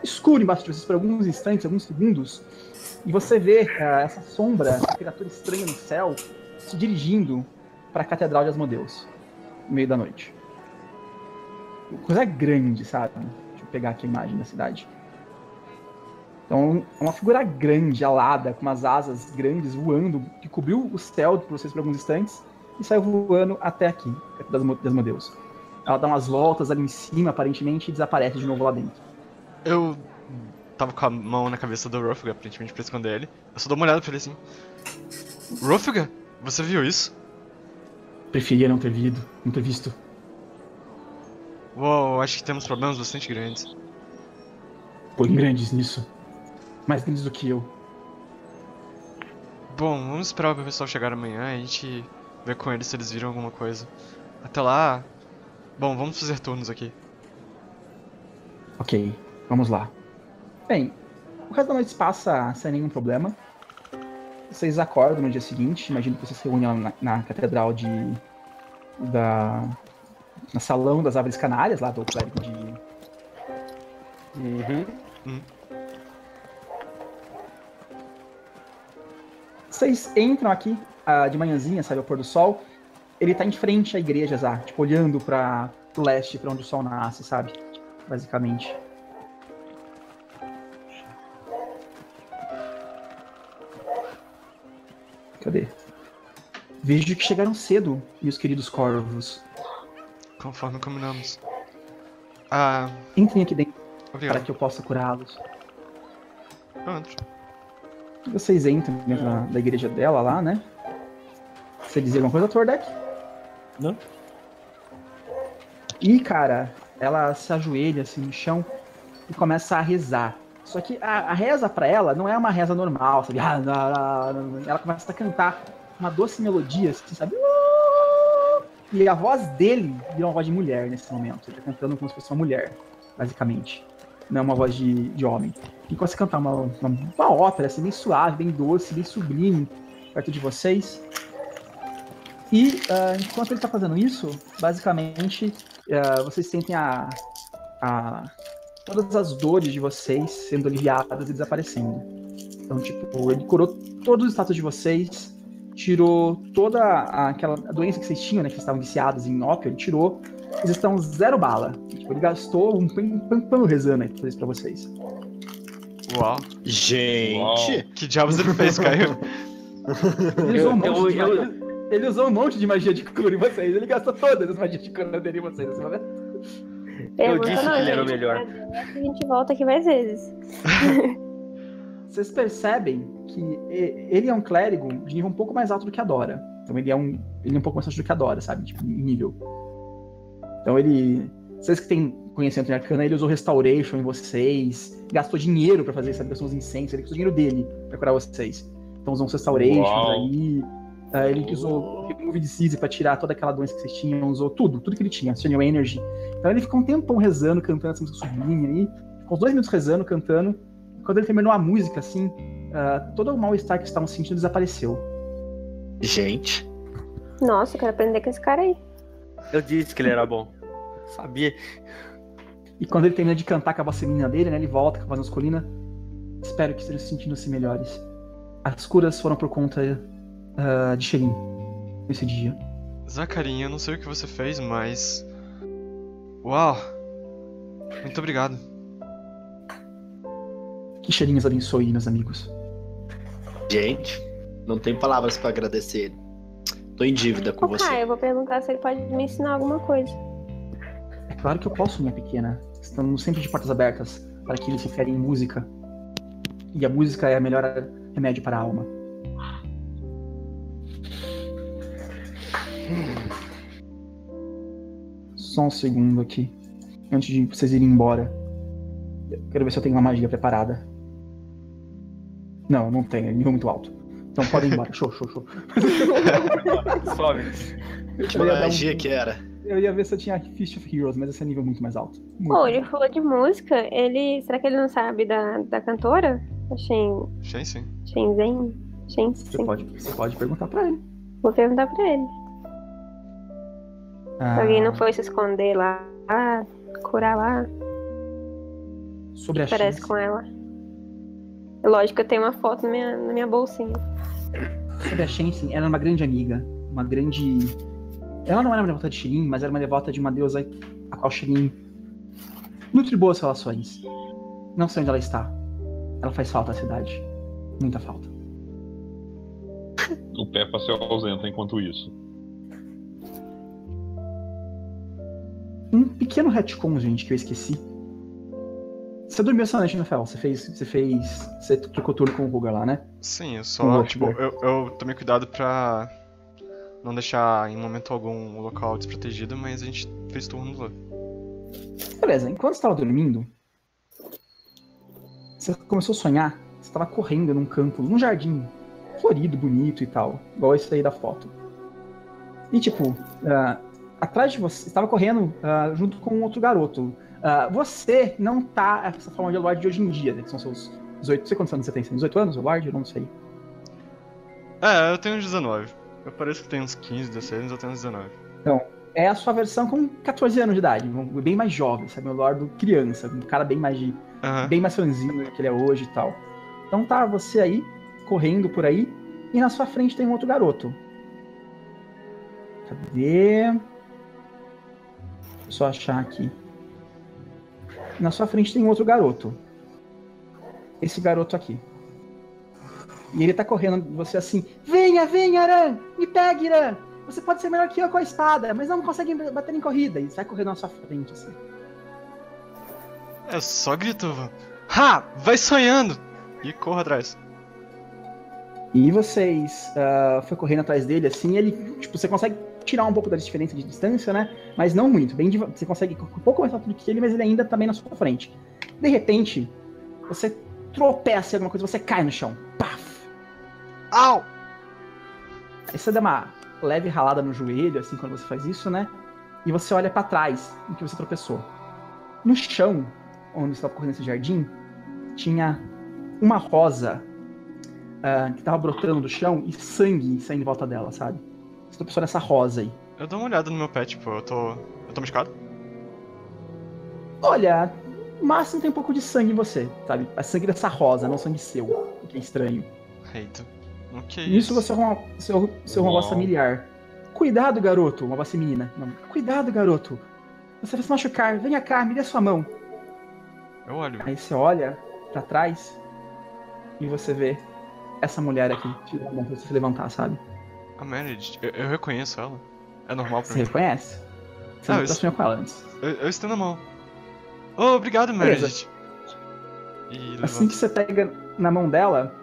escuro embaixo de vocês por alguns instantes, alguns segundos. E você vê essa sombra, essa criatura estranha no céu, se dirigindo pra Catedral de Asmodeus, no meio da noite. Coisa grande, sabe? Deixa eu pegar aqui a imagem da cidade. Então, é uma figura grande, alada, com umas asas grandes voando, que cobriu o céu pra vocês por alguns instantes. E saiu voando até aqui, das Asmodeus. Ela dá umas voltas ali em cima, aparentemente, e desaparece de novo lá dentro. Eu tava com a mão na cabeça do Rofga, aparentemente, pra esconder ele. Eu só dou uma olhada pra ele assim. Rofga, você viu isso? Preferia não ter visto. Uou, acho que temos problemas bastante grandes. Foi grandes nisso. Mais grandes do que eu. Bom, vamos esperar o pessoal chegar amanhã e a gente... ver com eles se eles viram alguma coisa. Até lá... Bom, vamos fazer turnos aqui. Ok, vamos lá. Bem, o resto da noite passa sem nenhum problema. Vocês acordam no dia seguinte, imagino que vocês se reúnem lá na catedral de... na Salão das Aves Canárias, lá do clérigo de... Vocês entram aqui de manhãzinha, sabe, ao pôr do sol. Ele tá em frente à igreja, já, tipo, olhando para o leste, para onde o sol nasce, sabe? Basicamente. Cadê? Vejo que chegaram cedo, meus queridos corvos. Conforme combinamos. Entrem aqui dentro. Obrigado. Para que eu possa curá-los. Vocês entram dentro da igreja dela lá, né? Você dizer alguma coisa, Tordek? Não. E, cara, ela se ajoelha assim no chão e começa a rezar. Só que a reza pra ela não é uma reza normal, sabe? Ela começa a cantar uma doce melodia, assim, sabe? E a voz dele vira uma voz de mulher nesse momento. Ele tá cantando como se fosse uma mulher. Basicamente, não é uma voz de homem. E quando você cantar uma ópera, assim, bem suave, bem doce, bem sublime, perto de vocês. E enquanto ele está fazendo isso, basicamente, vocês sentem todas as dores de vocês sendo aliviadas e desaparecendo. Então, tipo, ele curou todos os status de vocês, tirou toda aquela doença que vocês tinham, né, que vocês estavam viciados em ópio, ele tirou. Vocês estão zero bala. Tipo, ele gastou um pano rezando aí pra vocês. Uau. Gente! Uau. Que diabos ele fez, caiu? Ele usou um monte de magia de cura em vocês. Ele gastou todas as magias de cura dele em vocês. Eu disse que ele era o melhor. A gente volta aqui mais vezes. Vocês percebem que ele é um clérigo de nível um pouco mais alto do que a Dora. Então ele é um pouco mais alto do que a Dora, sabe? Tipo, em nível. Então ele... Vocês que têm conhecimento em Arcana, ele usou Restoration em vocês, gastou dinheiro pra fazer, sabe? Gastou uns incensos, ele gastou dinheiro dele pra curar vocês. Então usou uns Restorations aí, ele usou Remove Disease pra tirar toda aquela doença que vocês tinham, usou tudo que ele tinha, Channel Energy. Então ele ficou um tempão rezando, cantando essa música sublime aí, ficou uns 2 minutos rezando, cantando, e quando ele terminou a música, assim, todo o mal-estar que vocês estavam sentindo desapareceu. Gente. Nossa, eu quero aprender com esse cara aí. Eu disse que ele era bom. Sabia. E quando ele termina de cantar com a vaselina dele, né? Ele volta com a voz masculina. Espero que estejam sentindo-se melhores. As curas foram por conta de Xerim nesse dia. Zacarinha, eu não sei o que você fez, mas... Uau! Muito obrigado. Que Xerim os abençoe, meus amigos. Gente, não tem palavras pra agradecer ele. Tô em dívida com você. Ah, eu vou perguntar se ele pode me ensinar alguma coisa. É claro que eu posso, minha pequena. Estamos sempre de portas abertas para que eles se ferem em música. E a música é a melhor remédio para a alma. Só um segundo aqui. Antes de vocês irem embora. Eu quero ver se eu tenho uma magia preparada. Não, não tenho. É nível muito alto. Então podem ir embora. Show. Sobe. Que magia que era. Eu ia ver se eu tinha Fist of Heroes, mas esse é nível muito mais alto. Pô, ele falou de música. Será que ele não sabe da cantora? Shen Zen. Você pode perguntar pra ele. Vou perguntar pra ele. Se alguém não foi se esconder lá, curar lá. Sobre a Shen. Parece com ela. Lógico que eu tenho uma foto na minha bolsinha. Sobre a Shen, sim, ela era uma grande amiga. Uma grande... Ela não era uma devota de Xerim, mas era uma devota de uma deusa a qual Xerim nutre boas relações. Não sei onde ela está. Ela faz falta à cidade. Muita falta. O Peppa se ausenta enquanto isso. Um pequeno retcon, gente, que eu esqueci. Você dormiu essa noite, né, Fael? Você trocou turno com o Ruger lá, né? Sim, eu só... Tipo, eu tomei cuidado pra não deixar em momento algum o local desprotegido, mas a gente fez turno lá. Beleza, enquanto você tava dormindo, você começou a sonhar. Você tava correndo num campo, num jardim florido, bonito e tal, igual esse aí da foto. E tipo, atrás de você, você tava correndo junto com um outro garoto. Você não tá essa forma de Eluard de hoje em dia, né? Que são seus 18... Não sei quantos anos você tem, 18 anos, Eluard? Eu não sei. É, eu tenho uns 19. Eu pareço que tenho uns 15, 16 anos, eu tenho uns 19. Então, é a sua versão com 14 anos de idade, bem mais jovem, sabe? O Eluard criança, um cara bem mais, bem mais franzino do que ele é hoje e tal. Então tá você aí, correndo por aí, e na sua frente tem um outro garoto. Cadê? Deixa eu só achar aqui. Na sua frente tem um outro garoto. Esse garoto aqui. E ele tá correndo de você assim. Venha, venha, Aran! Me pegue, Aran! Você pode ser melhor que eu com a espada, mas não consegue bater em corrida. E sai correndo na sua frente, assim. Eu só grito. Ha! Vai sonhando! E corro atrás. E vocês foi correndo atrás dele, assim, ele, tipo, você consegue tirar um pouco da diferença de distância, né? Mas não muito, bem você consegue um pouco mais rápido que ele, mas ele ainda também na sua frente. De repente, você tropeça em alguma coisa, você cai no chão. Paf! Au! Aí você dá uma leve ralada no joelho, assim, quando você faz isso, né? E você olha pra trás, em que você tropeçou. No chão, onde você estava correndo esse jardim, tinha uma rosa... que tava brotando do chão e sangue saindo em volta dela, sabe? Você tropeçou nessa rosa aí. Eu dou uma olhada no meu pé, tipo, eu tô machucado? Olha, no máximo tem um pouco de sangue em você, sabe? É sangue dessa rosa, não sangue seu, o que é estranho. Eita, o que é isso? Isso você arruma seu voz familiar. Cuidado, garoto, uma voz feminina. Não. Cuidado, garoto, você vai se machucar, venha cá, me dê sua mão. Eu olho. Aí você olha pra trás e você vê essa mulher aqui, te dá a mão pra você se levantar, sabe? A Meredith, eu reconheço ela. É normal pra mim. Você reconhece? Você não estranhou com ela antes. Eu estendo a mão. Oh, obrigado, Meredith. E assim que você pega na mão dela,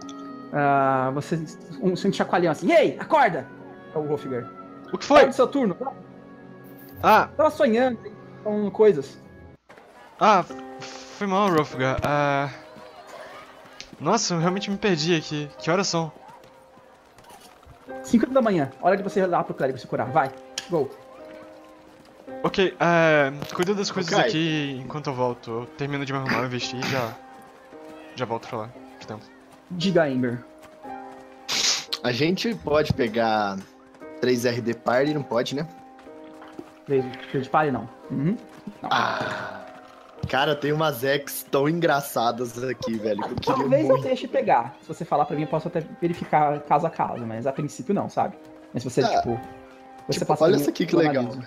você sente chacoalhão assim. Ei, acorda! É o Wolfgar. O que foi? Sai do seu turno. Ah! Tava sonhando com coisas. Ah, foi mal, Wolfgar. Nossa, eu realmente me perdi aqui. Que horas são? 5 da manhã. Hora de você ir lá pro clérigo se curar. Vai. Go. Ok, cuida das coisas aqui enquanto eu volto. Eu termino de me arrumar, vestir e já volto pra lá. Que tempo? Diga, Ember. A gente pode pegar 3R de party, não pode, né? 3R de party, não. Uhum. Não. Ah... Cara, tem umas ex tão engraçadas aqui, velho. Talvez eu deixe pegar. Se você falar pra mim, eu posso até verificar caso a caso, mas a princípio não, sabe? Mas se você, tipo... Você tipo, passa olha essa aqui que legal, velho.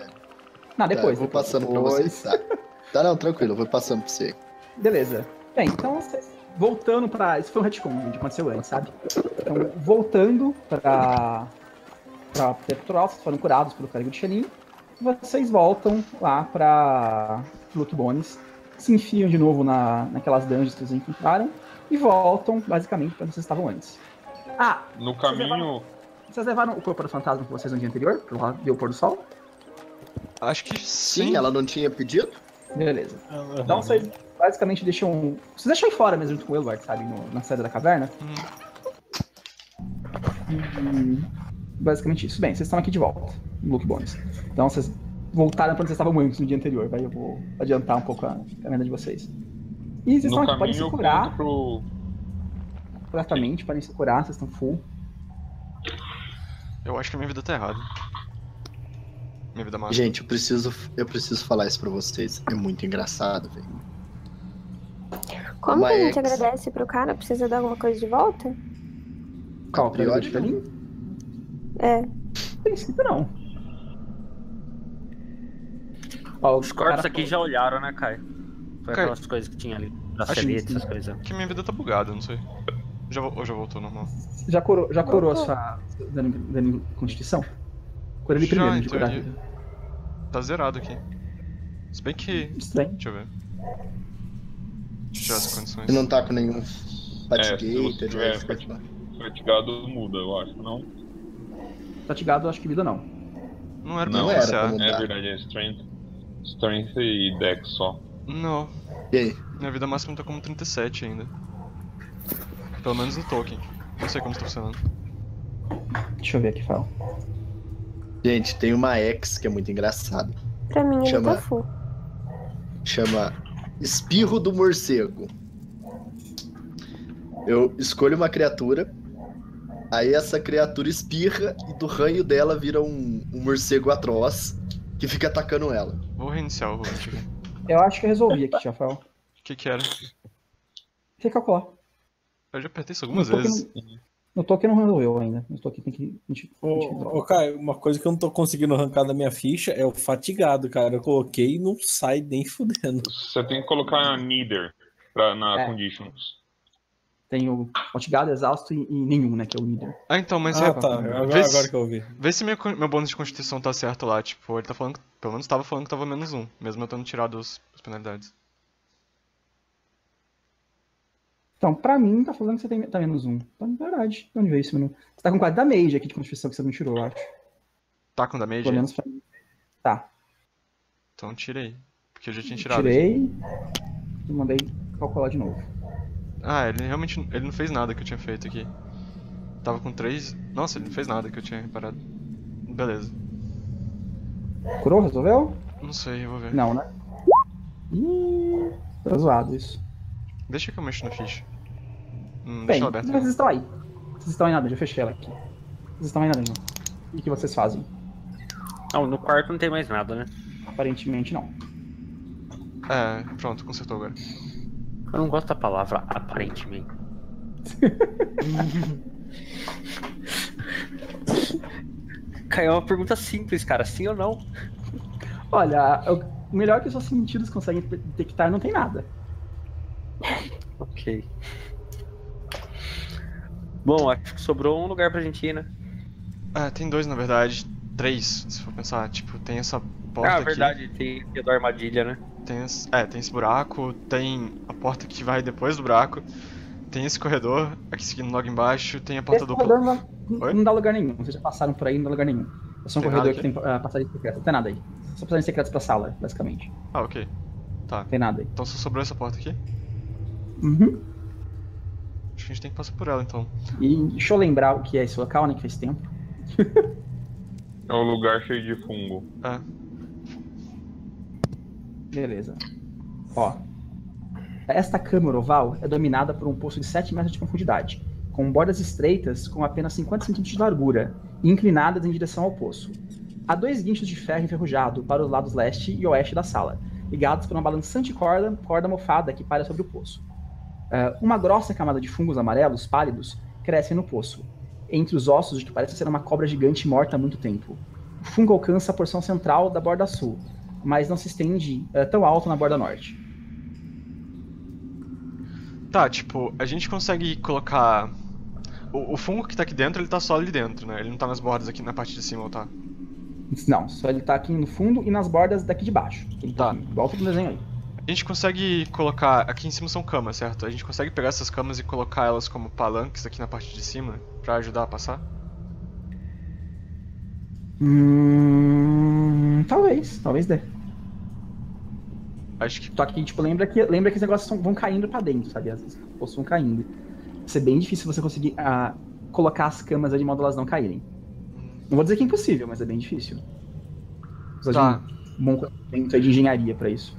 Não, depois. Tá, eu vou passando pra vocês, tá? Tá, não, tranquilo, eu vou passando pra você. Beleza. Bem, então, voltando pra... Isso foi um retcon, gente, aconteceu antes, sabe? Então, voltando pra Petral, vocês foram curados pelo clérigo de Xenin. Vocês voltam lá pra Lucky Bones. Se enfiam de novo naquelas dungeons que vocês encontraram e voltam, basicamente, para onde vocês estavam antes. Ah! No caminho... Vocês levaram o corpo do fantasma com vocês no dia anterior, pro lado do pôr do sol? Acho que sim. Ela não tinha pedido? Beleza. Uhum. Então vocês basicamente deixam... Vocês deixam aí fora mesmo, junto com o Eluard, sabe? Na saída da caverna. E, basicamente isso. Bem, vocês estão aqui de volta, no Lucky Bones. Então vocês... voltaram para onde vocês estavam antes no dia anterior. Vai, eu vou adiantar um pouco a caminhada de vocês. E vocês estão aqui, podem se curar. Completamente, podem se curar, vocês estão full. Eu acho que a minha vida tá errada. Minha vida mata. Gente, eu preciso falar isso pra vocês. É muito engraçado, velho. Como que a gente agradece pro cara? Precisa dar alguma coisa de volta? Qual? Periódico pra mim? É. A princípio não. Oh, os corpos aqui já olharam, né, Kai? Foi aquelas coisas que tinha ali, da seleta, essas coisas. Que minha vida tá bugada, não sei. Já voltou normal. Já curou a sua dano de constituição? Cura ele primeiro, de curar ele. Tá zerado aqui. Se bem que... Estranho. Deixa eu ver. Já as condições. Você não tá com nenhum fatigueiro, fatigado muda, eu acho, não? Fatigado, eu acho que vida não. Não era pra mudar. Não era, é verdade, é strength. Strength e Dex só. Não. E aí? Minha vida máxima tá como 37 ainda. Pelo menos no token. Não sei como está funcionando. Deixa eu ver aqui, Fael. Gente, tem uma ex que é muito engraçada. Pra mim, ele tá full. Chama Espirro do morcego. Eu escolho uma criatura, aí essa criatura espirra e do ranho dela vira um morcego atroz que fica atacando ela. Vou reiniciar o rosto. Eu acho que eu resolvi aqui, Fael. O que era? Recalcular. Eu já apertei isso algumas vezes. No toque não resolveu ainda. No toque tem que... Ô, Caio, uma coisa que eu não tô conseguindo arrancar da minha ficha é o fatigado, cara. Eu coloquei e não sai nem fudendo. Você tem que colocar neither na conditions. Tem o fatigado, exausto e nenhum, né? Que é o neither. Ah, então, mas... Ah, tá. Agora que eu ouvi. Vê se meu bônus de constituição tá certo lá. Tipo, ele tá falando... Pelo menos tava falando que tava menos um. Mesmo eu tendo tirado as penalidades. Então, pra mim, tá falando que você tá menos um. Tá na verdade. De onde veio esse menu? Você tá com 4 da Mage aqui de constituição que você não tirou, eu acho. Tá com da Mage? Pelo menos pra mim. Tá. Então tirei. Porque eu já tinha tirado. Tirei. E mandei calcular de novo. Ah, ele realmente ele não fez nada que eu tinha feito aqui. Tava com 3. Nossa, ele não fez nada que eu tinha reparado. Beleza. Curou? Resolveu? Não sei, eu vou ver. Não, né? Ih, tá zoado isso. Deixa que eu mexo na ficha. Bem, aberto, vocês estão aí. Vocês estão em nada, já fechei ela aqui. Vocês estão em nada, não. E o que vocês fazem? Não, no quarto não tem mais nada, né? Aparentemente não. É, pronto, consertou agora. Eu não gosto da palavra aparentemente. Caiu uma pergunta simples, cara. Sim ou não? Olha, o melhor que os seus sentidos conseguem detectar não tem nada. Ok. Bom, acho que sobrou um lugar pra gente ir, né? Ah, tem 2 na verdade. 3, se for pensar. Tipo, tem essa porta aqui. Ah, verdade, tem a da armadilha, né? Tem esse buraco, tem a porta que vai depois do buraco. Tem esse corredor, aqui seguindo logo embaixo. Tem a porta dupla. Não dá lugar nenhum, vocês já passaram por aí, não dá lugar nenhum. É só um corredor que tem passagem secreta, não tem nada aí. Só passagem secreta pra sala, basicamente. Ah, ok. Tá. Não tem nada aí. Então só sobrou essa porta aqui? Uhum. Acho que a gente tem que passar por ela, então. E deixa eu lembrar o que é esse local, né? Que faz tempo. É um lugar cheio de fungo. É. Beleza. Ó. Esta câmara oval é dominada por um poço de 7 metros de profundidade, com bordas estreitas com apenas 50 centímetros de largura, e inclinadas em direção ao poço. Há 2 guinchos de ferro enferrujado para os lados leste e oeste da sala, ligados por uma balançante corda mofada que palha sobre o poço. Uma grossa camada de fungos amarelos pálidos cresce no poço, entre os ossos de que parece ser uma cobra gigante morta há muito tempo. O fungo alcança a porção central da borda sul, mas não se estende tão alto na borda norte. Tá, tipo, a gente consegue colocar... O fungo que tá aqui dentro, ele tá só ali dentro, né? Ele não tá nas bordas aqui na parte de cima, ou tá? Não, só ele tá aqui no fundo e nas bordas daqui de baixo. Ele tá aqui, igual todo desenho aí. A gente consegue colocar... Aqui em cima são camas, certo? A gente consegue pegar essas camas e colocar elas como palanques aqui na parte de cima pra ajudar a passar? Talvez dê. Acho que... Só que, tipo, lembra que os negócios vão caindo pra dentro, sabe? Os poços vão caindo. Vai ser bem difícil você conseguir colocar as camas ali de modo elas não caírem. Não vou dizer que é impossível, mas é bem difícil. Precisa de um bom conhecimento de engenharia pra isso.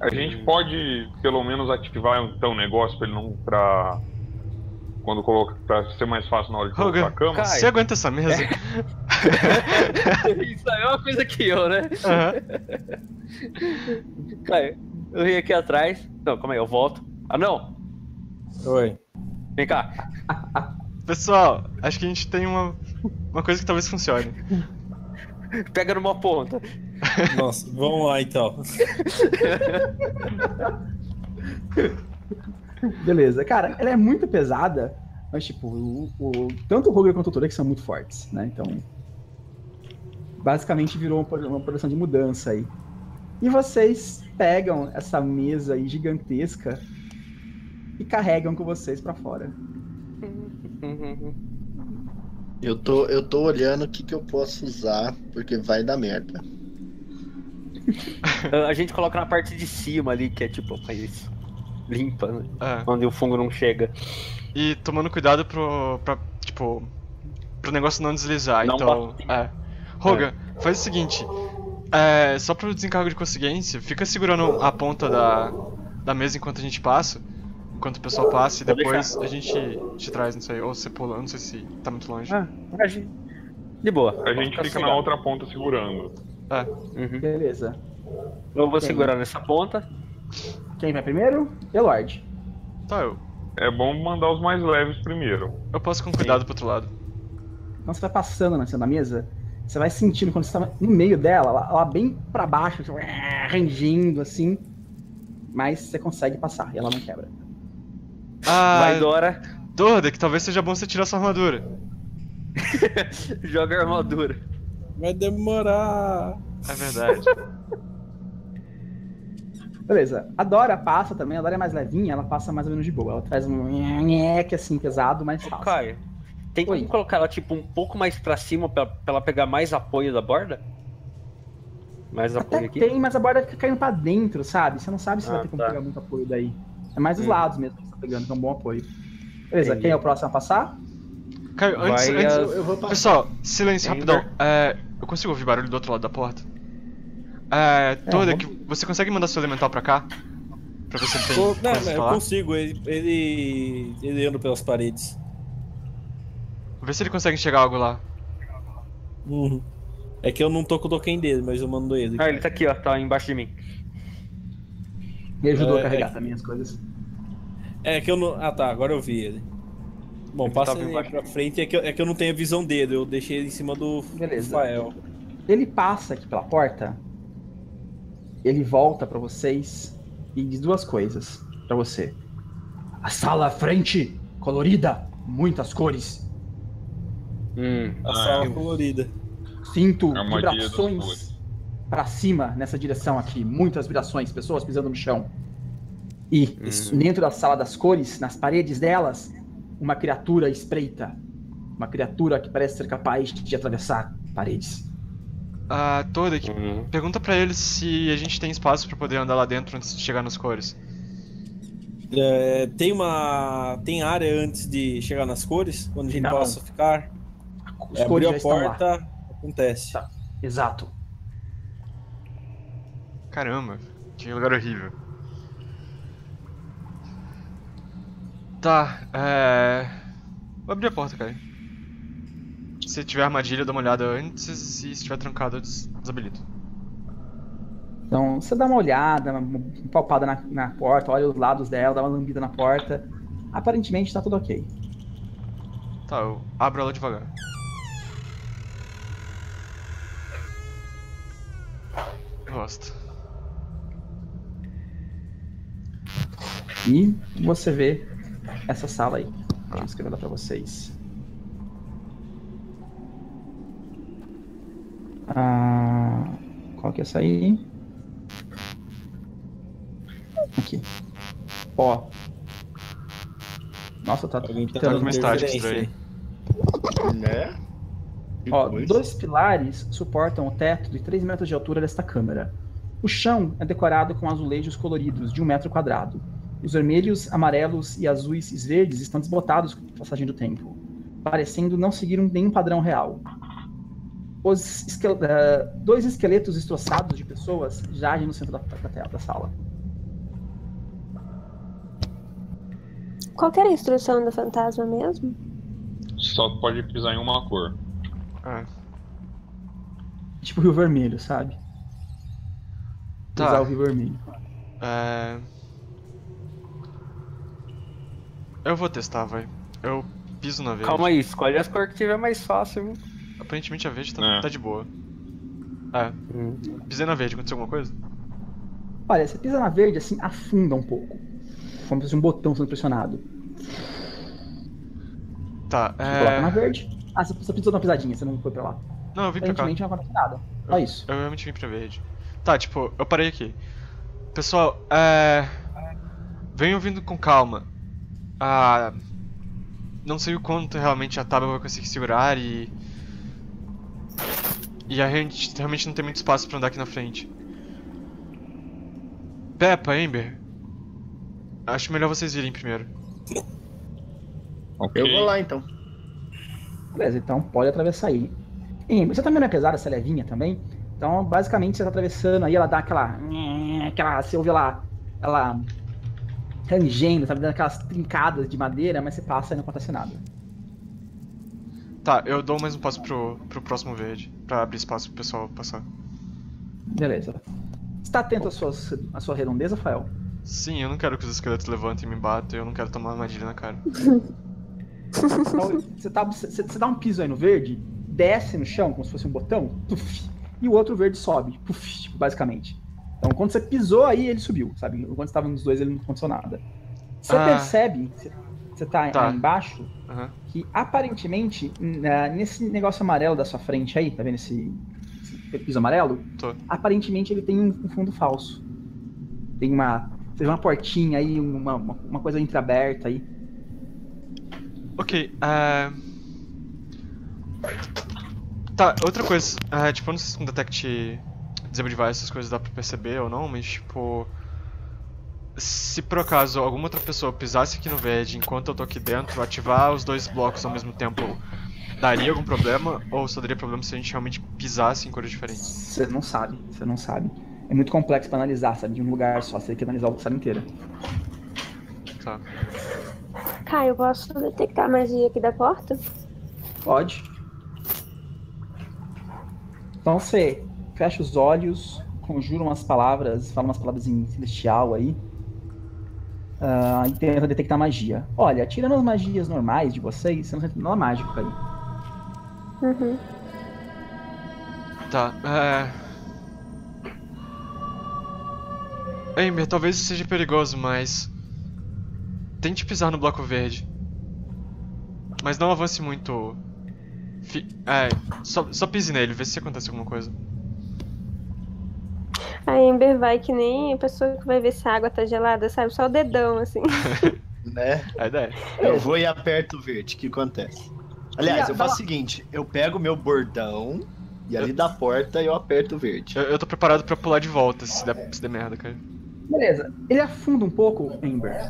A gente pode, pelo menos, ativar então, o negócio pra ele não... Quando coloca... Pra ser mais fácil na hora de colocar a cama. Cai. Você aguenta essa mesa? Isso é a mesma coisa que eu, né? Uhum. Cai, eu vim aqui atrás... Não, calma aí, eu volto. Ah, não! Oi. Vem cá. Pessoal, acho que a gente tem uma coisa que talvez funcione. Pega numa ponta. Nossa, vamos lá então. Beleza, cara, ela é muito pesada, mas tipo, tanto o Roger quanto o Tordek são muito fortes, né? Então, basicamente virou uma produção de mudança aí. E vocês pegam essa mesa aí gigantesca e carregam com vocês pra fora. Eu tô olhando o que eu posso usar, porque vai dar merda. A gente coloca na parte de cima ali, que é tipo, faz isso. Limpa, né? Onde o fungo não chega. E tomando cuidado pro negócio não deslizar, não então... Roga, faz o seguinte, só pro desencargo de consciência, fica segurando a ponta da, da mesa enquanto a gente passa. Enquanto o pessoal passa e depois a gente te traz, não sei, ou você pula, não sei se tá muito longe. Ah, de boa. A gente fica na outra ponta segurando. É. Uhum. Beleza. Eu vou segurar nessa ponta. Quem vai primeiro? Eluard. Tá, eu. É bom mandar os mais leves primeiro. Eu passo com cuidado pro outro lado. Então você vai passando na mesa, você vai sentindo quando você tá no meio dela, ela bem pra baixo, tipo, rangindo assim. Mas você consegue passar e ela não quebra. Ah, vai, Dora. Tordek, talvez seja bom você tirar sua armadura. Joga a armadura. Vai demorar. É verdade. Beleza. A Dora passa também. A Dora é mais levinha, ela passa mais ou menos de boa. Ela traz um nheque assim, pesado, mas fácil. Caio, tem como colocar ela tipo um pouco mais pra cima pra ela pegar mais apoio da borda? Mais apoio até aqui? Tem, mas a borda fica caindo pra dentro, sabe? Você não sabe se vai ter como pegar muito apoio daí. É mais os lados mesmo que você tá pegando, que é um bom apoio. Beleza, quem é o próximo a passar? Caio, antes eu vou passar. Pessoal, silêncio, rapidão. É, eu consigo ouvir barulho do outro lado da porta? É, Tordek, você consegue mandar seu elemental pra cá? Pra ver se ele tem eu consigo, ele anda pelas paredes. Vou ver se ele consegue enxergar algo lá. Uhum. É que eu não tô com o token dele, mas eu mando ele. Ah, ele tá aqui, ó, tá embaixo de mim. Me ajudou a carregar também as coisas. É que eu não... Ah tá, agora eu vi ele. Bom, passa ele pra frente, é que eu não tenho a visão dele, eu deixei ele em cima do Fael. Ele passa aqui pela porta, ele volta pra vocês e diz duas coisas pra você. A sala à frente, colorida, muitas cores. A sala colorida. Sinto vibrações pra cima, nessa direção aqui, muitas vibrações, pessoas pisando no chão. E dentro da sala das cores, nas paredes delas, uma criatura espreita. Uma criatura que parece ser capaz de atravessar paredes. Ah, Tordek, pergunta pra eles se a gente tem espaço pra poder andar lá dentro antes de chegar nas cores. É, tem área antes de chegar nas cores, onde a gente possa ficar. As cores já estão lá. Abriu a porta, acontece. Tá. Exato. Caramba, que lugar horrível. Tá, vou abrir a porta, cara. Se tiver armadilha, eu dou uma olhada antes, e se tiver trancado, eu desabilito. Então, você dá uma olhada, uma palpada na porta, olha os lados dela, dá uma lambida na porta. Aparentemente tá tudo ok. Tá, eu abro ela devagar. Gosto. E você vê essa sala aí. Deixa eu escrever ela pra vocês. Qual que é essa aí? Aqui. Ó. Nossa, tá tentando uma estática estranha. Né? Ó, dois pilares suportam o teto de 3 metros de altura desta câmara. O chão é decorado com azulejos coloridos de 1 metro quadrado. Os vermelhos, amarelos e azuis e verdes estão desbotados com a passagem do tempo, parecendo não seguir nenhum padrão real. Os dois esqueletos destroçados de pessoas jazem no centro da sala. Qual que era a instrução do fantasma mesmo? Só pode pisar em uma cor. Tipo o Rio Vermelho, sabe? Tá. Pisar o Rio Vermelho. Eu vou testar, vai. Eu piso na verde. Calma aí, escolhe as cores que tiver mais fácil, viu? Aparentemente a verde tá de boa. Pisei na verde, aconteceu alguma coisa? Olha, você pisa na verde assim, afunda um pouco. Como se um botão sendo pressionado. Tá, você coloca na verde. Ah, você pisou na pisadinha, você não foi pra lá. Não, eu vim pra cá. Aparentemente não aconteceu nada, só isso. Eu realmente vim pra verde. Tá, tipo, eu parei aqui. Pessoal, venham vindo com calma. Não sei o quanto realmente a tábua vai conseguir segurar e a gente realmente não tem muito espaço pra andar aqui na frente. Peppa, Ember, acho melhor vocês virem primeiro. Okay. Eu vou lá então. Beleza, então pode atravessar aí. Ember, você também não é pesada, essa levinha também? Então basicamente você tá atravessando aí, ela dá aquela... Você ouve ela rangendo, sabe, dando aquelas trincadas de madeira, mas você passa e não acontece nada. Tá, eu dou o mesmo passo pro próximo verde, pra abrir espaço pro pessoal passar. Beleza. Você tá atento à sua redondeza, Fael? Sim, eu não quero que os esqueletos levantem e me batam, eu não quero tomar armadilha na cara. Você dá um piso aí no verde, desce no chão como se fosse um botão, tuf, e o outro verde sobe, tuf, basicamente. Então quando você pisou aí, ele subiu, sabe? Quando você tava nos dois, ele não aconteceu nada. Você percebe, você tá aí embaixo, que aparentemente, nesse negócio amarelo da sua frente aí, tá vendo esse piso amarelo? Tô. Aparentemente ele tem um fundo falso. Tem uma portinha aí, uma coisa entreaberta aí. Ok, tá, outra coisa, tipo, eu não sei se com Detect Disable essas coisas dá pra perceber ou não, mas tipo, se por acaso alguma outra pessoa pisasse aqui no verde enquanto eu tô aqui dentro, ativar os dois blocos ao mesmo tempo daria algum problema? Ou só daria problema se a gente realmente pisasse em cores diferentes? Você não sabe. É muito complexo pra analisar, sabe? De um lugar só, você tem que analisar a sala inteira. Tá. Cara, eu posso detectar a magia aqui da porta? Pode. Então você fecha os olhos, conjura umas palavras, fala umas palavras em celestial aí. E tenta detectar magia. Olha, tirando as magias normais de vocês, você não sente nada mágico aí. Uhum. Tá, Ember, talvez isso seja perigoso, mas tente pisar no bloco verde. Mas não avance muito. Só pise nele, vê se acontece alguma coisa. A Ember vai que nem a pessoa que vai ver se a água tá gelada, sabe? Só o dedão, assim. Né? A ideia. Eu vou e aperto o verde, o que acontece? Aliás, eu faço o seguinte, eu pego meu bordão e ali da porta eu aperto o verde. Eu tô preparado pra pular de volta se der merda, cara. Beleza, ele afunda um pouco, Ember.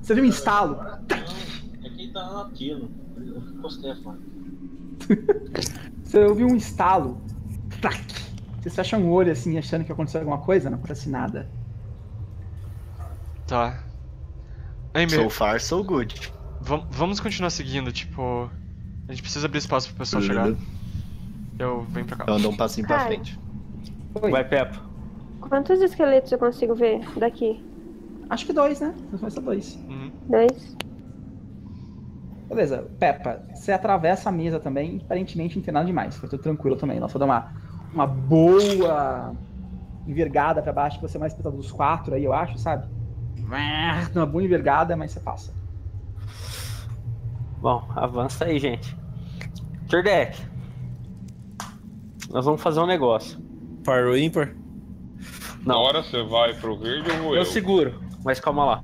Você viu um estalo? É que ele tá latino. Você ouviu um estalo. Vocês fecham o olho assim, achando que aconteceu alguma coisa, não acontece nada. Tá. Ember, so far, so good. Vamos continuar seguindo, tipo. A gente precisa abrir espaço pro pessoal chegar. Eu venho pra cá. Eu ando um passinho pra frente. Oi. Vai, Peppa. Quantos esqueletos eu consigo ver daqui? Acho que 2, né? São só 2. Uhum. 2. Beleza, Peppa, você atravessa a mesa também, aparentemente não tem nada demais, foi tudo tranquilo também. Nós só dá uma boa envergada pra baixo, você é mais espetado dos 4 aí, eu acho, sabe? Uma boa envergada, mas você passa. Bom, avança aí, gente. Tordek, nós vamos fazer um negócio. Par ou ímpar? Na hora você vai pro verde ou eu seguro, mas calma lá.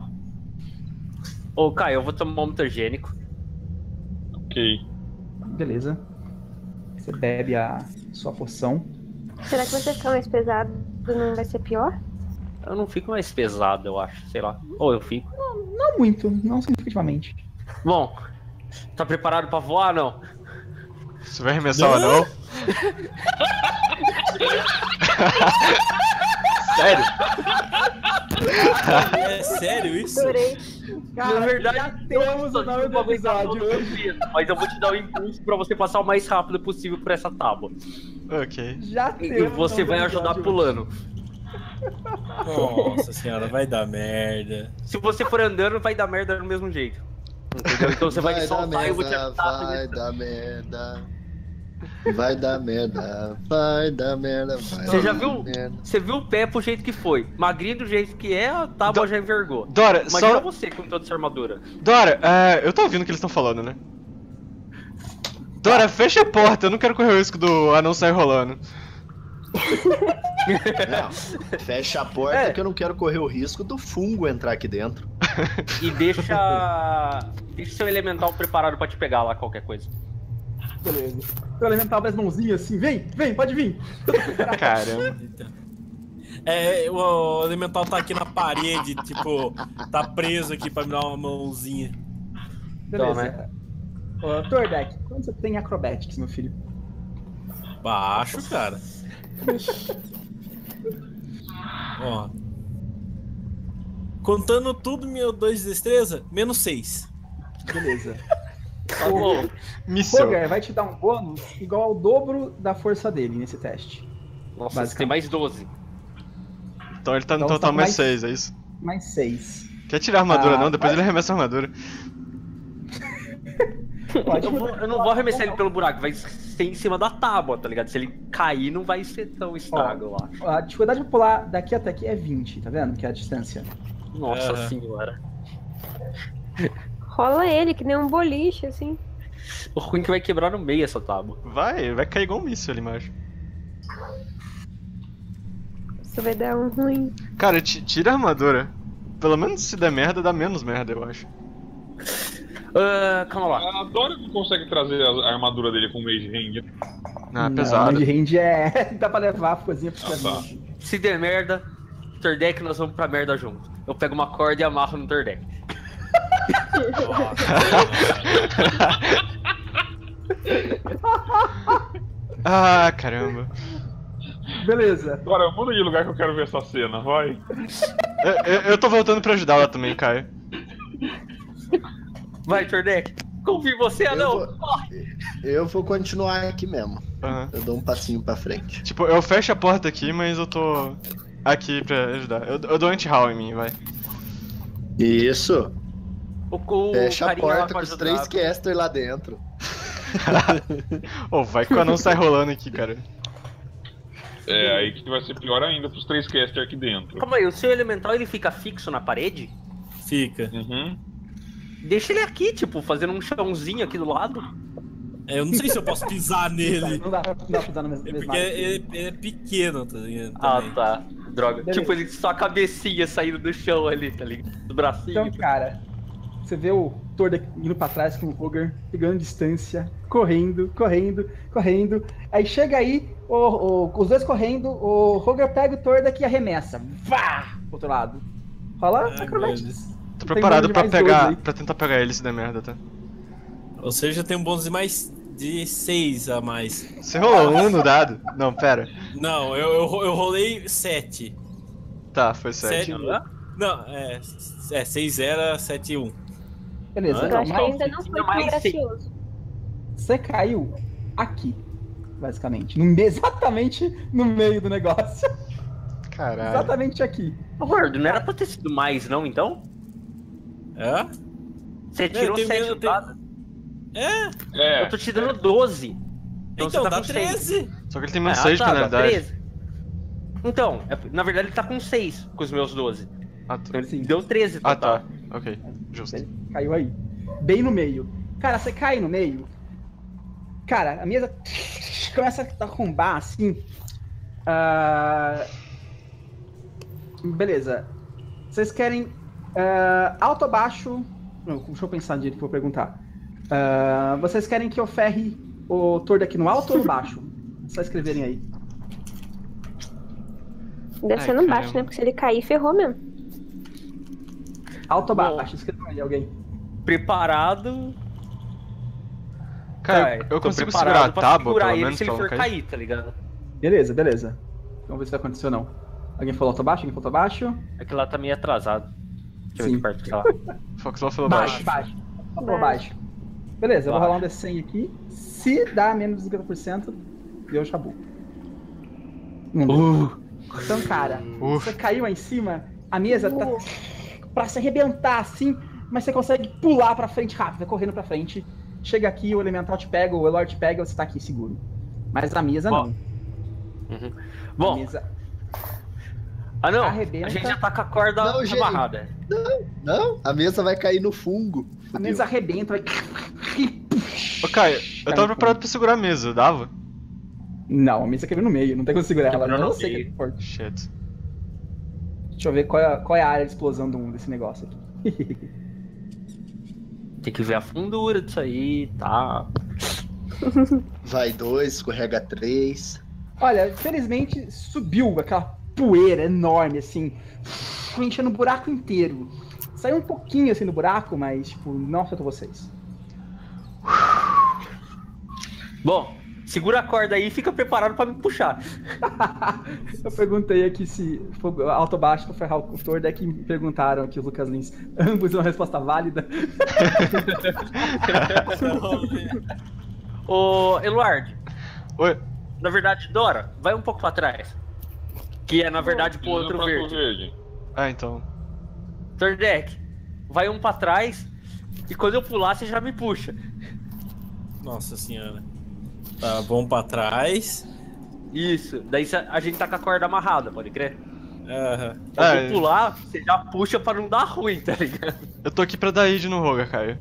Ô, Caio, eu vou tomar um mutagênico. Ok. Beleza. Você bebe a sua porção. Será que você ficar mais pesado não vai ser pior? Eu não fico mais pesado, eu acho, sei lá. Ou eu fico? Não muito, não significativamente. Bom, tá preparado pra voar ou não? Você vai arremessar ou não? Sério? É sério isso? Adorei. Cara, na verdade, já temos o nome do episódio. Mas eu vou te dar um impulso pra você passar o mais rápido possível por essa tábua. Ok. Já temos. E você vai ajudar pulando. Nossa senhora, vai dar merda. Se você for andando, vai dar merda do mesmo jeito. Entendeu? Então você vai me soltar e eu vou te ajudar. Vai dar merda. Vai dar merda, vai dar merda, vai. Você já viu? Você viu o pé pro jeito que foi. Magrinho do jeito que é, a tábua já envergou. Dora, imagina só você com toda essa armadura. Dora, eu tô ouvindo o que eles estão falando, né? Dora, fecha a porta, eu não quero correr o risco do anão sair rolando. Não, fecha a porta que eu não quero correr o risco do fungo entrar aqui dentro. E deixa seu elemental preparado pra te pegar lá qualquer coisa. Beleza. O elemental abre as mãozinhas assim, vem, pode vir. Caramba. O elemental tá aqui na parede, tipo, tá preso aqui pra me dar uma mãozinha. Beleza. Então, né? Tordek, quanto você tem acrobatics, meu filho? Baixo, cara. Ó. Contando tudo, meu 2 de destreza, menos 6. Beleza. Tá bom. Missão. Roger vai te dar um bônus igual ao dobro da força dele nesse teste. Nossa, tem mais 12. Então ele tá no total mais 6, é isso? Mais 6. Quer tirar a armadura não? Depois ele arremessa a armadura. Eu não vou arremessar ele pelo buraco, vai ser em cima da tábua, tá ligado? Se ele cair, não vai ser tão estrago, eu acho. A dificuldade pra pular daqui até aqui é 20, tá vendo? Que é a distância. Nossa senhora. Rola ele, que nem um boliche, assim. O ruim que vai quebrar no meio essa tábua. Vai cair igual um míssil ali, macho. Isso vai dar um ruim. Cara, tira a armadura. Pelo menos se der merda, dá menos merda, eu acho. Calma lá. A Dora não consegue trazer a armadura dele com o Mage Hand. Ah, pesado. Mage Hand é... dá pra levar a coisinha pra você. Se der merda, Tordek, nós vamos pra merda junto. Eu pego uma corda e amarro no Tordek. Ah, caramba. Beleza. Dora, muda de lugar que eu quero ver essa cena, vai. Eu tô voltando pra ajudar ela também, Caio. Vai, Tordek. Confio em você, não. Eu vou continuar aqui mesmo. Uhum. Eu dou um passinho pra frente. Tipo, eu fecho a porta aqui, mas eu tô aqui pra ajudar. Eu dou anti-haul em mim, vai. Isso. Fecha a porta com os 3 caster lá dentro. Oh, vai que eu não sai rolando aqui, cara. É, aí que vai ser pior ainda pros 3 caster aqui dentro. Calma aí, o seu elemental ele fica fixo na parede? Fica. Uhum. Deixa ele aqui, tipo, fazendo um chãozinho aqui do lado. É, eu não sei se eu posso pisar nele. Não dá pra pisar no mesmo. É porque ele é pequeno, tá ligado? Ah, tá. Droga. Beleza. Tipo, ele só a cabecinha saindo do chão ali, tá ligado? Do bracinho. Então, cara, você vê o Tordek indo pra trás com o Roger, pegando distância, correndo. Aí chega aí, os dois correndo, o Roger pega o Tordek e arremessa. Vá! Pro outro lado. Rola acrobatics. Tô preparado pra tentar pegar ele se der merda, tá? Ou seja, tem um bônus de mais de 6 a mais. Você rolou 1 no dado? Não, pera. Não, eu rolei 7. Tá, foi 7. Não, 6 era 7 e 1. Beleza, eu acho que ainda não foi tão gracioso. Você caiu aqui, basicamente. Exatamente no meio do negócio. Caralho. Exatamente aqui. Ô, Gordo, não era pra ter sido mais, não, então? É? Você tirou 7 no dado. É? Eu tô te dando 12. Então tá dá 13. Só que ele tem mais 6 de penalidade. Então, na verdade ele tá com 6 com os meus 12. Ah, então ele deu 13 total. Tá. Ok, justo. Ele caiu aí. Bem no meio. Cara, você cai no meio. Cara, a mesa começa a arrombar assim. Beleza. Vocês querem... alto ou baixo? Não, deixa eu pensar direito que eu vou perguntar. Vocês querem que eu ferre o Tordek aqui no alto ou no baixo? É só escreverem aí. Deve ser no baixo, né? Porque se ele cair, ferrou mesmo. Alto ou baixo? Escrevam aí, alguém. Preparado. Cara, eu consigo segurar a tábua, pelo menos, se ele for cair, tá ligado? Beleza. Vamos ver se vai acontecer ou não. Alguém falou alto ou baixo? É que lá tá meio atrasado. Deixa eu ver que parte que tá. Foxlaw falou baixo. Beleza, eu vou rolar um D100 aqui. Se dá menos de 50%, deu chabu. Então, cara, você caiu aí em cima, a mesa tá pra se arrebentar assim, mas você consegue pular pra frente rápido, vai correndo pra frente. Chega aqui, o elemental te pega, o Eluard te pega, você tá aqui seguro. Mas a mesa não. Uhum. Bom. Arrebenta. A gente já tá com a corda amarrada. Não, a mesa vai cair no fungo. Fudeu. A mesa arrebenta, vai... Ô, Caio, eu tava preparado pra segurar a mesa, dava? Não, a mesa caiu no meio, não tem como segurar ela. Não sei o que é forte. Shit. Deixa eu ver qual é a área de explosão desse negócio aqui. Tem que ver a fundura disso aí, tá? Vai 2, escorrega 3. Olha, felizmente subiu aquela... poeira enorme, assim, enchendo o buraco inteiro. Saiu um pouquinho, assim, do buraco, mas, tipo, não afetou vocês. Bom, Segura a corda aí e fica preparado pra me puxar. Eu perguntei aqui se foi alto ou baixo pra ferrar o Tordek, me perguntaram aqui, o Lucas Lins. Ambos é uma resposta válida. Ô, Eluard. Oi. Na verdade, Dora, vai um pouco pra trás. Que é, na verdade, pro outro verde. Ah, então. Tordek, vai um pra trás e quando eu pular, você já me puxa. Nossa senhora. Tá, vamos pra trás. Isso, daí a gente tá com a corda amarrada, pode crer? Aham. Se eu pular, você já puxa pra não dar ruim, tá ligado? Eu tô aqui pra dar id no Roga, Caio.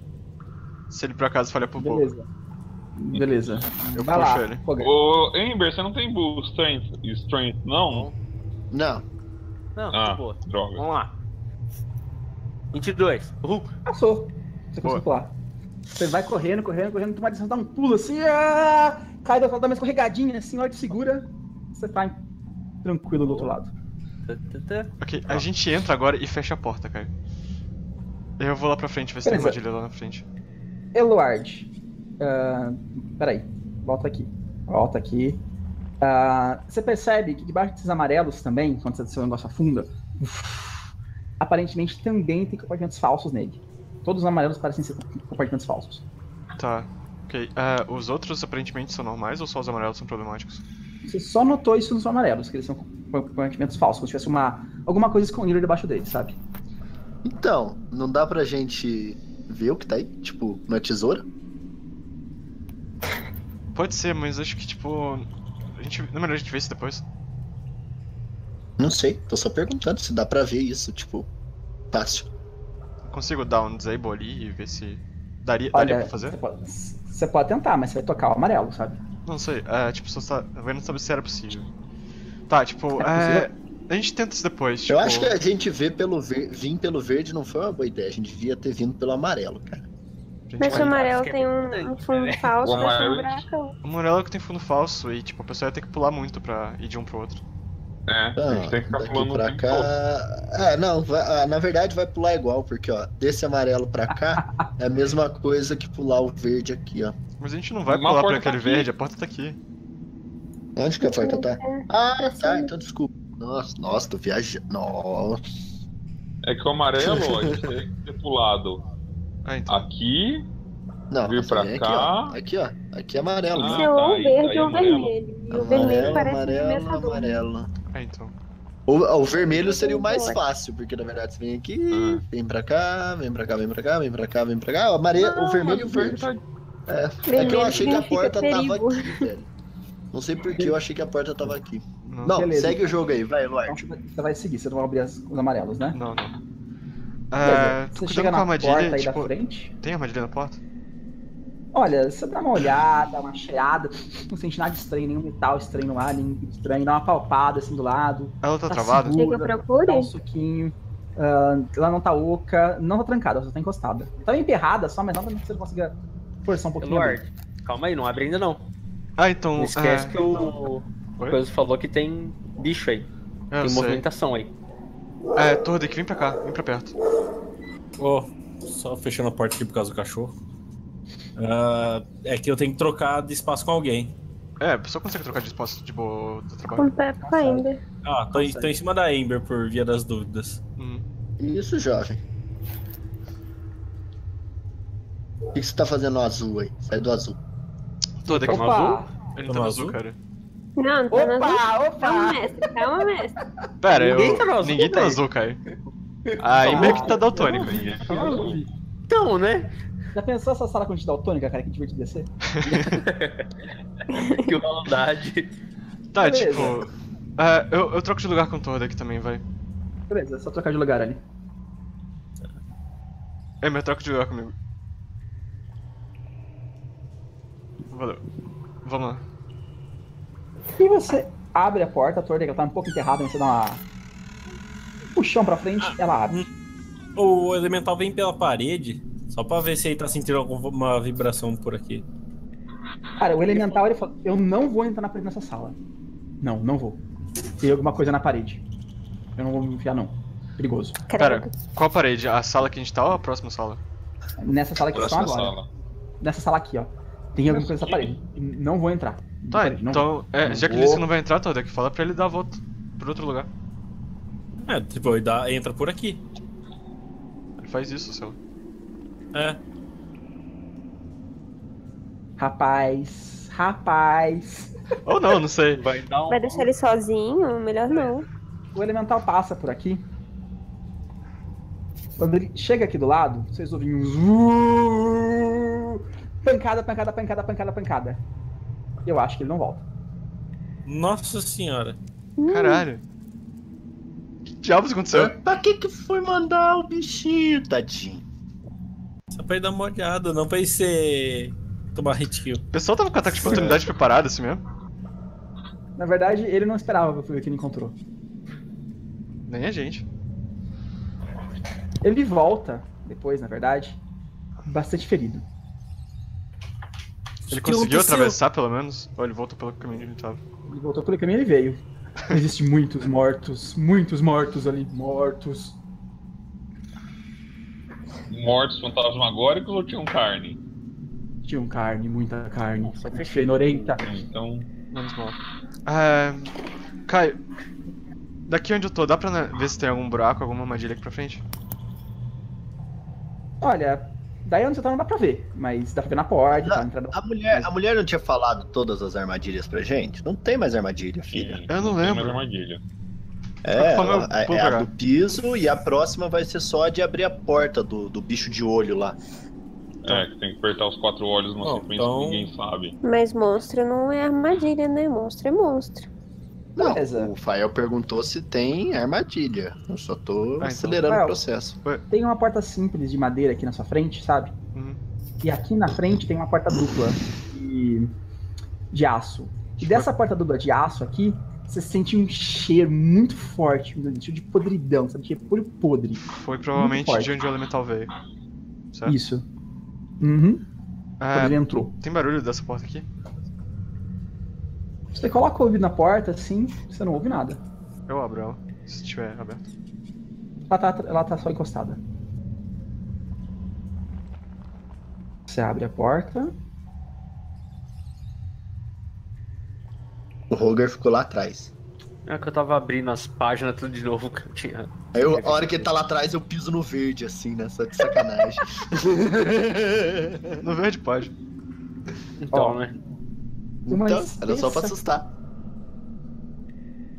Se ele por acaso falhar pro pouco. Beleza. Eu vai puxo lá, ele. Roga. Ô, Ember, você não tem Bull Strength, não? Não. Não, tá boa. Droga. Vamos lá. 22. Uhul. Passou. Você conseguiu pular. Você vai correndo, correndo, toma a decisão, dá um pulo assim, cai da uma escorregadinha, assim, olha, te segura, você tá tranquilo do outro lado. Ok, a gente entra agora e fecha a porta, cara. Eu vou lá pra frente, ver se tem armadilha lá na frente. Eluard, peraí, volta aqui, você percebe que debaixo desses amarelos também, quando você seu negócio afunda, aparentemente também tem compartimentos falsos nele. Todos os amarelos parecem ser compartimentos falsos. Tá, ok. Os outros aparentemente são normais ou só os amarelos são problemáticos? Você só notou isso nos amarelos, que eles são compartimentos falsos, como se tivesse alguma coisa escondida debaixo deles, sabe? Então, não dá pra gente ver o que tá aí? Tipo, na tesoura? Pode ser, mas acho que tipo... Não é melhor a gente ver isso depois? Não sei, tô só perguntando se dá pra ver isso, tipo, fácil. Consigo dar um disable ali e ver se daria pra fazer? Você pode tentar, mas você vai tocar o amarelo, sabe? Não sei, tipo, eu não sabia se era possível. Tá, tipo, a gente tenta isso depois. Tipo... Eu acho que a gente vir pelo verde não foi uma boa ideia, a gente devia ter vindo pelo amarelo, cara. Mas o amarelo tem um fundo falso pra ser um buracão. O amarelo é que tem fundo falso e, tipo, a pessoa ia ter que pular muito pra ir de um pro outro. É, a gente tem que ficar pulando pra cá. Na verdade vai pular igual, porque ó, desse amarelo pra cá é a mesma coisa que pular o verde aqui, ó. Mas a gente não vai pular pra aquele verde, a porta tá aqui. Onde que a porta tá? Ah, tá, então desculpa. Nossa, tô viajando. Nossa. É que o amarelo, ó, a gente tem que ter pulado aqui, vir pra cá. Aqui, ó. Aqui é amarelo. Isso é ou verde ou vermelho. E o vermelho parece amarelo. Ah, então. O vermelho seria o mais fácil, porque na verdade você vem aqui, vem pra cá, vem pra cá. O amarelo, o vermelho e o verde. É que eu achei que a porta tava aqui, velho. Não sei porque eu achei que a porta tava aqui. Não, segue o jogo aí, vai, Lorde. Você vai seguir, você não vai abrir os amarelos, né? Não. Você chega na porta aí da frente. Tem armadilha na porta? Olha, você dá uma olhada, uma cheirada, não sente nada estranho, nenhum metal estranho no ar, nem estranho, dá uma palpada assim do lado. Ela tá travada? Segura, dá um suquinho, ela não tá oca, não tá trancada, ela só tá encostada. Tá meio emperrada só, mas não que você consiga forçar um pouquinho. Lord, calma aí, não abre ainda não. Ah, então... Não esquece que o Coisa falou que tem bicho aí, tem movimentação aí. Tordek, vem pra cá, vem pra perto. Só fechando a porta aqui por causa do cachorro. É que eu tenho que trocar de espaço com alguém. A pessoa consegue trocar de espaço de boa do trabalho. Com a Ember. Tô em cima da Ember por via das dúvidas. Isso, jovem. O que você tá fazendo no azul aí? Sai do azul. Tô daqui no azul? Ele tá no azul, cara. Não, tá no azul. Calma, mestre. Pera, ninguém tá no azul, cara. A Ember que tá daltônico. Então, né? Já pensou essa sala com a gente daltônica, cara? Que divertido ia ser? Que maldade. Tá, beleza. Tipo... eu troco de lugar com o Tordek também, vai. Beleza, é só trocar de lugar ali. Mas troca de lugar comigo. Valeu. Vamos lá. E você abre a porta, a Tordek tá um pouco enterrada, você dá uma... puxão pra frente, ela abre. O elemental vem pela parede... Só pra ver se ele tá sentindo alguma vibração por aqui. Cara, o elemental, ele fala, eu não vou entrar na parede nessa sala. Não vou. Tem alguma coisa na parede. Eu não vou me enfiar, não. Perigoso. Pera, qual parede? A sala que a gente tá ou a próxima sala? Nessa sala que vocês estão agora. Nessa sala aqui, ó. Tem alguma coisa nessa parede. Não vou entrar. Tá, não, então, já que ele disse que não vai entrar, Tordek, fala pra ele dar a volta pro outro lugar. É, tipo, ele entra por aqui. Ele faz isso, seu. É. Rapaz. Ou não, não sei. Vai deixar ele sozinho? Melhor não. O elemental passa por aqui. Quando ele chega aqui do lado, vocês ouvem um... Pancada. Eu acho que ele não volta. Nossa senhora. Caralho. Que diabos aconteceu? Pra que foi mandar o bichinho, tadinho? Só pra ele dar uma olhada, não pra ele ser... tomar hit kill. O pessoal tava com ataque de oportunidade preparado assim mesmo? Na verdade, ele não esperava o que ele encontrou. Nem a gente. Ele volta, depois, na verdade, bastante ferido. Ele conseguiu atravessar, pelo menos? Ou ele voltou pelo caminho que ele tava? Ele voltou pelo caminho e ele veio. Existem muitos mortos ali. Mortos fantasma agóricos ou tinham carne? Tinham carne, muita carne. Só que fenorenta. Então, menos mortos. Caio, daqui onde eu tô, dá pra ver se tem algum buraco, alguma armadilha aqui pra frente? Olha, daí onde você tá não dá pra ver, mas dá pra ver na porta, tá na entrada. A mulher não tinha falado todas as armadilhas pra gente? Não tem mais armadilha, filha. Sim, eu não lembro. Tem mais armadilha. É a do piso e a próxima vai ser só a de abrir a porta do bicho de olho lá. É, que tem que apertar os 4 olhos numa sequência que ninguém sabe. Mas monstro não é armadilha, né? Monstro é monstro. Não, o Fael perguntou se tem armadilha. Eu só tô acelerando o processo. Tem uma porta simples de madeira aqui na sua frente, sabe? E aqui na frente tem uma porta dupla de aço. E dessa porta dupla de aço aqui, você sente um cheiro muito forte, um cheiro de podridão, sabe? Cheiro podre. Foi provavelmente de onde o elemental veio. Certo? Isso. Quando ele entrou. Tem barulho dessa porta aqui? Você coloca o ouvido na porta, assim, você não ouve nada. Eu abro ela, se estiver aberta. Ela tá só encostada. Você abre a porta. O Roger ficou lá atrás. É que eu tava abrindo as páginas tudo de novo que eu tinha. A hora que ele tá lá atrás eu piso no verde, assim, né? Só de sacanagem. No verde pode. Então, né? Era só pra assustar.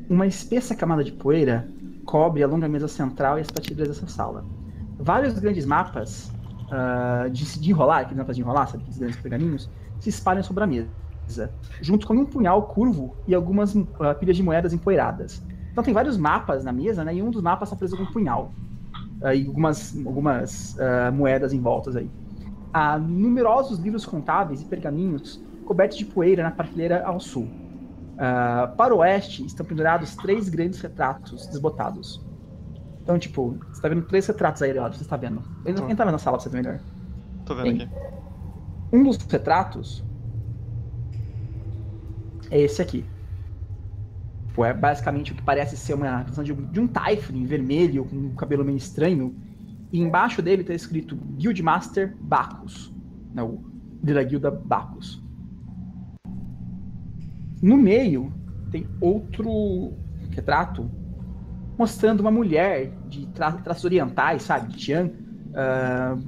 Uma espessa camada de poeira cobre a longa mesa central e as prateleiras dessa sala. Vários grandes mapas de enrolar, aqueles mapas de enrolar, sabe, aqueles grandes pergaminhos, se espalham sobre a mesa, junto com um punhal curvo e algumas pilhas de moedas empoeiradas. Então tem vários mapas na mesa, né, e um dos mapas está preso com um punhal e algumas moedas envoltas aí. Há numerosos livros contáveis e pergaminhos cobertos de poeira na prateleira ao sul. Para o oeste estão pendurados 3 grandes retratos desbotados. Então, tipo, você tá vendo 3 retratos aí, Eluard, você tá vendo. Ele não tá vendo na sala pra você ver melhor. Tô vendo aqui. Um dos retratos é esse aqui. Pô, é basicamente o que parece ser uma representação de um Typhling vermelho com um cabelo meio estranho. E embaixo dele tá escrito Guildmaster Bacchus. Não, da guilda Bacchus. No meio, tem outro retrato mostrando uma mulher de traços orientais, sabe? De Tian,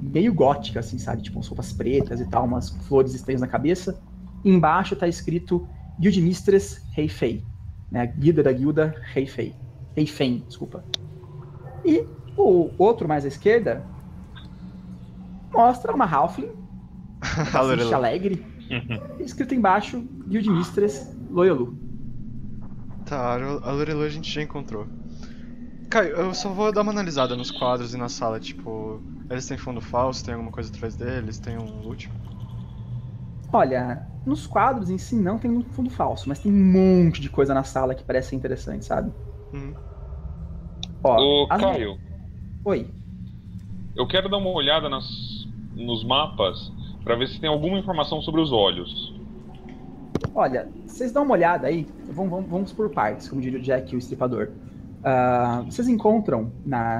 meio gótica, assim, sabe? Tipo, umas roupas pretas e tal, umas flores estranhas na cabeça. E embaixo tá escrito Guildmistress Reyfei, né? Guida da guilda Reyfei. Reyfei, desculpa. E o outro mais à esquerda mostra uma halfling, bastante alegre, escrito embaixo Guildmistress Lorelu. Tá, a Lorelu a gente já encontrou. Caio, eu só vou dar uma analisada nos quadros e na sala, tipo... Eles têm fundo falso, tem alguma coisa atrás deles, tem um loot? Olha, nos quadros em si não tem um fundo falso, mas tem um monte de coisa na sala que parece interessante, sabe? Ô, Caio. Oi. Eu quero dar uma olhada nos mapas pra ver se tem alguma informação sobre os olhos. Olha, vocês dão uma olhada aí, vamos por partes, como diria o Jack, o Estripador. Vocês encontram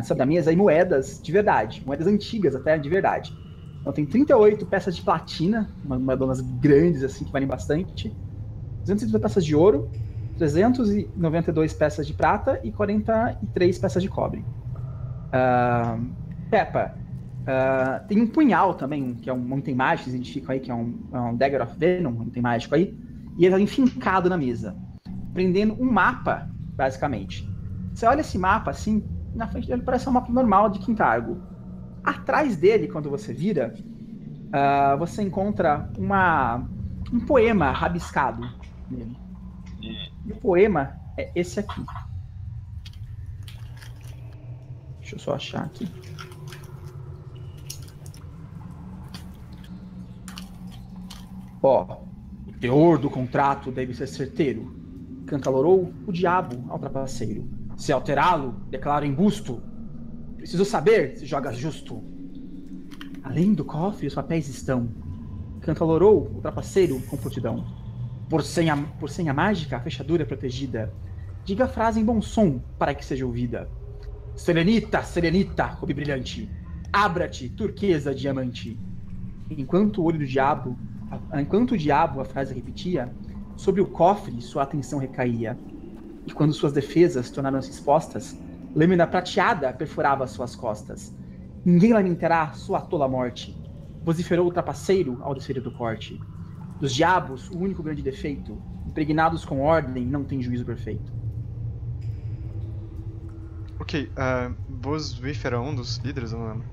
sabe, na mesa aí moedas de verdade, moedas antigas até, de verdade. Então tem 38 peças de platina, umas donas grandes assim, que valem bastante. 250 peças de ouro, 392 peças de prata e 43 peças de cobre. Peppa, tem um punhal também, que é um item mágico, eles indicam aí, que é um Dagger of Venom, um item mágico aí, e ele tá enfincado na mesa, prendendo um mapa, basicamente. Você olha esse mapa assim, na frente dele parece um mapa normal de Kintargo. Atrás dele, quando você vira, você encontra um poema rabiscado nele. E o poema é esse aqui. Deixa eu só achar aqui. Ó, o teor do contrato deve ser certeiro. Cantalorou o diabo ao trapaceiro. Se alterá-lo, declaro embusto. Preciso saber se jogas justo. Além do cofre, os papéis estão. Cantalorou o trapaceiro com prontidão. Por senha mágica, a fechadura é protegida. Diga a frase em bom som para que seja ouvida. Selenita, selenita, rubi brilhante. Abra-te, turquesa, diamante. Enquanto o diabo a frase repetia, sobre o cofre sua atenção recaía. E quando suas defesas tornaram-se expostas, lâmina prateada perfurava suas costas. Ninguém lamentará sua tola morte. Vociferou o trapaceiro ao desferir do corte. Dos diabos, o único grande defeito, impregnados com ordem, não tem juízo perfeito. Ok, Bosmífero é um dos líderes, eu não lembro.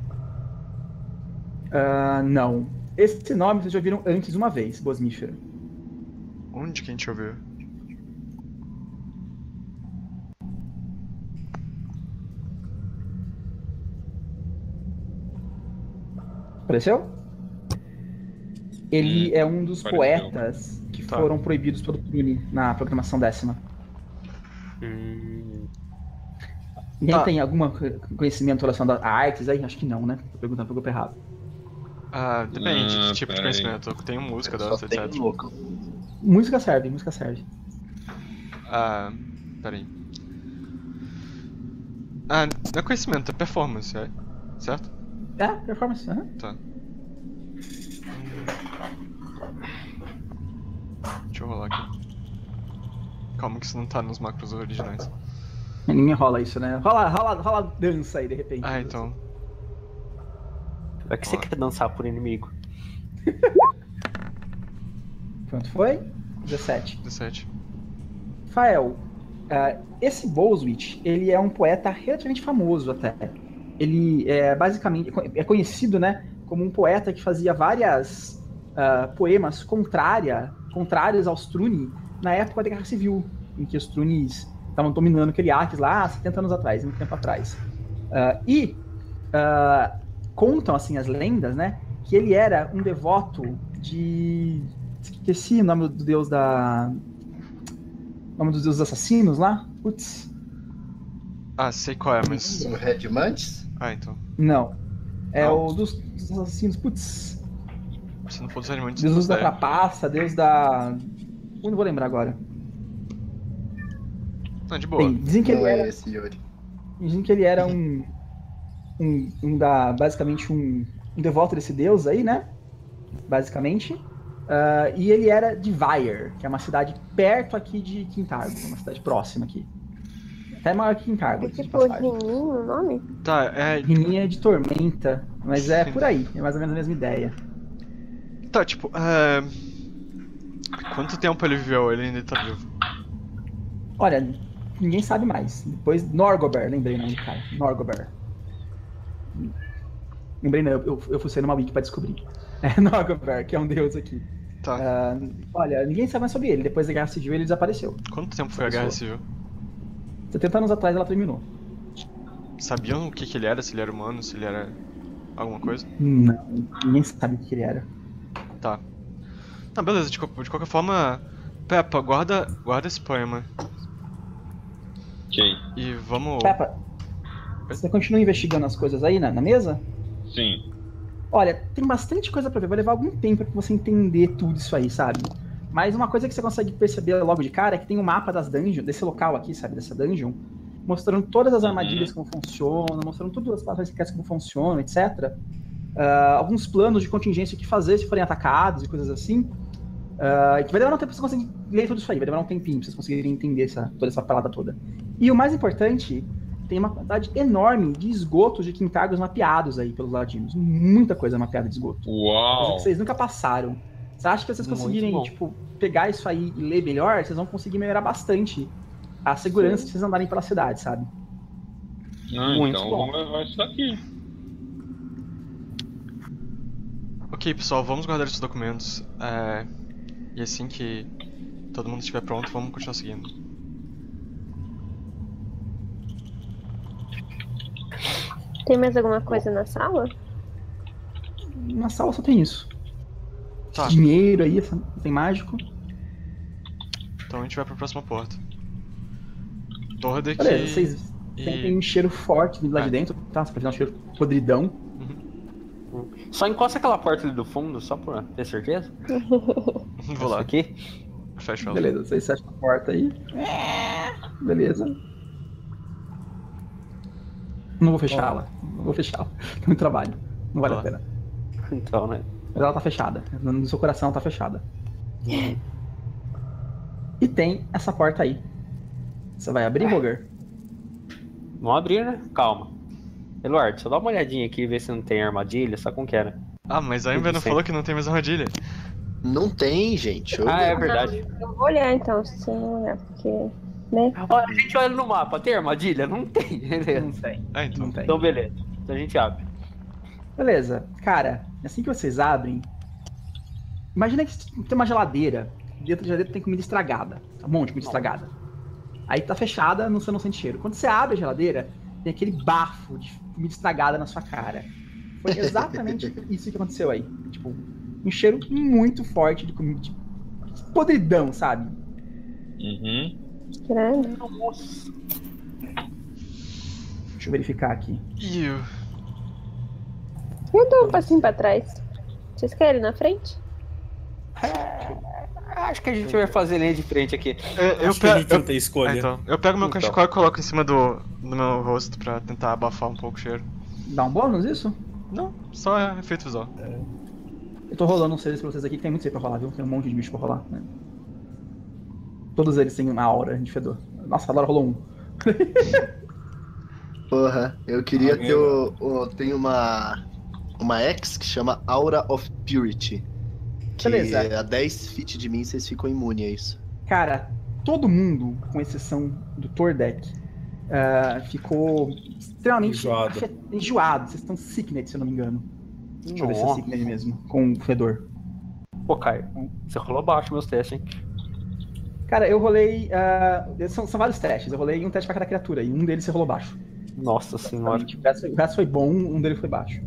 Não. Esse nome vocês já ouviram antes uma vez, Bosmífero. Onde que a gente ouviu? Apareceu? Ele é um dos poetas que foram proibidos pelo Trune na programação décima. Ninguém tem algum conhecimento relacionado a artes aí? Acho que não, né? Tô perguntando pro grupo errado. Ah, depende de tipo de conhecimento. Eu tenho música, dança, etc. Música serve. Ah, peraí. Ah, não é conhecimento, é performance, certo? É, performance, aham. Tá. Deixa eu rolar aqui. Calma que isso não tá nos macros originais. Ninguém rola isso, né? Rola dança aí, de repente. Ah, então. É que você quer dançar por inimigo. Quanto foi? 17. Fael, esse Boswitch, ele é um poeta relativamente famoso até. Ele é basicamente conhecido, né, como um poeta que fazia várias poemas contrários aos Truni na época da Guerra Civil, em que os Trunis estavam dominando aquele Arques lá 70 anos atrás, muito tempo atrás. Contam assim as lendas, né, que ele era um devoto de... Esqueci o nome do deus nome dos deuses assassinos lá? Putz. Ah, sei qual é, mas... O Redmantis? Ah, então. Não. É o dos assassinos, putz. Se não for dos animantes... Deus da trapaça, deus da... Eu não vou lembrar agora. Não, de boa. Bem, dizem que ele era basicamente um devoto desse deus aí, né? Basicamente. E ele era de Vair, que é uma cidade perto aqui de Kintargo, uma cidade próxima aqui. Até maior que Kintargo. É tipo Rininha o nome? Tá, é... Rininha de Tormenta, mas é por aí, é mais ou menos a mesma ideia. Tá, tipo, quanto tempo ele viveu? Ele ainda tá vivo? Olha, ninguém sabe mais. Depois, Norgorber, lembrei o nome do cara. Norgorber. Lembrei não, eu fucei numa wiki pra descobrir. É Norgorber, que é um deus aqui. Tá. Olha, ninguém sabe mais sobre ele. Depois da Guerra Civil ele desapareceu. Quanto tempo foi a Guerra Civil? 70 anos atrás ela terminou. Sabiam o que ele era? Se ele era humano, se ele era alguma coisa? Não, ninguém sabe o que ele era. Tá. Tá, beleza, de qualquer forma, Peppa, guarda esse poema. Ok. E vamos... Peppa, você continua investigando as coisas aí na mesa? Sim. Olha, tem bastante coisa pra ver, vai levar algum tempo pra você entender tudo isso aí, sabe? Mas uma coisa que você consegue perceber logo de cara é que tem um mapa das dungeons, desse local aqui, sabe, dessa dungeon, mostrando todas as armadilhas como funcionam, mostrando todas as passagens secretas como funcionam, etc. Alguns planos de contingência que fazer se forem atacados e coisas assim. Que vai demorar um tempo pra você conseguir ler tudo isso aí, vai demorar um tempinho pra vocês conseguirem entender toda essa parada toda. E o mais importante, tem uma quantidade enorme de esgotos de Kintargos mapeados aí pelos ladinos. Muita coisa mapeada de esgoto. Uau! Coisa que vocês nunca passaram. Você acha que vocês conseguirem, tipo, pegar isso aí e ler melhor, vocês vão conseguir melhorar bastante a segurança de vocês andarem pela cidade, sabe? Ah, muito então bom. Vamos levar isso daqui. Ok, pessoal, vamos guardar esses documentos. E assim que todo mundo estiver pronto, vamos continuar seguindo. Tem mais alguma coisa na sala? Na sala só tem isso. Tá. Dinheiro aí, tem mágico. Então a gente vai pra próxima porta. Tordek. Olha, vocês tem um cheiro forte lá de dentro, tá? Você pode dar um cheiro podridão. Uhum. Só encosta aquela porta ali do fundo, só pra ter certeza. Vou lá. Aqui. Fecha ela. Beleza, vocês fecham a porta aí. Beleza. Não vou fechá-la. Não vou fechá-la. Tem muito trabalho. Não vale a pena. Então, né? Mas ela tá fechada. No seu coração tá fechada. E tem essa porta aí. Você vai abrir, Roger? Não abrir, né? Calma. Eluard, só dá uma olhadinha aqui e vê se não tem armadilha, sabe como que era. Ah, mas a Ember não falou que não tem mais armadilha. Não tem, gente. Ah, é verdade. Eu vou olhar então, se tem olhar, porque... Né? Olha, a gente olha no mapa, tem armadilha? Não tem, beleza. Não tem. Ah, então. Não tem. Então beleza, então a gente abre. Beleza, cara, assim que vocês abrem, imagina que tem uma geladeira, dentro da geladeira tem comida estragada, um monte de comida estragada. Aí tá fechada, você não sente cheiro. Quando você abre a geladeira, tem aquele bafo de comida estragada na sua cara. Foi exatamente isso que aconteceu aí. Tipo, um cheiro muito forte de comida, de podridão, sabe? Uhum. Nossa. Deixa eu verificar aqui. Eu dou um passinho pra trás. Vocês querem ir na frente? Acho que a gente vai fazer linha de frente aqui. Acho que a gente não tem escolha. Então, eu pego meu cachecol e coloco em cima do meu rosto pra tentar abafar um pouco o cheiro. Dá um bônus isso? Não, só é efeito visual. Eu tô rolando uns seis pra vocês aqui, que tem muito seis pra rolar, viu? Tem um monte de bicho pra rolar, né? Todos eles têm uma aura de fedor. Nossa, a Dora rolou um. Porra, eu queria ter tem uma X que chama Aura of Purity. Que beleza. A 10 feet de mim vocês ficam imunes a isso. Cara, todo mundo, com exceção do Tordek, ficou extremamente enjoado. Vocês estão sicnet, se eu não me engano. Deixa eu ver se é sicnet mesmo, com o fedor. Pô, Caio, você rolou baixo meus testes, hein? Cara, eu rolei... são vários testes. Eu rolei um teste pra cada criatura e um deles você rolou baixo. Nossa senhora. O resto foi bom, um deles foi baixo.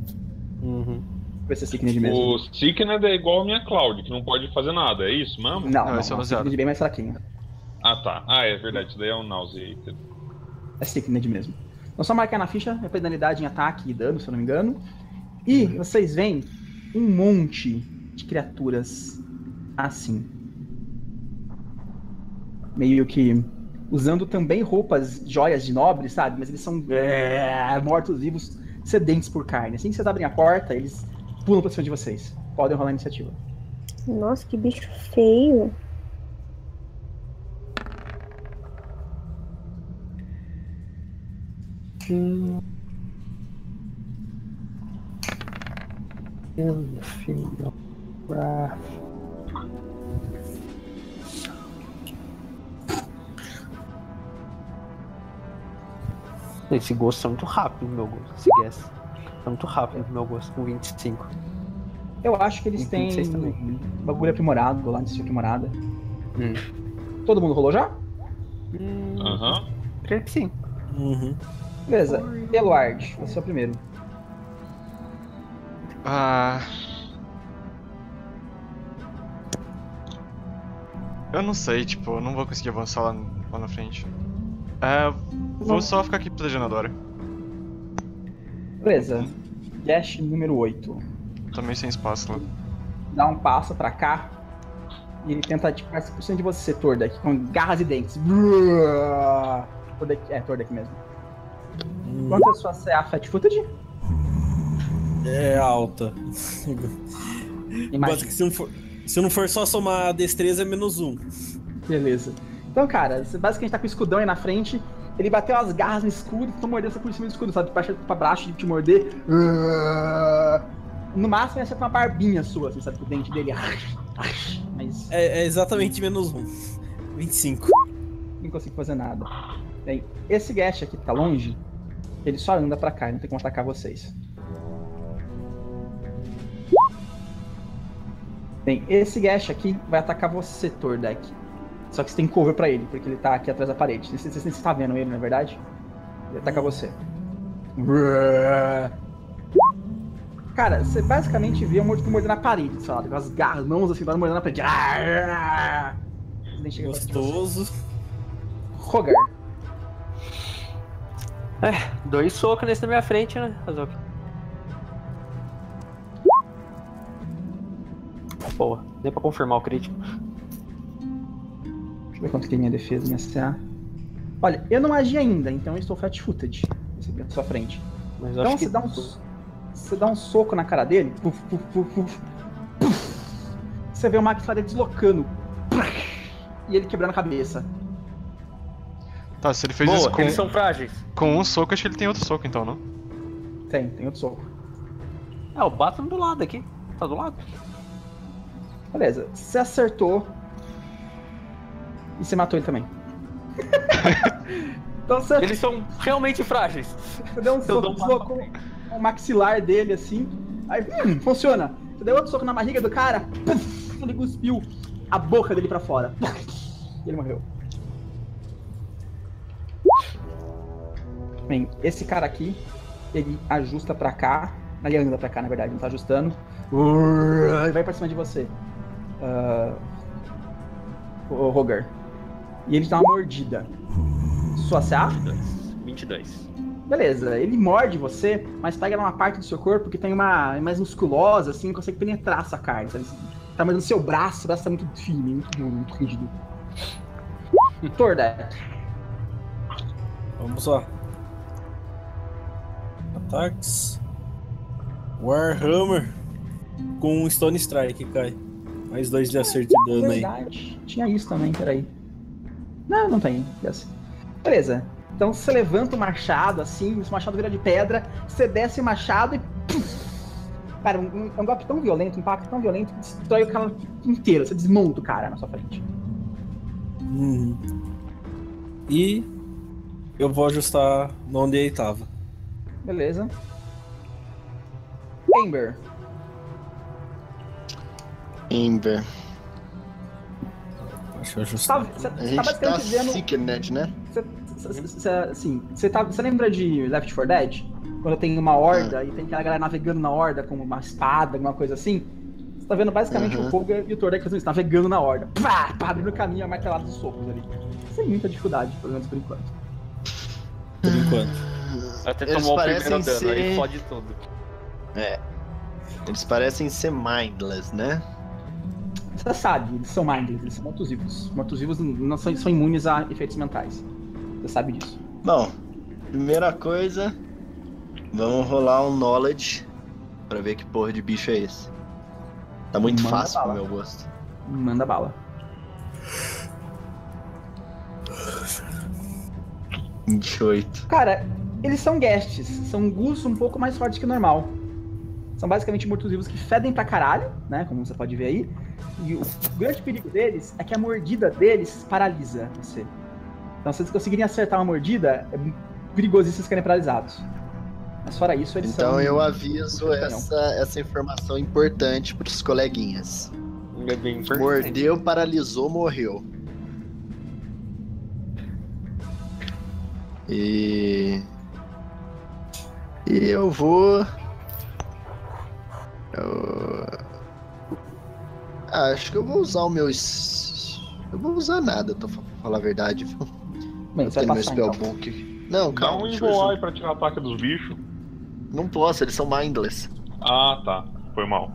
Uhum. Vai ser Sickned mesmo. O Sickned é igual a minha Cloud, que não pode fazer nada, é isso mesmo? Não, é o Sickned bem mais fraquinho. Ah, tá. Ah, é verdade. Isso daí é um Nausea. É Sickned mesmo. Então só marcar na ficha, é penalidade em ataque e dano, se eu não me engano. E vocês veem um monte de criaturas assim. Meio que usando também roupas, joias de nobres, sabe? Mas eles são mortos-vivos, sedentes por carne. Assim que vocês abrem a porta, eles pulam pra cima de vocês. Podem rolar a iniciativa. Nossa, que bicho feio. Meu filho. Esse gosto é muito rápido no meu gosto, esse guess. É muito rápido no meu gosto, com 25. Eu acho que eles têm bagulho aprimorado, lá de aprimorada. Todo mundo rolou já? Aham. Creio que sim. Uhum. Beleza, Eluard, você é o primeiro. Eu não sei, tipo, eu não vou conseguir avançar lá na frente. Vou só ficar aqui protegendo a Dora. Beleza. Dash número 8. Também sem espaço lá. Dá um passo pra cá. E ele tenta ativar 100% de você, Tordek, com garras e dentes. Tordek mesmo. Quanto a sua CA Fat Footage? É alta. Imagina. Se eu não for só somar a destreza, é -1. Beleza. Então, cara, você basicamente tá com o escudão aí na frente. Ele bateu as garras no escudo e tu mordeu por cima do escudo, sabe? De baixo pra baixo de te morder. No máximo ia ser com uma barbinha sua, assim, sabe? Com o dente dele. Mas... é exatamente menos um. 25. Não consigo fazer nada. Bem, esse guest aqui que tá longe, ele só anda pra cá, não tem como atacar vocês. Bem, esse guest aqui vai atacar você, Tordek. Só que você tem cover pra ele, porque ele tá aqui atrás da parede. Você tá vendo ele, na verdade? Ele ataca você. Cara, você basicamente vê um morto mordendo na parede, sei lá, com as garras, mãos assim, mordendo na parede. Gostoso. Roger. É, 2 socos nesse na minha frente, né? Boa, deu pra confirmar o crítico. Deixa eu ver quanto que é minha defesa, minha CA. Olha, eu não agi ainda, então eu estou flat-footed. Esse aqui na sua frente. Mas então acho que... você dá um soco na cara dele. Puf, puf, puf, puf, puf. Você vê o Max Faria deslocando. E ele quebrando a cabeça. Tá, se ele fez isso com... eles são frágeis. Com um soco, acho que ele tem outro soco então, não? Tem outro soco. É, eu bato do lado aqui. Tá do lado. Beleza, você acertou. E você matou ele também. Então, você... eles são realmente frágeis. Você deu um soco, deslocou o maxilar dele assim. Aí, funciona. Você deu outro soco na barriga do cara. Puff, ele cuspiu a boca dele pra fora. E ele morreu. Bem, esse cara aqui, ele ajusta pra cá. Ele anda pra cá, na verdade, não tá ajustando. Ele vai pra cima de você. O Roger. E ele dá uma mordida. Sua CA? 22. Beleza, ele morde você, mas pega numa parte do seu corpo que tem uma mais musculosa, assim, consegue penetrar essa carne, sabe? Tá mordendo seu braço, o braço tá muito firme, muito rígido. Tordek. Vamos lá. Ataques. Warhammer. Com um Stone Strike, cai. Mais 2 de acerto de dano aí. Tinha isso também, peraí. Não tem. Beleza. Então você levanta o machado assim, esse machado vira de pedra, você desce o machado e... puf! Cara, um golpe tão violento, um impacto tão violento que destrói o cara inteiro, você desmonta o cara na sua frente. E eu vou ajustar onde ele tava. Beleza. Ember. Deixa eu ajustar. Você tá basicamente vendo... Sick and Dead, né? Você lembra de Left 4 Dead? Quando tem uma horda e tem aquela galera navegando na horda com uma espada, alguma coisa assim? Você tá vendo basicamente o Poga e o Tordek fazendo isso, navegando na horda. Pá, abrindo o caminho, a martelada dos socos ali. Sem muita dificuldade, pelo menos por enquanto. Até tomou o primeiro dano, aí fode tudo. É. Eles parecem ser mindless, né? Você sabe, eles são mindless, eles são mortos-vivos. Mortos-vivos não são imunes a efeitos mentais. Você sabe disso. Bom, primeira coisa, vamos rolar um knowledge pra ver que porra de bicho é esse. Tá muito fácil pro meu gosto. Manda bala. 28. Cara, eles são guests, são ghouls um pouco mais fortes que o normal. São basicamente mortos-vivos que fedem pra caralho, né? Como você pode ver aí. E o grande perigo deles é que a mordida deles paralisa você. Então, se eles conseguirem acertar uma mordida, é perigoso vocês ficarem paralisados. Mas fora isso, eles são... Então eu aviso essa informação importante pros coleguinhas. É bem importante. Mordeu, paralisou, morreu. E eu vou... acho que eu vou usar o meu... Eu vou usar nada, pra falar a verdade. Bem, eu tenho meu spellbook. Então. Não, calma. Dá um enrolar pra tirar o ataque dos bichos. Não posso, eles são mindless. Ah, tá. Foi mal.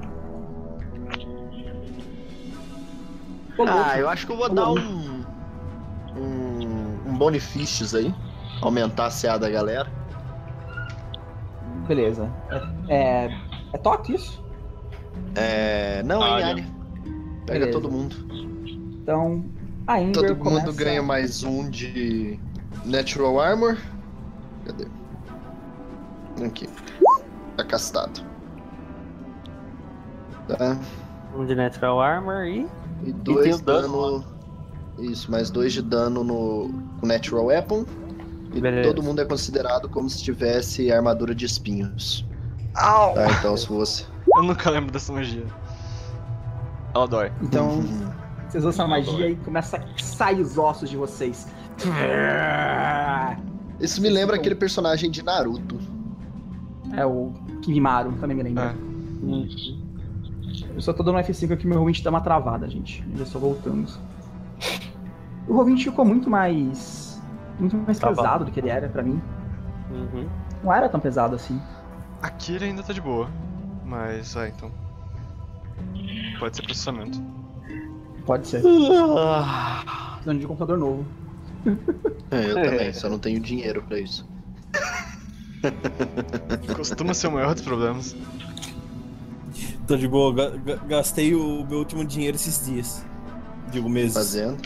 Ah, eu acho que eu vou dar um Bonifícios aí. Aumentar a CA da galera. Beleza. É toque isso? Não, área. Pega todo mundo. Então, A Ember todo começa... mundo ganha mais um de Natural Armor. Cadê? Aqui. Tá castado. Tá. Um de Natural Armor e... E dois de dano. Isso, mais 2 de dano no Natural Weapon. E beleza. Todo mundo é considerado como se tivesse armadura de espinhos. Au! Tá, então se fosse... Eu nunca lembro dessa magia. Ela dói. Então, vocês usam a magia e começa a sair os ossos de vocês. Isso me lembra aquele personagem de Naruto. É, o Kimimaro, também me lembra. É. Eu só tô dando um F5 aqui, meu roll20 dá uma travada, gente. Ainda só voltamos. O roll20 ficou muito mais tá pesado bom. Do que ele era pra mim. Uhum. Não era tão pesado assim. Aqui ele ainda tá de boa. Mas, então... Pode ser processamento. Pode ser. Precisando de um computador novo. Eu também, só não tenho dinheiro pra isso. Costuma ser o maior dos problemas. Tô de boa, gastei o meu último dinheiro esses dias. Digo, meses. Fazendo?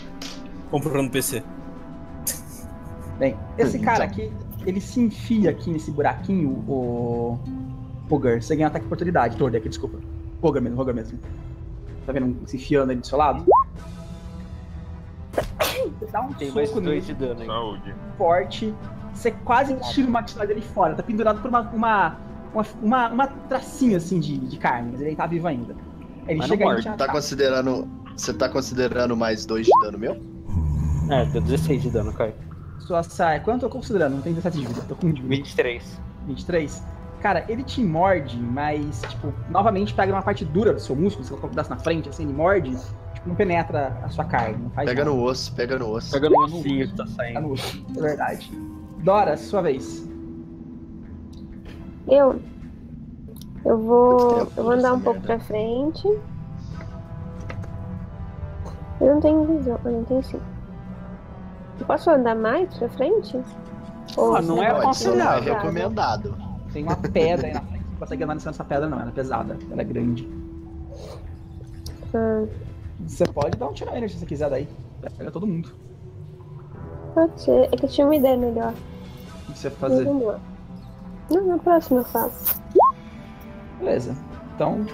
Comprando PC. Bem, esse cara aqui, ele se enfia aqui nesse buraquinho, o... Roger, você ganha um ataque de oportunidade, Tordek, desculpa. Roger mesmo. Tá vendo um se enfiando aí do seu lado? Dá um tem mais 2 de dano aí. Saúde. Forte. Você quase tira o maxilar dele fora. Tá pendurado por uma tracinha assim de carne, mas ele tá vivo ainda. Ele mas chega não morre. Você tá considerando mais 2 de dano meu? É, deu 16 de dano, Kai. Sua saia. Quanto eu tô considerando? Não tem 17 de vida. Tô com 23. 23? Cara, ele te morde, mas, tipo, novamente pega uma parte dura do seu músculo, você coloca o pedaço na frente, assim, ele morde, tipo, não penetra a sua carne, não faz nada. Pega no osso. Pega no osso que tá saindo. Tá no osso, é verdade. Dora, sua vez. Eu vou andar um pouco pra frente. Eu não tenho visão, eu não tenho sim. Eu posso andar mais pra frente? Ou não é aconselhável, é recomendado. Tem uma pedra aí na frente, não consegue andar nessa pedra não, ela é pesada, ela é grande. Você pode dar um tiro nele se você quiser daí, pega todo mundo. Pode ser, é que eu tinha uma ideia melhor. O que você vai fazer? Não, na próxima eu faço. Beleza, então...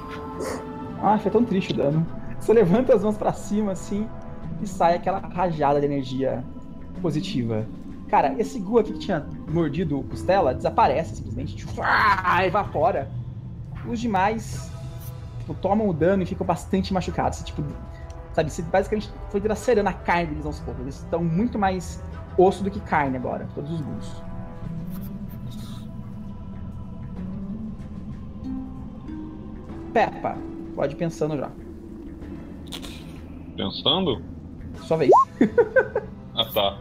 Ah, foi tão triste o dano. Você levanta as mãos pra cima assim e sai aquela rajada de energia positiva. Cara, esse Gu aqui que tinha mordido o costela desaparece simplesmente, tipo, evapora. Os demais, tipo, tomam o dano e ficam bastante machucados. Você, tipo, sabe, você basicamente foi dilacerando a carne deles aos poucos. Eles estão muito mais osso do que carne agora, todos os Gus. Peppa, pode ir pensando já. Pensando? Sua vez. Ah, tá.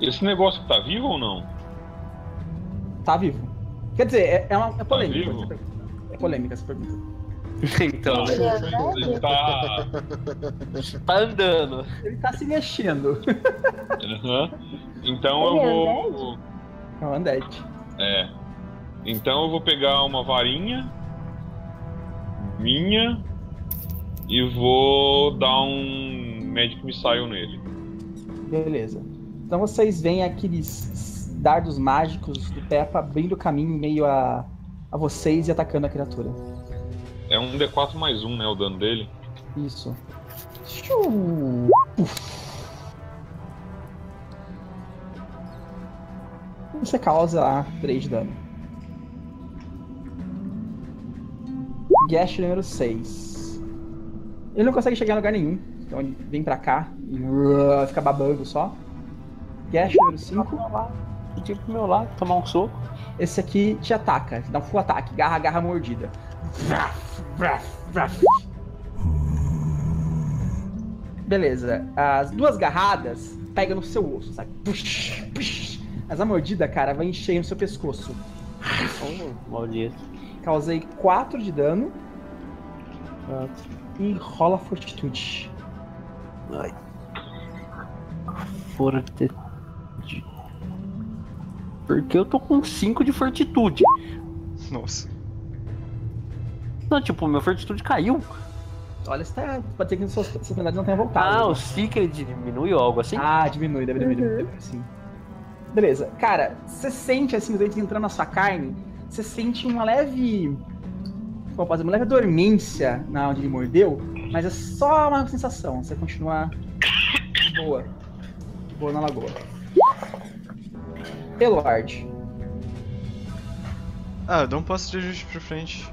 Esse negócio tá vivo ou não? Tá vivo. Quer dizer, é polêmica. Tá vivo? É polêmica essa pergunta. Então, ele tá andando. Ele tá se mexendo. Uhum. Então eu vou. É um undead. É. Então eu vou pegar uma varinha minha. E vou dar um Magic Missile nele. Beleza. Então vocês veem aqueles dardos mágicos do Peppa abrindo caminho meio a vocês e atacando a criatura. É um D4 mais 1, né, o dano dele? Isso. Você causa lá 3 de dano. Gash número 6. Ele não consegue chegar em lugar nenhum, então ele vem pra cá e fica babando só. Gash número 5. Tipo pro meu lado, tomar um soco. Esse aqui te ataca, te dá um full ataque, garra, mordida. Beleza, as 2 garradas pegam no seu osso, sabe? Mas a mordida, cara, vai encher no seu pescoço. Maldito. Causei 4 de dano. 4. E rola fortitude. Ai. Fortitude. Porque eu tô com 5 de fortitude. Nossa. Não, tipo, meu fortitude caiu. Olha, está... pode ser que suas penalidades não tenham voltado. Ah, né? O Secret diminui ou algo assim? Ah, diminui, deve diminuir, sim. Beleza. Cara, você sente assim os dentes entrando na sua carne, você sente uma leve... Como posso dizer? Uma leve dormência na onde ele mordeu, mas é só uma sensação. Você continua boa. Boa na lagoa. Eluard. Ah, eu dou um passo de ajuste pra frente.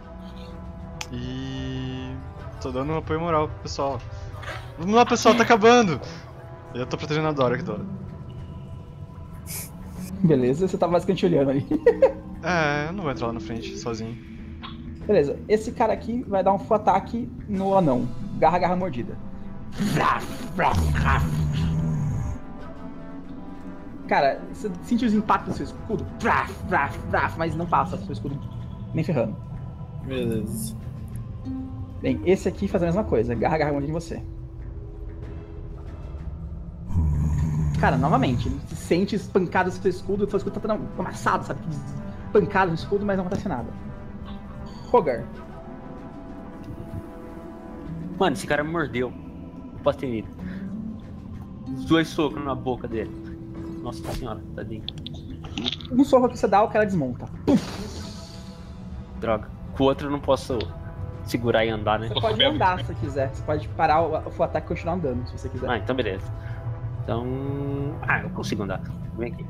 E... tô dando um apoio moral pro pessoal. Vamos lá, pessoal, tá acabando! E eu tô protegendo a Dora aqui, Dora. Beleza, você tá basicamente olhando ali. É, eu não vou entrar lá na frente, sozinho. Beleza, esse cara aqui vai dar um full ataque no anão. Garra, garra, mordida. Cara, você sente os impactos do seu escudo, mas não passa do seu escudo nem ferrando. Beleza. Bem, esse aqui faz a mesma coisa, garra, garra, mordida em você. Cara, novamente, ele se sente espancado no seu escudo, o seu escudo tá amassado, sabe? Espancado no escudo, mas não acontece nada. Roger. Mano, esse cara me mordeu. Posso ter ido. Os dois socos na boca dele. Nossa senhora, tadinho. Um soco que você dá, o cara desmonta. Puf. Droga. Com o outro eu não posso... segurar e andar, né? Você pode andar se quiser. Você pode parar o ataque e continuar andando, se você quiser. Ah, então beleza. Então... ah, eu consigo andar. Vem aqui.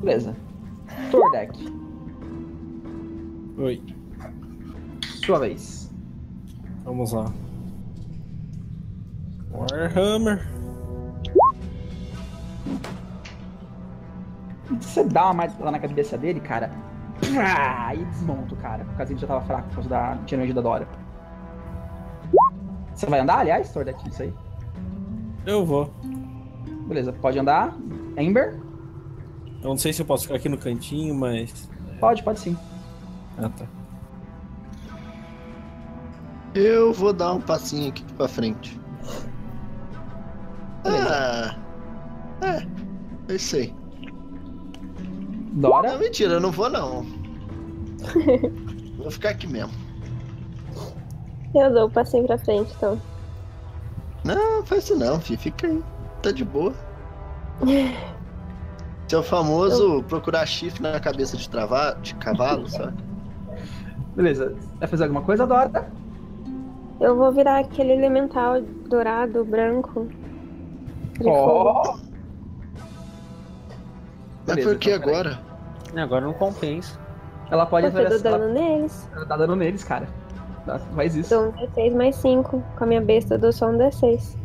Beleza. Tordek. Oi. Sua vez. Vamos lá. Warhammer. Você dá uma mais lá na cabeça dele, cara. E desmonta o cara, por causa que ele já tava fraco por causa da energia da Dora. Você vai andar, aliás, Tordek, isso aí? Eu vou. Beleza, pode andar. Ember? Eu não sei se eu posso ficar aqui no cantinho, mas... Pode sim. Ah, tá. Eu vou dar um passinho aqui pra frente. Beleza. Ah... é, eu sei. Dora? Não, mentira, eu não vou não. Vou ficar aqui mesmo. Eu dou o passinho pra frente, então. Não, faz isso não, filho. Fica aí. Tá de boa. Seu famoso procurar chifre na cabeça de cavalo, sabe? Beleza. Vai fazer alguma coisa, Dora? Eu vou virar aquele elemental dourado, branco. Ó! Oh. Mas beleza, por que então, agora? Agora não compensa. Ela pode atravessar. Ela dá dano neles. Ela dá dano neles, cara. Faz isso. Dou um D6 mais 5. Com a minha besta eu dou só um D6.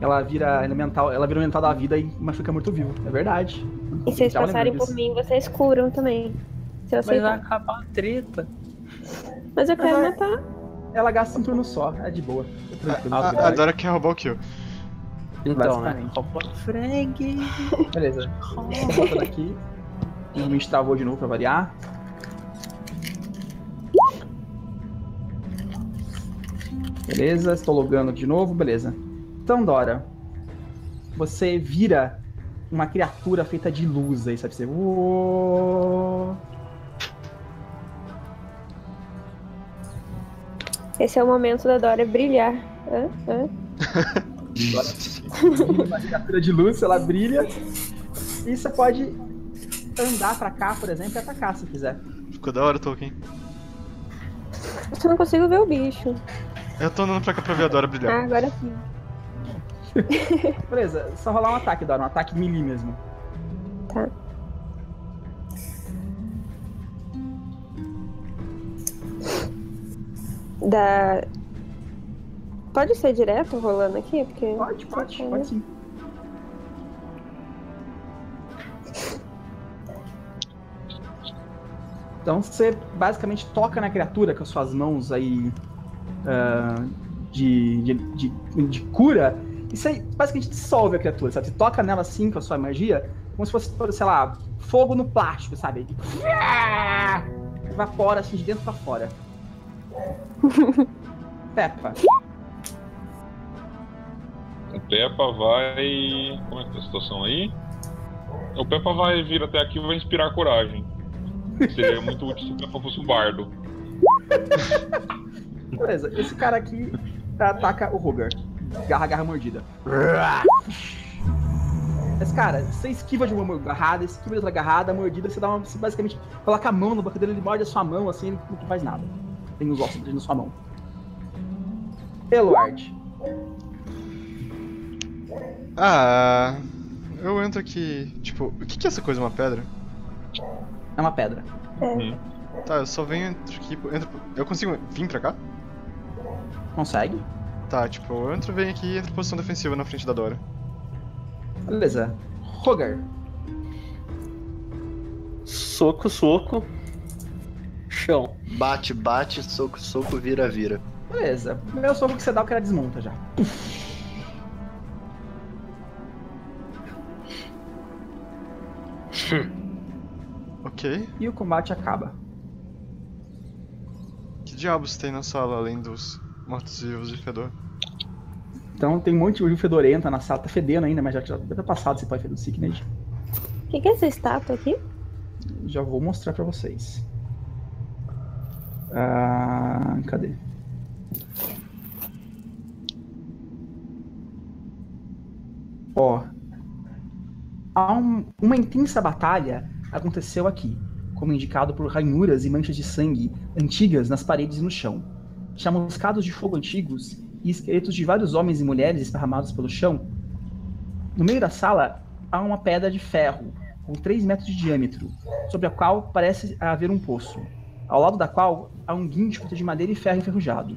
Ela vira elemental da vida e machuca morto-vivo. É verdade. E se vocês passarem por mim, vocês curam também. Se eu aceitar. Vai acabar a treta. Mas eu quero matar. Ela gasta um turno só. É de boa. A Dora quer roubar o kill. Então, né? Frank. Beleza. Bota daqui. O Mitch travou de novo pra variar. Beleza, estou logando de novo, beleza. Então, Dora, você vira uma criatura feita de luz aí, sabe? Você... uou... Esse é o momento da Dora brilhar. Uma criatura de luz, ela brilha. E você pode andar pra cá, por exemplo, e atacar se quiser. Ficou da hora, Tolkien. Eu não consigo ver o bicho. Eu tô andando pra cá pra ver a Dora brilhar. Ah, agora sim. Beleza, só rolar um ataque, Dora. Um ataque melee mesmo. Tá. Pode ser direto rolando aqui? Porque... Pode sim. Então você basicamente toca na criatura com as suas mãos aí de cura e você basicamente dissolve a criatura, sabe? Você toca nela assim com a sua magia, como se fosse, sei lá, fogo no plástico, sabe? E evapora assim de dentro pra fora. Peppa. O Peppa vai... Como é que tá a situação aí? O Peppa vai vir até aqui e vai inspirar coragem. Seria muito útil se o Peppa fosse um bardo. Beleza, esse cara aqui ataca o Roger. Garra, garra, mordida. Esse cara, você esquiva de uma agarrada, esquiva de outra agarrada, mordida, você dá uma, você basicamente coloca a mão no boca dele, ele morde a sua mão, assim, ele não faz nada. Tem os ossos na sua mão. Eluard. Ah, eu entro aqui, tipo, o que que é essa coisa, uma pedra? É uma pedra. Tá, eu só venho aqui, eu consigo vir pra cá? Consegue. Tá, tipo, eu entro, venho aqui e entro em posição defensiva na frente da Dora. Beleza. Roger. Soco, soco. Chão. Bate, bate, soco, soco, vira, vira. Beleza. Primeiro soco que você dá, o cara desmonta já. Puf. Ok. E o combate acaba. Que diabos tem na sala além dos mortos-vivos de fedor? Então tem um monte de fedorenta na sala, tá fedendo ainda, mas já tá passado esse pai fedor sickness. O que é essa estátua aqui? Já vou mostrar pra vocês. Ah, cadê? Ó. Há uma intensa batalha aconteceu aqui, como indicado por ranhuras e manchas de sangue antigas nas paredes e no chão, chamuscados de fogo antigos e esqueletos de vários homens e mulheres esparramados pelo chão. No meio da sala há uma pedra de ferro com 3 metros de diâmetro, sobre a qual parece haver um poço, ao lado da qual há um guincho de madeira e ferro enferrujado.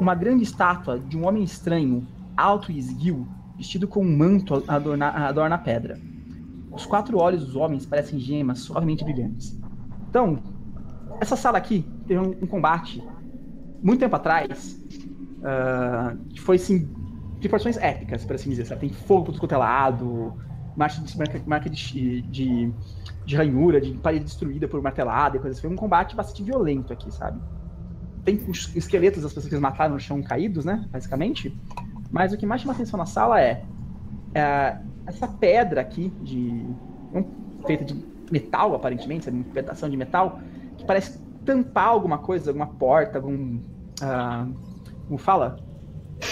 Uma grande estátua de um homem estranho, alto e esguio, vestido com um manto adorna a pedra. Os 4 olhos dos homens parecem gemas suavemente brilhantes. Então, essa sala aqui teve um combate muito tempo atrás, que foi assim, de proporções épicas, por assim dizer. Sabe? Tem fogo todo escotelado, marca de ranhura, de parede destruída por martelada e coisas assim. Foi um combate bastante violento aqui, sabe? Tem os esqueletos das pessoas que eles mataram no chão caídos, né? Basicamente. Mas o que mais chama atenção na sala é... essa pedra aqui, feita de metal, aparentemente, é uma pedação de metal, que parece tampar alguma coisa, alguma porta, algum... como fala?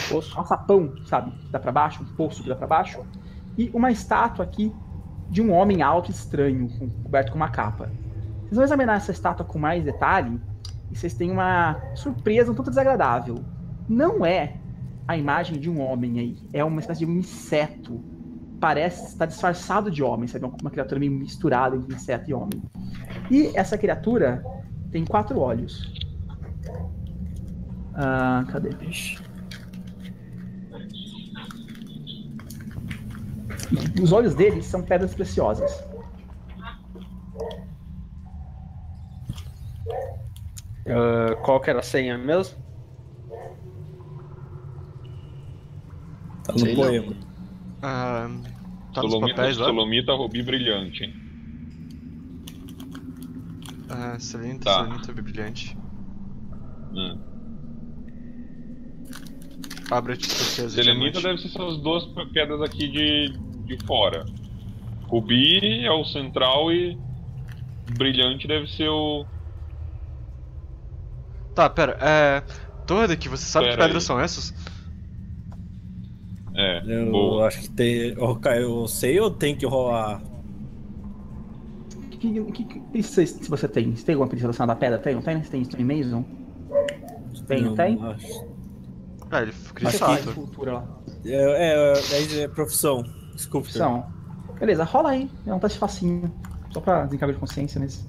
Poço. Um sapão, sabe? Que dá pra baixo, um poço que dá pra baixo. E uma estátua aqui de um homem alto estranho, coberto com uma capa. Vocês vão examinar essa estátua com mais detalhe e vocês têm uma surpresa um tanto desagradável. Não é a imagem de um homem aí, é uma espécie de um inseto. Parece estar disfarçado de homem, sabe? Uma criatura meio misturada entre inseto e homem. E essa criatura tem 4 olhos. Cadê? Os olhos deles são pedras preciosas. Qual que era a senha mesmo? Tá no poema. Tá Solomita, rubi brilhante, hein? Solomita, rubi brilhante. Abre a tristeza. Selenita deve ser essas duas pedras aqui de fora. Rubi é o central e brilhante deve ser o... Tá, pera, Tordek, você sabe que pedras são essas? É, eu acho que tem... Eu sei ou tem que rolar? Que se você tem? Você tem alguma perícia relacionada à pedra? Tem, não tem? Você tem isso em Mason? Tem, não tem? Acho... Ah, ele cria estátua. É profissão. Desculpa. Profissão. Beleza, rola aí. É um teste facinho. Só pra desencargo de consciência nesse.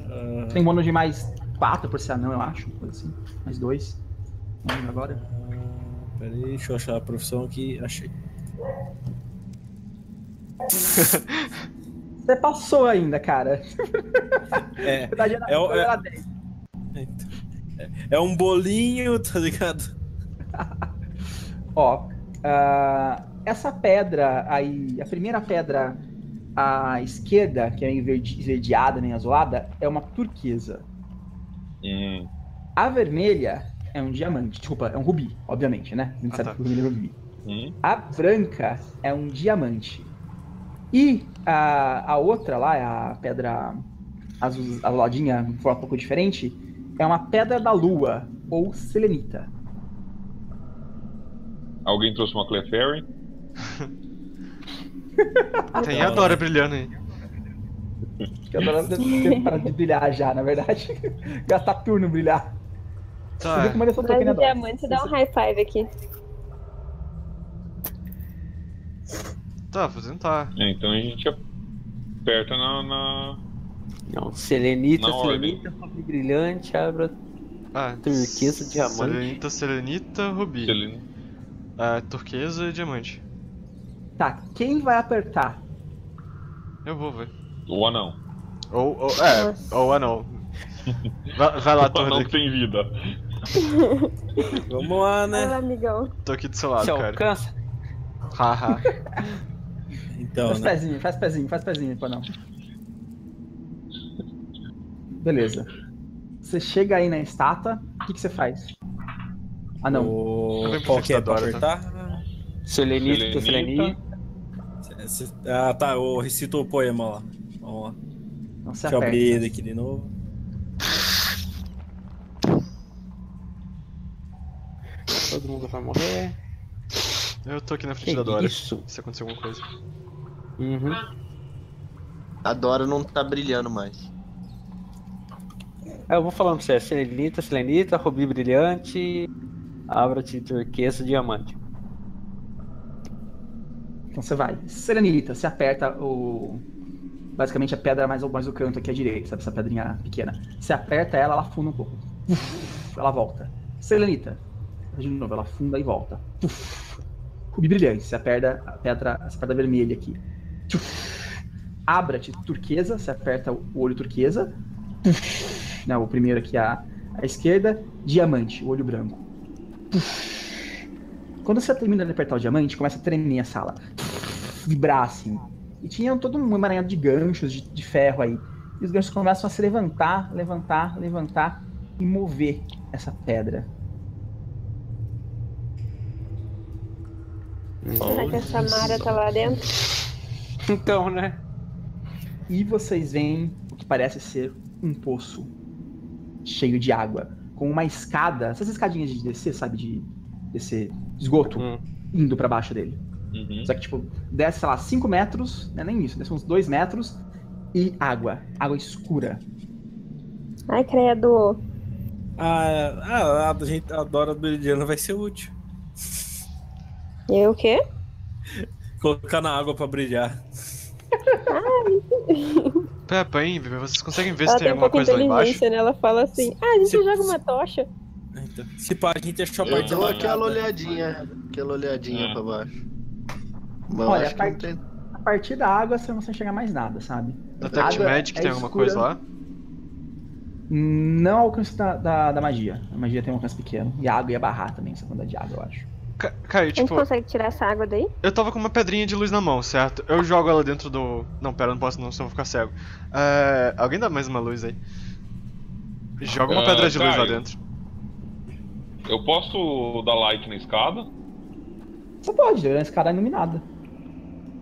Tem bônus de mais 4 por ser anão, eu acho. Coisa assim. Mais 2. Não lembro agora. Peraí, deixa eu achar a profissão aqui. Achei. Você passou ainda, cara. É. Na verdade, era 10. É um bolinho, tá ligado? Ó, essa pedra aí, a primeira pedra à esquerda, que é meio esverdeada, meio azulada, é uma turquesa. A vermelha é um diamante, desculpa, é um rubi, obviamente, né? A gente sabe que o vermelho é rubi. A branca é um diamante. E a outra lá, a pedra azuladinha, de forma um pouco diferente, é uma pedra da lua, ou selenita. Alguém trouxe uma Clefairy? Tem a Dora brilhando aí. A Dora deve ter parado de brilhar já, na verdade. Gastar turno brilhar. Tá. Você mas o diamante dá um high five aqui. Tá, vou tentar. É, então a gente aperta na... Não, selenita, rubi brilhante, abra... Ah, turquesa, diamante. Selenita, rubi. Ah, turquesa e diamante. Tá, quem vai apertar? Eu vou, velho. O anão. Ou o anão. Vai lá, Tordek. O anão tem vida. Vamos lá, né? Vai lá, amigão. Tô aqui do seu lado, cara. Alcança. Haha. Então, faz, né? faz pezinho pro anão. Beleza. Você chega aí na estátua, o que você faz? Ah, não. Qual que é pra apertar? Tá? Selenita. Ah, tá, eu recito o poema lá. Vamos lá. Não se aperta. Deixa eu abrir ele aqui de novo. Todo mundo vai morrer. Eu tô aqui na frente da Dora. Isso? Se acontecer alguma coisa. Uhum. A Dora não tá brilhando mais. Eu vou falando pra você, selenita, rubi brilhante, abra de turquesa, diamante. Então você vai, selenita, você aperta o... Basicamente a pedra mais o canto aqui à direita, sabe, essa pedrinha pequena. Você aperta ela, ela afunda um pouco. Uf, ela volta. Selenita, de novo, ela afunda e volta. Uf, rubi brilhante, você aperta a pedra, essa pedra vermelha aqui. Uf, abra de turquesa, você aperta o olho turquesa. Uf, não, o primeiro aqui à esquerda, diamante, o olho branco. Puff. Quando você termina de apertar o diamante, começa a tremer a sala. Puff, vibrar assim. E tinha todo um emaranhado de ganchos, de ferro aí. E os ganchos começam a se levantar e mover essa pedra. Será que a Samara tá lá dentro? Então, né? E vocês veem o que parece ser um poço cheio de água, com uma escada, essas escadinhas de descer, sabe, de descer esgoto, indo pra baixo dele. Uhum. Só que, tipo, desce, sei lá, 5 metros, não é nem isso, desce uns 2 metros e água escura. Ai, credo. A gente adora brilhando, vai ser útil. E o quê? Colocar na água pra brilhar. Peppa, Ember, vocês conseguem ver ela se tem alguma coisa lá embaixo? Né? Ela fala assim, a gente joga uma tocha. Então, se pá, a gente achou a parte da aquela olhadinha pra baixo. Mas olha, acho que não tem... a partir da água você não enxerga mais nada, sabe? No Detect Magic tem alguma coisa lá? Não, alcance da magia. A magia tem um alcance pequeno. E a água ia barrar também, essa quantidade de água, eu acho. Caiu, tipo... A gente consegue tirar essa água daí? Eu tava com uma pedrinha de luz na mão, certo? Eu jogo ela dentro do... Não, pera, não posso não, senão eu vou ficar cego. Alguém dá mais uma luz aí? Joga uma pedra de luz lá dentro. Eu posso dar light na escada? Você pode, a escada é iluminada.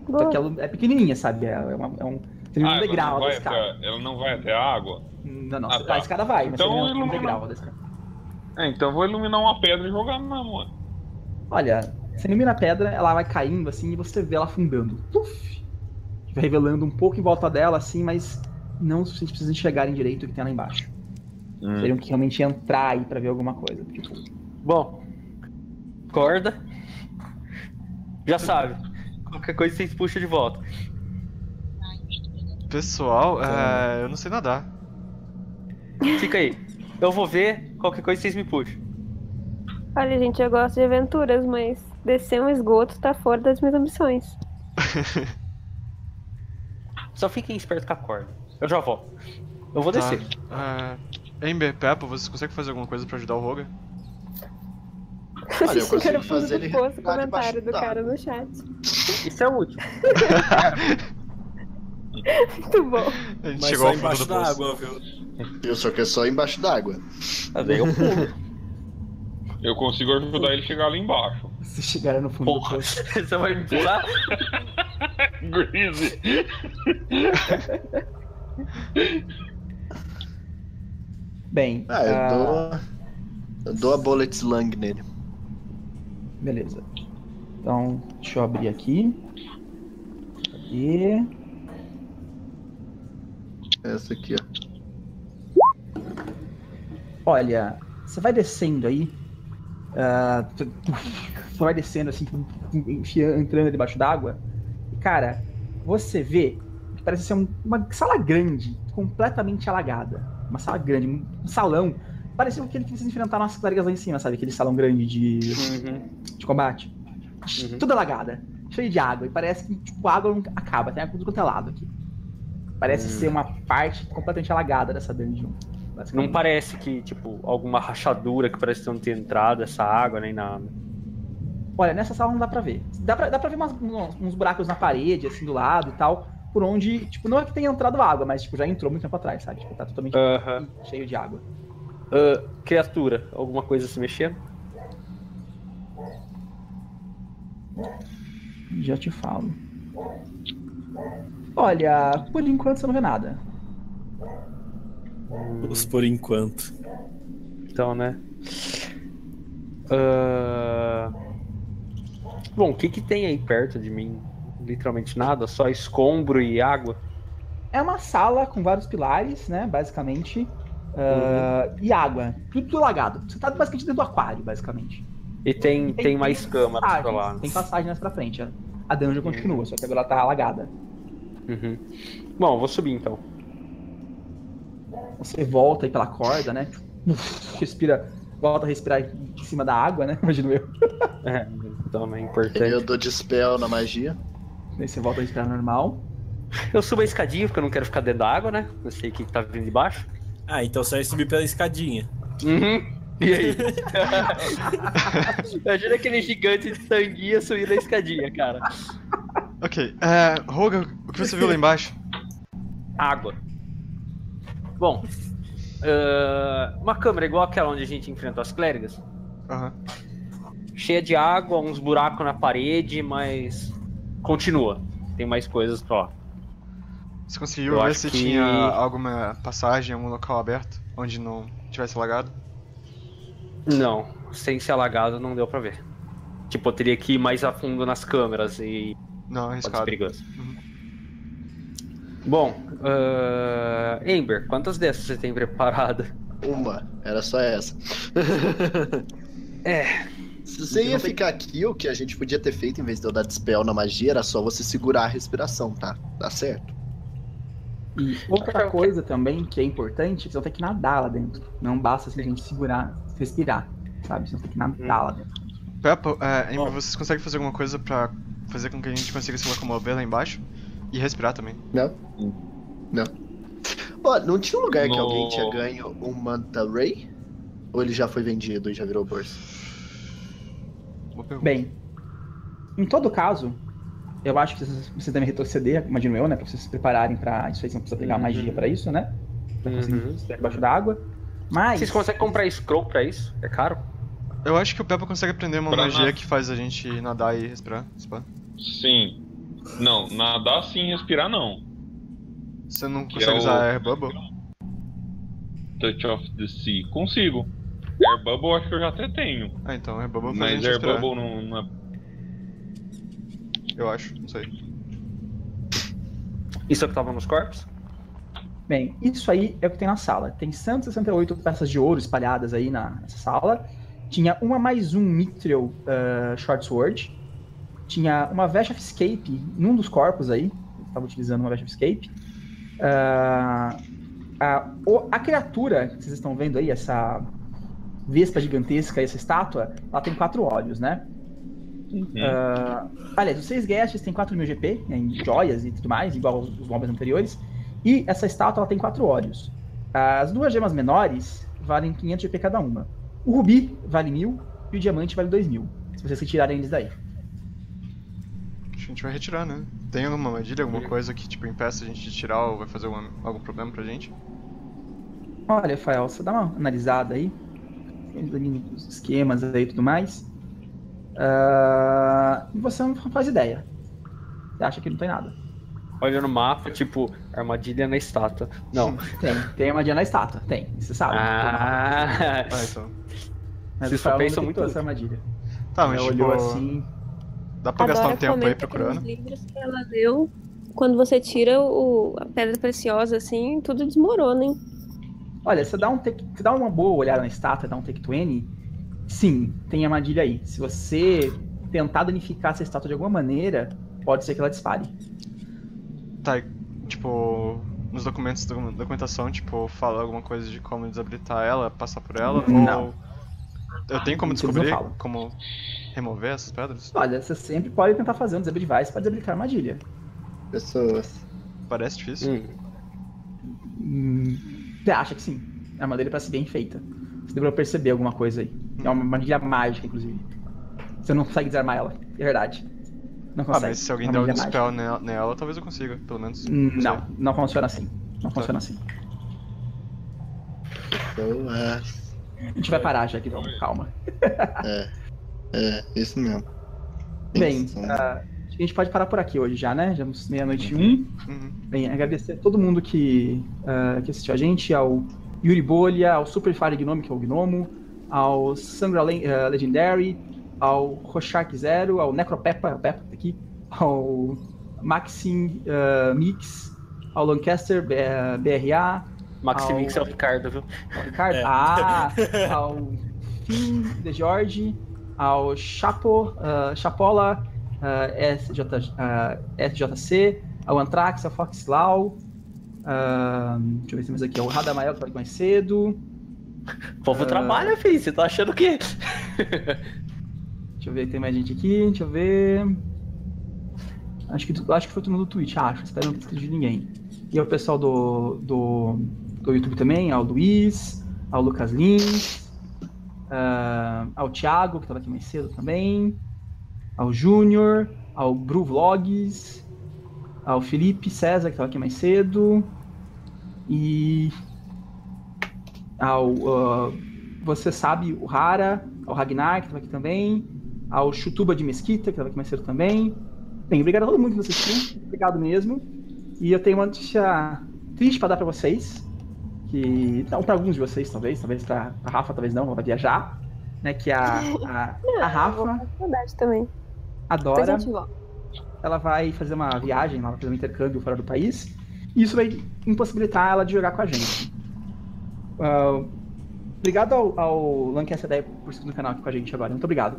Boa. Só que ela é pequenininha, sabe? Tem um degrau da escada. Ela não vai até a água? Não, não, a escada vai, mas então tem um degrau da escada. É, então eu vou iluminar uma pedra e jogar na mão. Olha, você ilumina a pedra, ela vai caindo assim e você vê ela afundando. Puf! Vai revelando um pouco em volta dela assim, mas não o suficiente pra vocês enxergarem direito o que tem lá embaixo. Teriam que realmente entrar aí pra ver alguma coisa. Tipo... Bom, acorda. Já sabe. Qualquer coisa vocês puxam de volta. Pessoal, eu não sei nadar. Fica aí. Eu vou ver, qualquer coisa vocês me puxam. Olha, gente, eu gosto de aventuras, mas descer um esgoto tá fora das minhas ambições. Só fiquem espertos com a corda. Eu já volto. Eu vou descer. Ember, Peppa, vocês conseguem fazer alguma coisa pra ajudar o Roger? Olha, eu consigo fazer ele... O comentário do cara no chat. Isso é útil. Muito bom. A gente chegou embaixo da água, viu? Eu só quero só embaixo d'água. Mas aí eu pulo. Eu consigo ajudar ele a chegar lá embaixo. Se chegar no fundo, porra, do poço. Você vai me pular? Greasy. Bem, eu Eu dou a bullet slang nele. Beleza. Então, deixa eu abrir aqui. Cadê? Essa aqui, ó. Olha, você vai descendo aí. Você vai descendo assim, entrando debaixo d'água. E, cara, você vê que parece ser uma sala grande, completamente alagada. Uma sala grande, um salão. Pareceu aquele que vocês enfrentaram nas clareiras lá em cima, sabe? Aquele salão grande de combate. Uhum. Tudo alagada, cheio de água. E parece que tipo, a água não acaba, tem água do quanto é lado aqui. Parece ser uma parte completamente alagada dessa dungeon. Não parece que, tipo, alguma rachadura que parece que não ter entrado essa água nem nada. Olha, nessa sala não dá pra ver. Dá pra ver uns buracos na parede, assim, do lado e tal. Por onde, tipo, não é que tenha entrado água, mas tipo, já entrou muito tempo atrás, sabe? Tipo, tá totalmente cheio de água. Criatura, alguma coisa se mexendo? Já te falo. Olha, por enquanto você não vê nada. Por enquanto. Então, né? Bom, o que que tem aí perto de mim? Literalmente nada, só escombro e água. É uma sala com vários pilares, né? Basicamente. E água. Tudo lagado. Você tá basicamente dentro do aquário, basicamente. E tem mais câmaras pra lá. Tem passagens pra frente. A dungeon continua, só que agora ela tá alagada. Uhum. Bom, vou subir então. Você volta aí pela corda, né? Respira, volta a respirar em cima da água, né? Imagino eu. É, também é importante. Eu dou dispel na magia. Aí você volta a respirar normal. Eu subo a escadinha, porque eu não quero ficar dentro da água, né? Eu sei o que tá vindo de baixo. Ah, então você vai subir pela escadinha. Uhum. E aí? Imagina aquele gigante de sanguinha subindo a escadinha, cara. Ok, Roga, o que você viu lá embaixo? Água. Bom, uma câmera igual aquela onde a gente enfrentou as clérigas. Aham. Cheia de água, uns buracos na parede, mas continua. Tem mais coisas pra lá. Você conseguiu ver se tinha alguma passagem, algum local aberto, onde não tivesse alagado? Não, sem ser alagado não deu pra ver. Tipo, eu teria que ir mais a fundo nas câmeras e... Não, arriscado. Pode ser perigoso. Uhum. Bom, Ember, quantas dessas você tem preparada? Uma, era só essa. Se você ia ficar aqui, o que a gente podia ter feito em vez de eu dar dispel na magia era só você segurar a respiração, tá? Tá certo. E outra coisa também que é importante, você vai ter que nadar lá dentro. Não basta assim, a gente segurar, respirar, sabe? Você vai ter que nadar lá dentro. Peppa, Ember, vocês conseguem fazer alguma coisa pra fazer com que a gente consiga se locomover lá embaixo? E respirar também. Não. Ó, não tinha um lugar que alguém tinha ganho um Manta Ray? Ou ele já foi vendido e já virou bolsa? Bem, em todo caso, eu acho que vocês devem retroceder, imagino eu, né? Pra vocês se prepararem pra isso aí, você não precisa pegar magia pra isso, né? Pra conseguir estar debaixo da água. Mas... Vocês conseguem comprar scroll pra isso? É caro? Eu acho que o Peppa consegue aprender uma magia que faz a gente nadar e respirar. Sim. Não, nadar sim, respirar não. Você não consegue usar Air Bubble? Touch of the Sea. Consigo. Air Bubble acho que eu já até tenho. Ah, então Air Bubble faz a gente respirar. Mas Air Bubble não é... Eu acho, não sei. Isso é o que tava nos corpos? Bem, isso aí é o que tem na sala. Tem 168 peças de ouro espalhadas aí nessa sala. Tinha uma mais um Mithril Short Sword. Tinha uma Vesha of Escape num dos corpos aí. Eu estava utilizando uma Vesha of Escape. A criatura que vocês estão vendo aí, essa vespa gigantesca, essa estátua, ela tem 4 olhos, né? Aliás, os 6 guests tem 4.000 GP, né, em joias e tudo mais, igual os mobs anteriores. E essa estátua ela tem 4 olhos. As 2 gemas menores valem 500 GP cada uma. O rubi vale 1.000 e o diamante vale 2.000, se vocês retirarem eles daí. A gente vai retirar, né? Tem alguma armadilha, alguma coisa que tipo impeça a gente de tirar ou vai fazer algum problema pra gente? Olha, Fael, você dá uma analisada aí. Os esquemas aí e tudo mais. E você não faz ideia. Você acha que não tem nada. Olha no mapa, tipo, armadilha na estátua. Não. Tem armadilha na estátua, tem. Você sabe. Ah, então. Mas vocês só pensam muito essa armadilha. Tá, mas ela tipo, olhou assim. Dá pra gastar um tempo aí procurando. Livros que ela leu, quando você tira a pedra preciosa assim, tudo desmorona, hein? Olha, você dá, você dá uma boa olhada na estátua, dá um take 20. Sim, tem armadilha aí. Se você tentar danificar essa estátua de alguma maneira, pode ser que ela dispare. Tá, tipo, nos documentos, documentação, tipo, fala alguma coisa de como desabilitar ela, passar por ela? Não. Ou eu tenho como descobrir como remover essas pedras? Olha, você sempre pode tentar fazer um disable device pra desabilitar a armadilha. Pessoas. Parece difícil. Você acha que sim. A armadilha parece bem feita. Você deveria perceber alguma coisa aí. É uma armadilha mágica, inclusive. Você não consegue desarmar ela, é verdade. Não consegue. Ah, mas se alguém der um spell nela, talvez eu consiga, pelo menos. Não, não funciona assim. Não funciona assim. Pessoas. A gente vai parar já aqui, então, calma. É isso mesmo. Bem, a gente pode parar por aqui hoje já, né? Já nos meia-noite um. Bem, agradecer a todo mundo que assistiu a gente, ao Yuri Bolha, ao Super Fire Gnome, que é o Gnomo, ao Sangra Legendary, ao Rochark Zero, ao Necropeppa, o Peppa tá aqui, ao Maxim Mix, ao Lancaster BRA, Maximix é o Ricardo, viu? Ricardo? É. Ah! Ao Fim de Jorge, ao Chapo, Chapola, SJC, ao Antrax, ao Foxlau, deixa eu ver se tem mais aqui, ao Radamael, que pode mais cedo. O povo trabalha, filho, você tá achando o quê? Deixa eu ver que tem mais gente aqui, deixa eu ver. Acho que foi todo mundo do Twitch, espero não ter de ninguém. E ao pessoal do YouTube também, ao Luiz, ao Lucas Lins, ao Thiago, que estava aqui mais cedo também, ao Júnior, ao Bru Vlogs, ao Felipe César, que estava aqui mais cedo, e ao Você Sabe, o Rara, ao Ragnar, que estava aqui também, ao Chutuba de Mesquita, que estava aqui mais cedo também. Bem, obrigado a todo mundo que nos assistiu, obrigado mesmo. E eu tenho uma notícia triste para dar para vocês, que não para alguns de vocês talvez para a Rafa talvez não, ela vai viajar, né? Que a Rafa, também. A Dora, ela vai fazer uma viagem, ela vai fazer um intercâmbio fora do país. E isso vai impossibilitar ela de jogar com a gente. Obrigado ao Lancaster 10 por seguir no canal aqui com a gente agora, muito obrigado.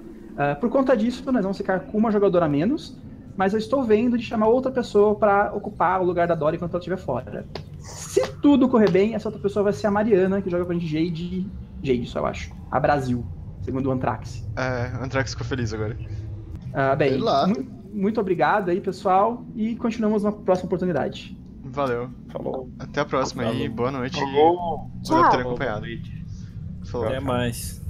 Por conta disso, nós vamos ficar com uma jogadora a menos. Mas eu estou vendo de chamar outra pessoa para ocupar o lugar da Dora enquanto ela estiver fora. Se tudo correr bem, essa outra pessoa vai ser a Mariana, que joga com a gente Jade só, eu acho. A Brasil, segundo o Antrax. É, o Antrax ficou feliz agora. Bem, muito obrigado aí, pessoal. E continuamos na próxima oportunidade. Valeu. Falou. Até a próxima. Falou. E boa noite. Falou. Por ter acompanhado. Falou. Até mais.